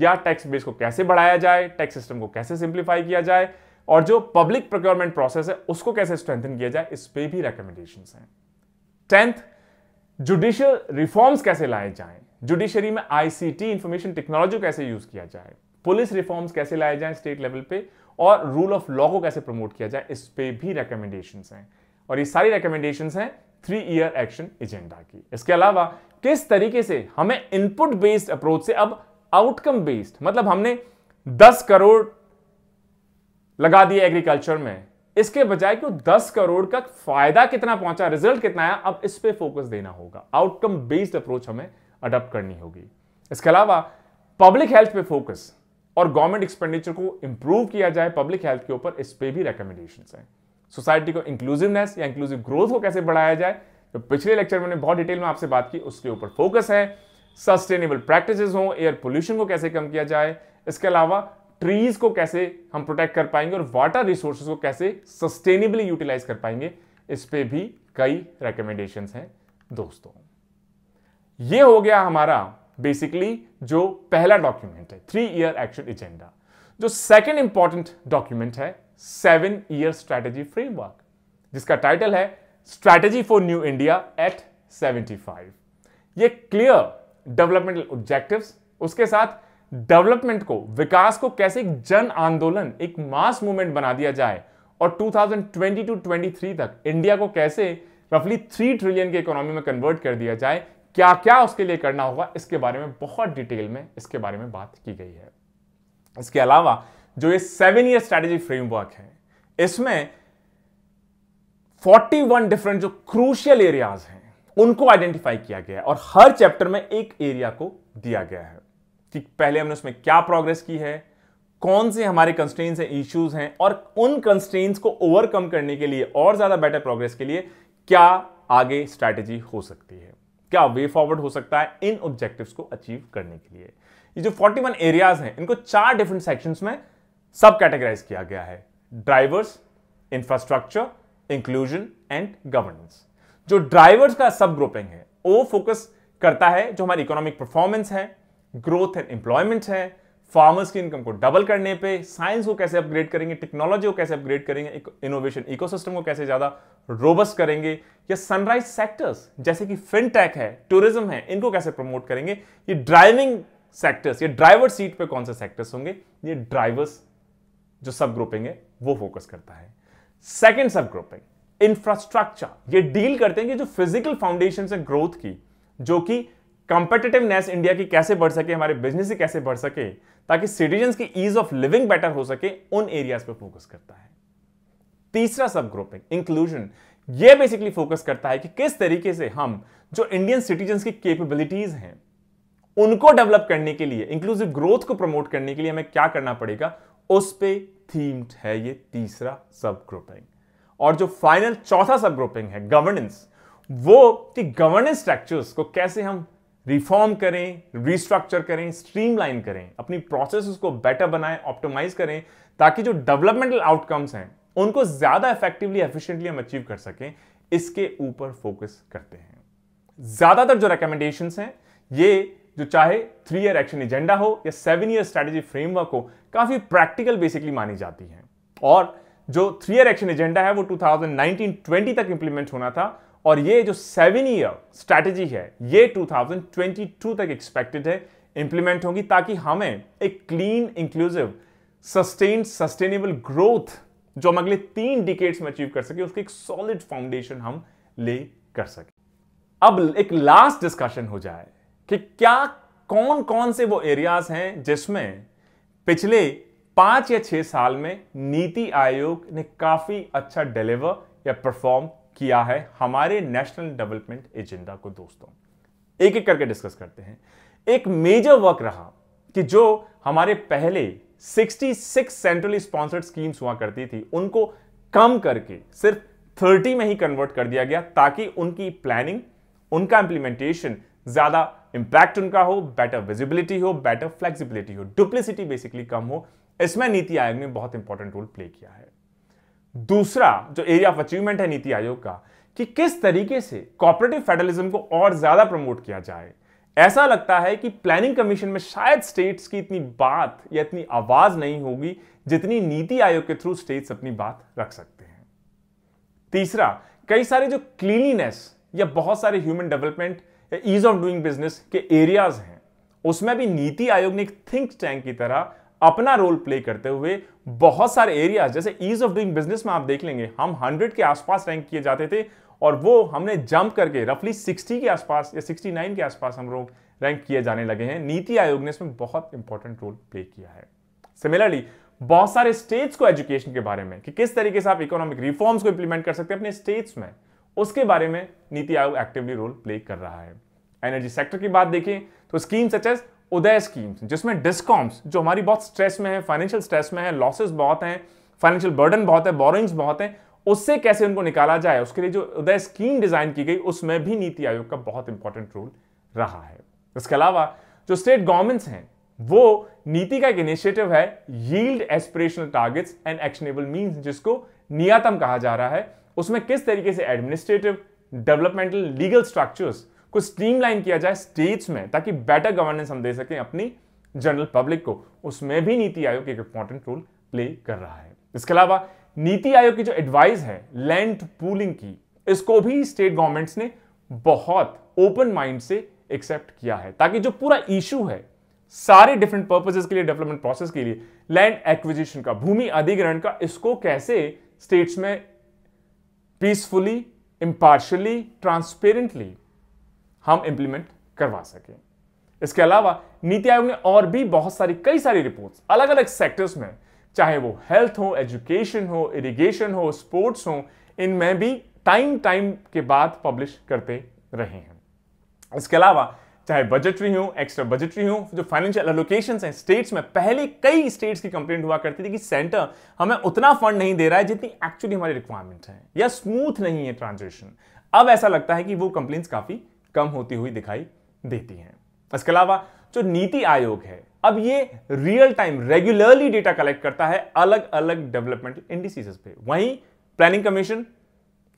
या टैक्स बेस को कैसे बढ़ाया जाए, टैक्स सिस्टम को कैसे सिंप्लीफाई किया जाए, और जो पब्लिक प्रोक्योरमेंट प्रोसेस है उसको कैसे स्ट्रेंथन किया जाए, इस पे भी रिकमेंडेशंस हैं। टेंथ, जुडिशियल रिफॉर्म्स कैसे लाए जाएं, जुडिशरी में आईसीटी इंफॉर्मेशन टेक्नोलॉजी कैसे यूज किया जाए, पुलिस रिफॉर्म्स कैसे लाए जाए स्टेट लेवल पे, और रूल ऑफ लॉ को कैसे प्रमोट किया जाए, इस पे भी रिकमेंडेशंस हैं। और ये सारी रिकमेंडेशंस हैं थ्री ईयर एक्शन एजेंडा की। इसके अलावा किस तरीके से हमें इनपुट बेस्ड अप्रोच से अब आउटकम बेस्ड, मतलब हमने दस करोड़ लगा दिए एग्रीकल्चर में, इसके बजाय कि दस करोड़ का फायदा कितना पहुंचा, रिजल्ट कितना आया, अब इस पे फोकस देना होगा। आउटकम बेस्ड अप्रोच हमें अडॉप्ट करनी होगी। इसके अलावा पब्लिक हेल्थ पे फोकस और गवर्नमेंट एक्सपेंडिचर को इंप्रूव किया जाए पब्लिक हेल्थ के ऊपर, इस पे भी रिकमेंडेशंस हैं। सोसाइटी को इंक्लूसिवनेस या इंक्लूसिव ग्रोथ को कैसे बढ़ाया जाए, तो पिछले लेक्चर में मैंने बहुत डिटेल में आपसे बात की, उसके ऊपर फोकस है। सस्टेनेबल प्रैक्टिसेस हो, एयर पोल्यूशन को कैसे कम किया जाए, इसके अलावा ट्रीज को कैसे हम प्रोटेक्ट कर पाएंगे और वाटर रिसोर्सेज को कैसे सस्टेनेबली यूटिलाइज कर पाएंगे, इस पे भी कई रिकमेंडेशंस हैं दोस्तों। ये हो गया हमारा बेसिकली जो पहला डॉक्यूमेंट है, थ्री ईयर एक्शन एजेंडा। जो सेकंड इंपॉर्टेंट डॉक्यूमेंट है, सेवन ईयर स्ट्रैटेजी फ्रेमवर्क, जिसका टाइटल है strategy for new India at seventy five. ये क्लियर डेवलपमेंटल ऑब्जेक्टिव्स, उसके साथ डेवलपमेंट को, विकास को कैसे एक जन आंदोलन, एक मास मूवमेंट बना दिया जाए और two thousand twenty two two thousand twenty three तक इंडिया को कैसे रफली थ्री ट्रिलियन के इकोनॉमी में कन्वर्ट कर दिया जाए, क्या क्या उसके लिए करना होगा, इसके बारे में बहुत डिटेल में इसके बारे में बात की गई है। इसके अलावा जो ये सेवन ईयर स्ट्रैटेजी फ्रेमवर्क है, इसमें इकतालीस डिफरेंट जो क्रूशियल एरियाज हैं उनको आइडेंटिफाई किया गया है और हर चैप्टर में एक एरिया को दिया गया है कि पहले हमने उसमें क्या प्रोग्रेस की है, कौन से हमारे कंस्ट्रेंट्स हैं, इश्यूज हैं, और उन कंस्ट्रेंट्स को ओवरकम करने के लिए और ज्यादा बेटर प्रोग्रेस के लिए क्या आगे स्ट्रैटेजी हो सकती है, क्या वे फॉरवर्ड हो सकता है इन ऑब्जेक्टिव्स को अचीव करने के लिए। ये जो इकतालीस एरियाज हैं इनको चार डिफरेंट सेक्शंस में सब कैटेगराइज किया गया है, drivers, infrastructure, inclusion and governance. जो ड्राइवर्स का सब ग्रुपिंग है वो फोकस करता है जो हमारी इकोनॉमिक परफॉर्मेंस है, ग्रोथ एंड एम्प्लॉयमेंट है, फार्मर्स की इनकम को डबल करने पे, साइंस को कैसे अपग्रेड करेंगे, टेक्नोलॉजी को कैसे अपग्रेड करेंगे, इनोवेशन इकोसिस्टम को कैसे ज्यादा रोबस्ट करेंगे, या सनराइज सेक्टर्स जैसे कि फिनटेक है, टूरिज्म है, इनको कैसे प्रमोट करेंगे। ये ड्राइविंग सेक्टर्स, ये ड्राइवर सीट पे कौन से सेक्टर्स होंगे, ये ड्राइवर्स जो सब ग्रुपिंग है वो फोकस करता है। सेकेंड सब ग्रुपिंग इंफ्रास्ट्रक्चर, ये डील करते हैं कि जो फिजिकल फाउंडेशन है ग्रोथ की, जो कि कॉम्पिटेटिवनेस इंडिया की कैसे बढ़ सके, हमारे बिजनेस की कैसे बढ़ सके, ताकि सिटीजन्स की ईज ऑफ लिविंग बेटर हो सके, उन एरियाज पे फोकस करता है। तीसरा सब ग्रुपिंग इंक्लूजन, ये बेसिकली फोकस करता है कि किस तरीके से हम जो इंडियन सिटीजन्स की कैपेबिलिटीज हैं उनको डेवलप करने के लिए, इंक्लूसिव ग्रोथ को प्रमोट करने के लिए हमें क्या करना पड़ेगा, उस पे थीम्ड है ये तीसरा सब ग्रुपिंग। और जो फाइनल चौथा सब ग्रुपिंग है गवर्नेंस, वो कि गवर्नेंस स्ट्रक्चर्स को कैसे हम रिफॉर्म करें, रिस्ट्रक्चर करें, स्ट्रीमलाइन करें, अपनी प्रोसेसेस को बेटर बनाएं, ऑप्टिमाइज करें, ताकि जो डेवलपमेंटल आउटकम्स हैं उनको ज्यादा इफेक्टिवली, एफिशिएंटली हम अचीव कर सकें, इसके ऊपर फोकस करते हैं। ज्यादातर जो रिकमेंडेशंस हैं ये जो चाहे थ्री ईयर एक्शन एजेंडा हो या सेवन ईयर स्ट्रैटेजी फ्रेमवर्क हो, काफी प्रैक्टिकल बेसिकली मानी जाती है। और जो थ्री ईयर एक्शन एजेंडा है वो two thousand nineteen to twenty तक इंप्लीमेंट होना था और ये जो सेवन ईयर स्ट्रैटेजी है ये टू थाउजेंड ट्वेंटी टू तक एक्सपेक्टेड है इंप्लीमेंट होगी, ताकि हमें एक clean, inclusive, sustain, sustainable growth जो हम अगले तीन डिकेड्स में अचीव कर सके, उसकी एक सॉलिड फाउंडेशन हम ले कर सके। अब एक लास्ट डिस्कशन हो जाए कि क्या कौन कौन से वो एरियाज हैं जिसमें पिछले पांच या छह साल में नीति आयोग ने काफी अच्छा डिलीवर या परफॉर्म किया है हमारे नेशनल डेवलपमेंट एजेंडा को। दोस्तों एक एक करके डिस्कस करते हैं। एक मेजर वर्क रहा कि जो हमारे पहले छियासठ सेंट्रली स्पॉन्सर्ड स्कीम्स हुआ करती थी उनको कम करके सिर्फ तीस में ही कन्वर्ट कर दिया गया, ताकि उनकी प्लानिंग, उनका इंप्लीमेंटेशन, ज्यादा इंपैक्ट उनका हो, बेटर विजिबिलिटी हो, बेटर फ्लेक्सिबिलिटी हो, डुप्लीसिटी बेसिकली कम हो। इसमें नीति आयोग ने बहुत इंपॉर्टेंट रोल प्ले किया है। दूसरा जो एरिया ऑफ अचीवमेंट है नीति आयोग का, कि किस तरीके से कॉर्पोरेटिव फेडरलिज्म को और ज्यादा प्रमोट किया जाए। ऐसा लगता है कि प्लानिंग कमीशन में शायद स्टेट्स की इतनी बात या इतनी आवाज नहीं होगी जितनी नीति आयोग के थ्रू स्टेट्स अपनी बात रख सकते हैं। तीसरा, कई सारे जो क्लीनलीनेस या बहुत सारे ह्यूमन डेवलपमेंट या ईज ऑफ डूइंग बिजनेस के एरियाज हैं, उसमें भी नीति आयोग ने एक थिंक टैंक की तरह अपना रोल प्ले करते हुए बहुत सारे एरियाज, जैसे ईज ऑफ डूइंग बिजनेस में आप देख लेंगे हम हंड्रेड के आसपास रैंक किए जाते थे और वो हमने जंप करके रफली सिक्सटी के आसपास या सिक्सटी नाइन के आसपास हम लोग रैंक किए जाने लगे हैं। नीति आयोग ने इसमें बहुत इंपॉर्टेंट रोल प्ले किया है। सिमिलरली बहुत सारे स्टेट्स को एजुकेशन के बारे में कि किस तरीके से आप इकोनॉमिक रिफॉर्म्स को इंप्लीमेंट कर सकते हैं अपने स्टेट्स में, उसके बारे में नीति आयोग एक्टिवली रोल प्ले कर रहा है। एनर्जी सेक्टर की बात देखें तो scheme such as UDAY schemes, जिसमें डिस्कॉम्स जो हमारी बहुत स्ट्रेस में है, फाइनेंशियल स्ट्रेस में है, लॉसेस बहुत हैं, फाइनेंशियल बर्डन बहुत है, बोरिंग्स बहुत हैं, उससे कैसे उनको निकाला जाए, उसके लिए जो उदय स्कीम डिजाइन की गई उसमें भी नीति आयोग का बहुत इंपॉर्टेंट रोल रहा है। इसके अलावा जो स्टेट गवर्नमेंट्स हैं वो नीति का एक इनिशिएटिव है yield aspirational targets and actionable means, जिसको नियातम कहा जा रहा है। उसमें किस तरीके से एडमिनिस्ट्रेटिव, डेवलपमेंटल, लीगल स्ट्रक्चर्स को स्ट्रीमलाइन किया जाए स्टेट्स में, ताकि बेटर गवर्नेंस हम दे सकें अपनी जनरल पब्लिक को। उसमें भी नीति आयोग एक इंपॉर्टेंट रोल प्ले कर रहा है। इसके अलावा नीति आयोग की जो एडवाइस है लैंड पूलिंग की, इसको भी स्टेट गवर्नमेंट्स ने बहुत ओपन माइंड से एक्सेप्ट किया है, ताकि जो पूरा इशू है सारे डिफरेंट पर्पसेस के लिए, डेवलपमेंट प्रोसेस के लिए, लैंड एक्विजिशन का, भूमि अधिग्रहण का, इसको कैसे स्टेट्स में पीसफुली, इम्पार्शियली, ट्रांसपेरेंटली हम इंप्लीमेंट करवा सकें। इसके अलावा नीति आयोग ने और भी बहुत सारी कई सारी रिपोर्ट्स अलग अलग सेक्टर्स में, चाहे वो हेल्थ हो, एजुकेशन हो, इरिगेशन हो, स्पोर्ट्स हो, इनमें भी टाइम टाइम के बाद पब्लिश करते रहे हैं। इसके अलावा चाहे बजटरी हो, एक्स्ट्रा बजटरी हो, जो फाइनेंशियल एलोकेशंस हैं स्टेट्स में, पहले कई स्टेट्स की कंप्लेंट हुआ करती थी कि सेंटर हमें उतना फंड नहीं दे रहा है जितनी एक्चुअली हमारी रिक्वायरमेंट है, या स्मूथ नहीं है ट्रांजेक्शन। अब ऐसा लगता है कि वो कंप्लेंट्स काफी कम होती हुई दिखाई देती हैं। इसके अलावा जो नीति आयोग है, अब ये real time regularly data collect करता है अलग अलग डेवलपमेंट इंडिसेस पे। वहीं प्लानिंग कमीशन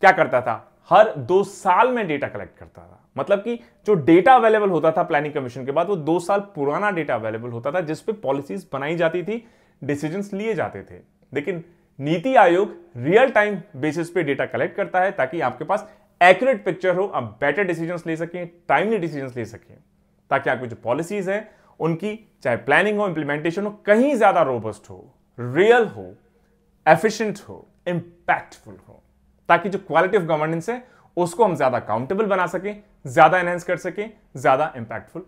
क्या करता था, हर दो साल में डेटा कलेक्ट करता था, मतलब कि जो डेटा अवेलेबल होता था प्लानिंग कमीशन के बाद, वो दो साल पुराना डेटा अवेलेबल होता था, जिस पे पॉलिसीज बनाई जाती थी, डिसीजंस लिए जाते थे। लेकिन NITI Aayog real time basis पे डेटा कलेक्ट करता है, ताकि आपके पास एक्यूरेट पिक्चर हो, आप बेटर डिसीजंस ले सकें, टाइमली डिसीजंस ले सकें, ताकि आपकी जो पॉलिसीज हैं उनकी, चाहे प्लानिंग हो, इंप्लीमेंटेशन हो, कहीं ज्यादा रोबस्ट हो, रियल हो, एफिशिएंट हो, इंपैक्टफुल हो, ताकि जो क्वालिटी ऑफ गवर्नेंस है उसको हम ज्यादा काउंटेबल बना सकें, ज्यादा एनहेंस कर सकें, ज्यादा इंपैक्टफुल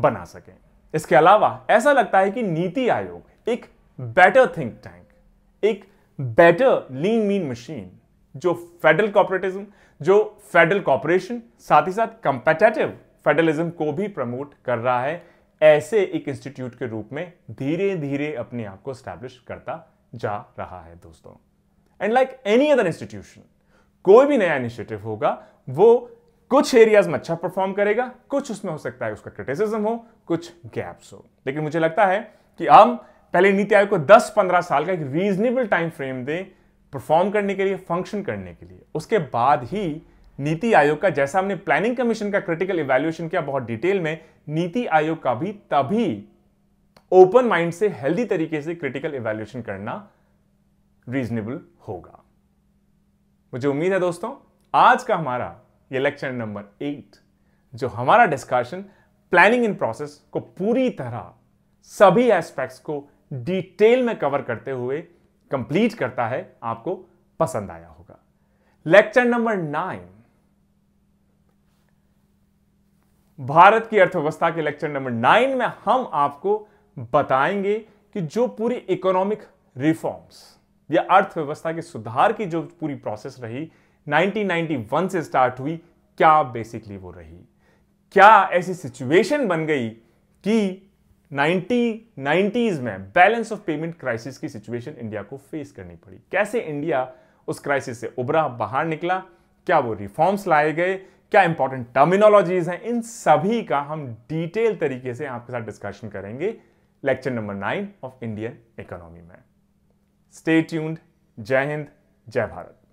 बना सकें। इसके अलावा ऐसा लगता है कि नीति आयोग एक बेटर थिंक टैंक, एक बेटर लीन मीन मशीन, जो फेडरल कॉर्पोरेटिज्म, जो फेडरल कॉर्पोरेशन, साथ ही साथ कंपेटेटिव फेडरलिज्म को भी प्रमोट कर रहा है, ऐसे एक इंस्टीट्यूट के रूप में धीरे धीरे अपने आप को एस्टैब्लिश करता जा रहा है दोस्तों। And like any other institution, कोई भी नया इनिशिएटिव होगा वो कुछ एरियाज में अच्छा परफॉर्म करेगा, कुछ उसमें हो सकता है उसका क्रिटिसिज्म हो, कुछ गैप्स हो। लेकिन मुझे लगता है कि हम पहले नीति आयोग को दस पंद्रह साल का एक रीजनेबल टाइम फ्रेम दें परफॉर्म करने के लिए, फंक्शन करने के लिए। उसके बाद ही नीति आयोग का, जैसा हमने प्लानिंग कमीशन का क्रिटिकल इवैल्यूएशन किया बहुत डिटेल में, नीति आयोग का भी तभी ओपन माइंड से, हेल्दी तरीके से क्रिटिकल इवैल्यूएशन करना रीजनेबल होगा। मुझे उम्मीद है दोस्तों आज का हमारा ये लेक्चर नंबर एट, जो हमारा डिस्कशन प्लानिंग इन प्रोसेस को पूरी तरह सभी एस्पेक्ट्स को डिटेल में कवर करते हुए कंप्लीट करता है, आपको पसंद आया होगा। लेक्चर नंबर नाइन भारत की अर्थव्यवस्था के लेक्चर नंबर नाइन में हम आपको बताएंगे कि जो पूरी इकोनॉमिक रिफॉर्म्स या अर्थव्यवस्था के सुधार की जो पूरी प्रोसेस रही नाइनटीन नाइंटी वन से स्टार्ट हुई, क्या बेसिकली वो रही, क्या ऐसी सिचुएशन बन गई कि नाइनटीन नाइंटीज़ में बैलेंस ऑफ पेमेंट क्राइसिस की सिचुएशन इंडिया को फेस करनी पड़ी, कैसे इंडिया उस क्राइसिस से उभरा, बाहर निकला, क्या वो रिफॉर्म्स लाए गए, क्या इंपॉर्टेंट टर्मिनोलॉजीज हैं, इन सभी का हम डिटेल तरीके से आपके साथ डिस्कशन करेंगे lecture number nine of Indian economy में। Stay tuned. जय हिंद, जय भारत।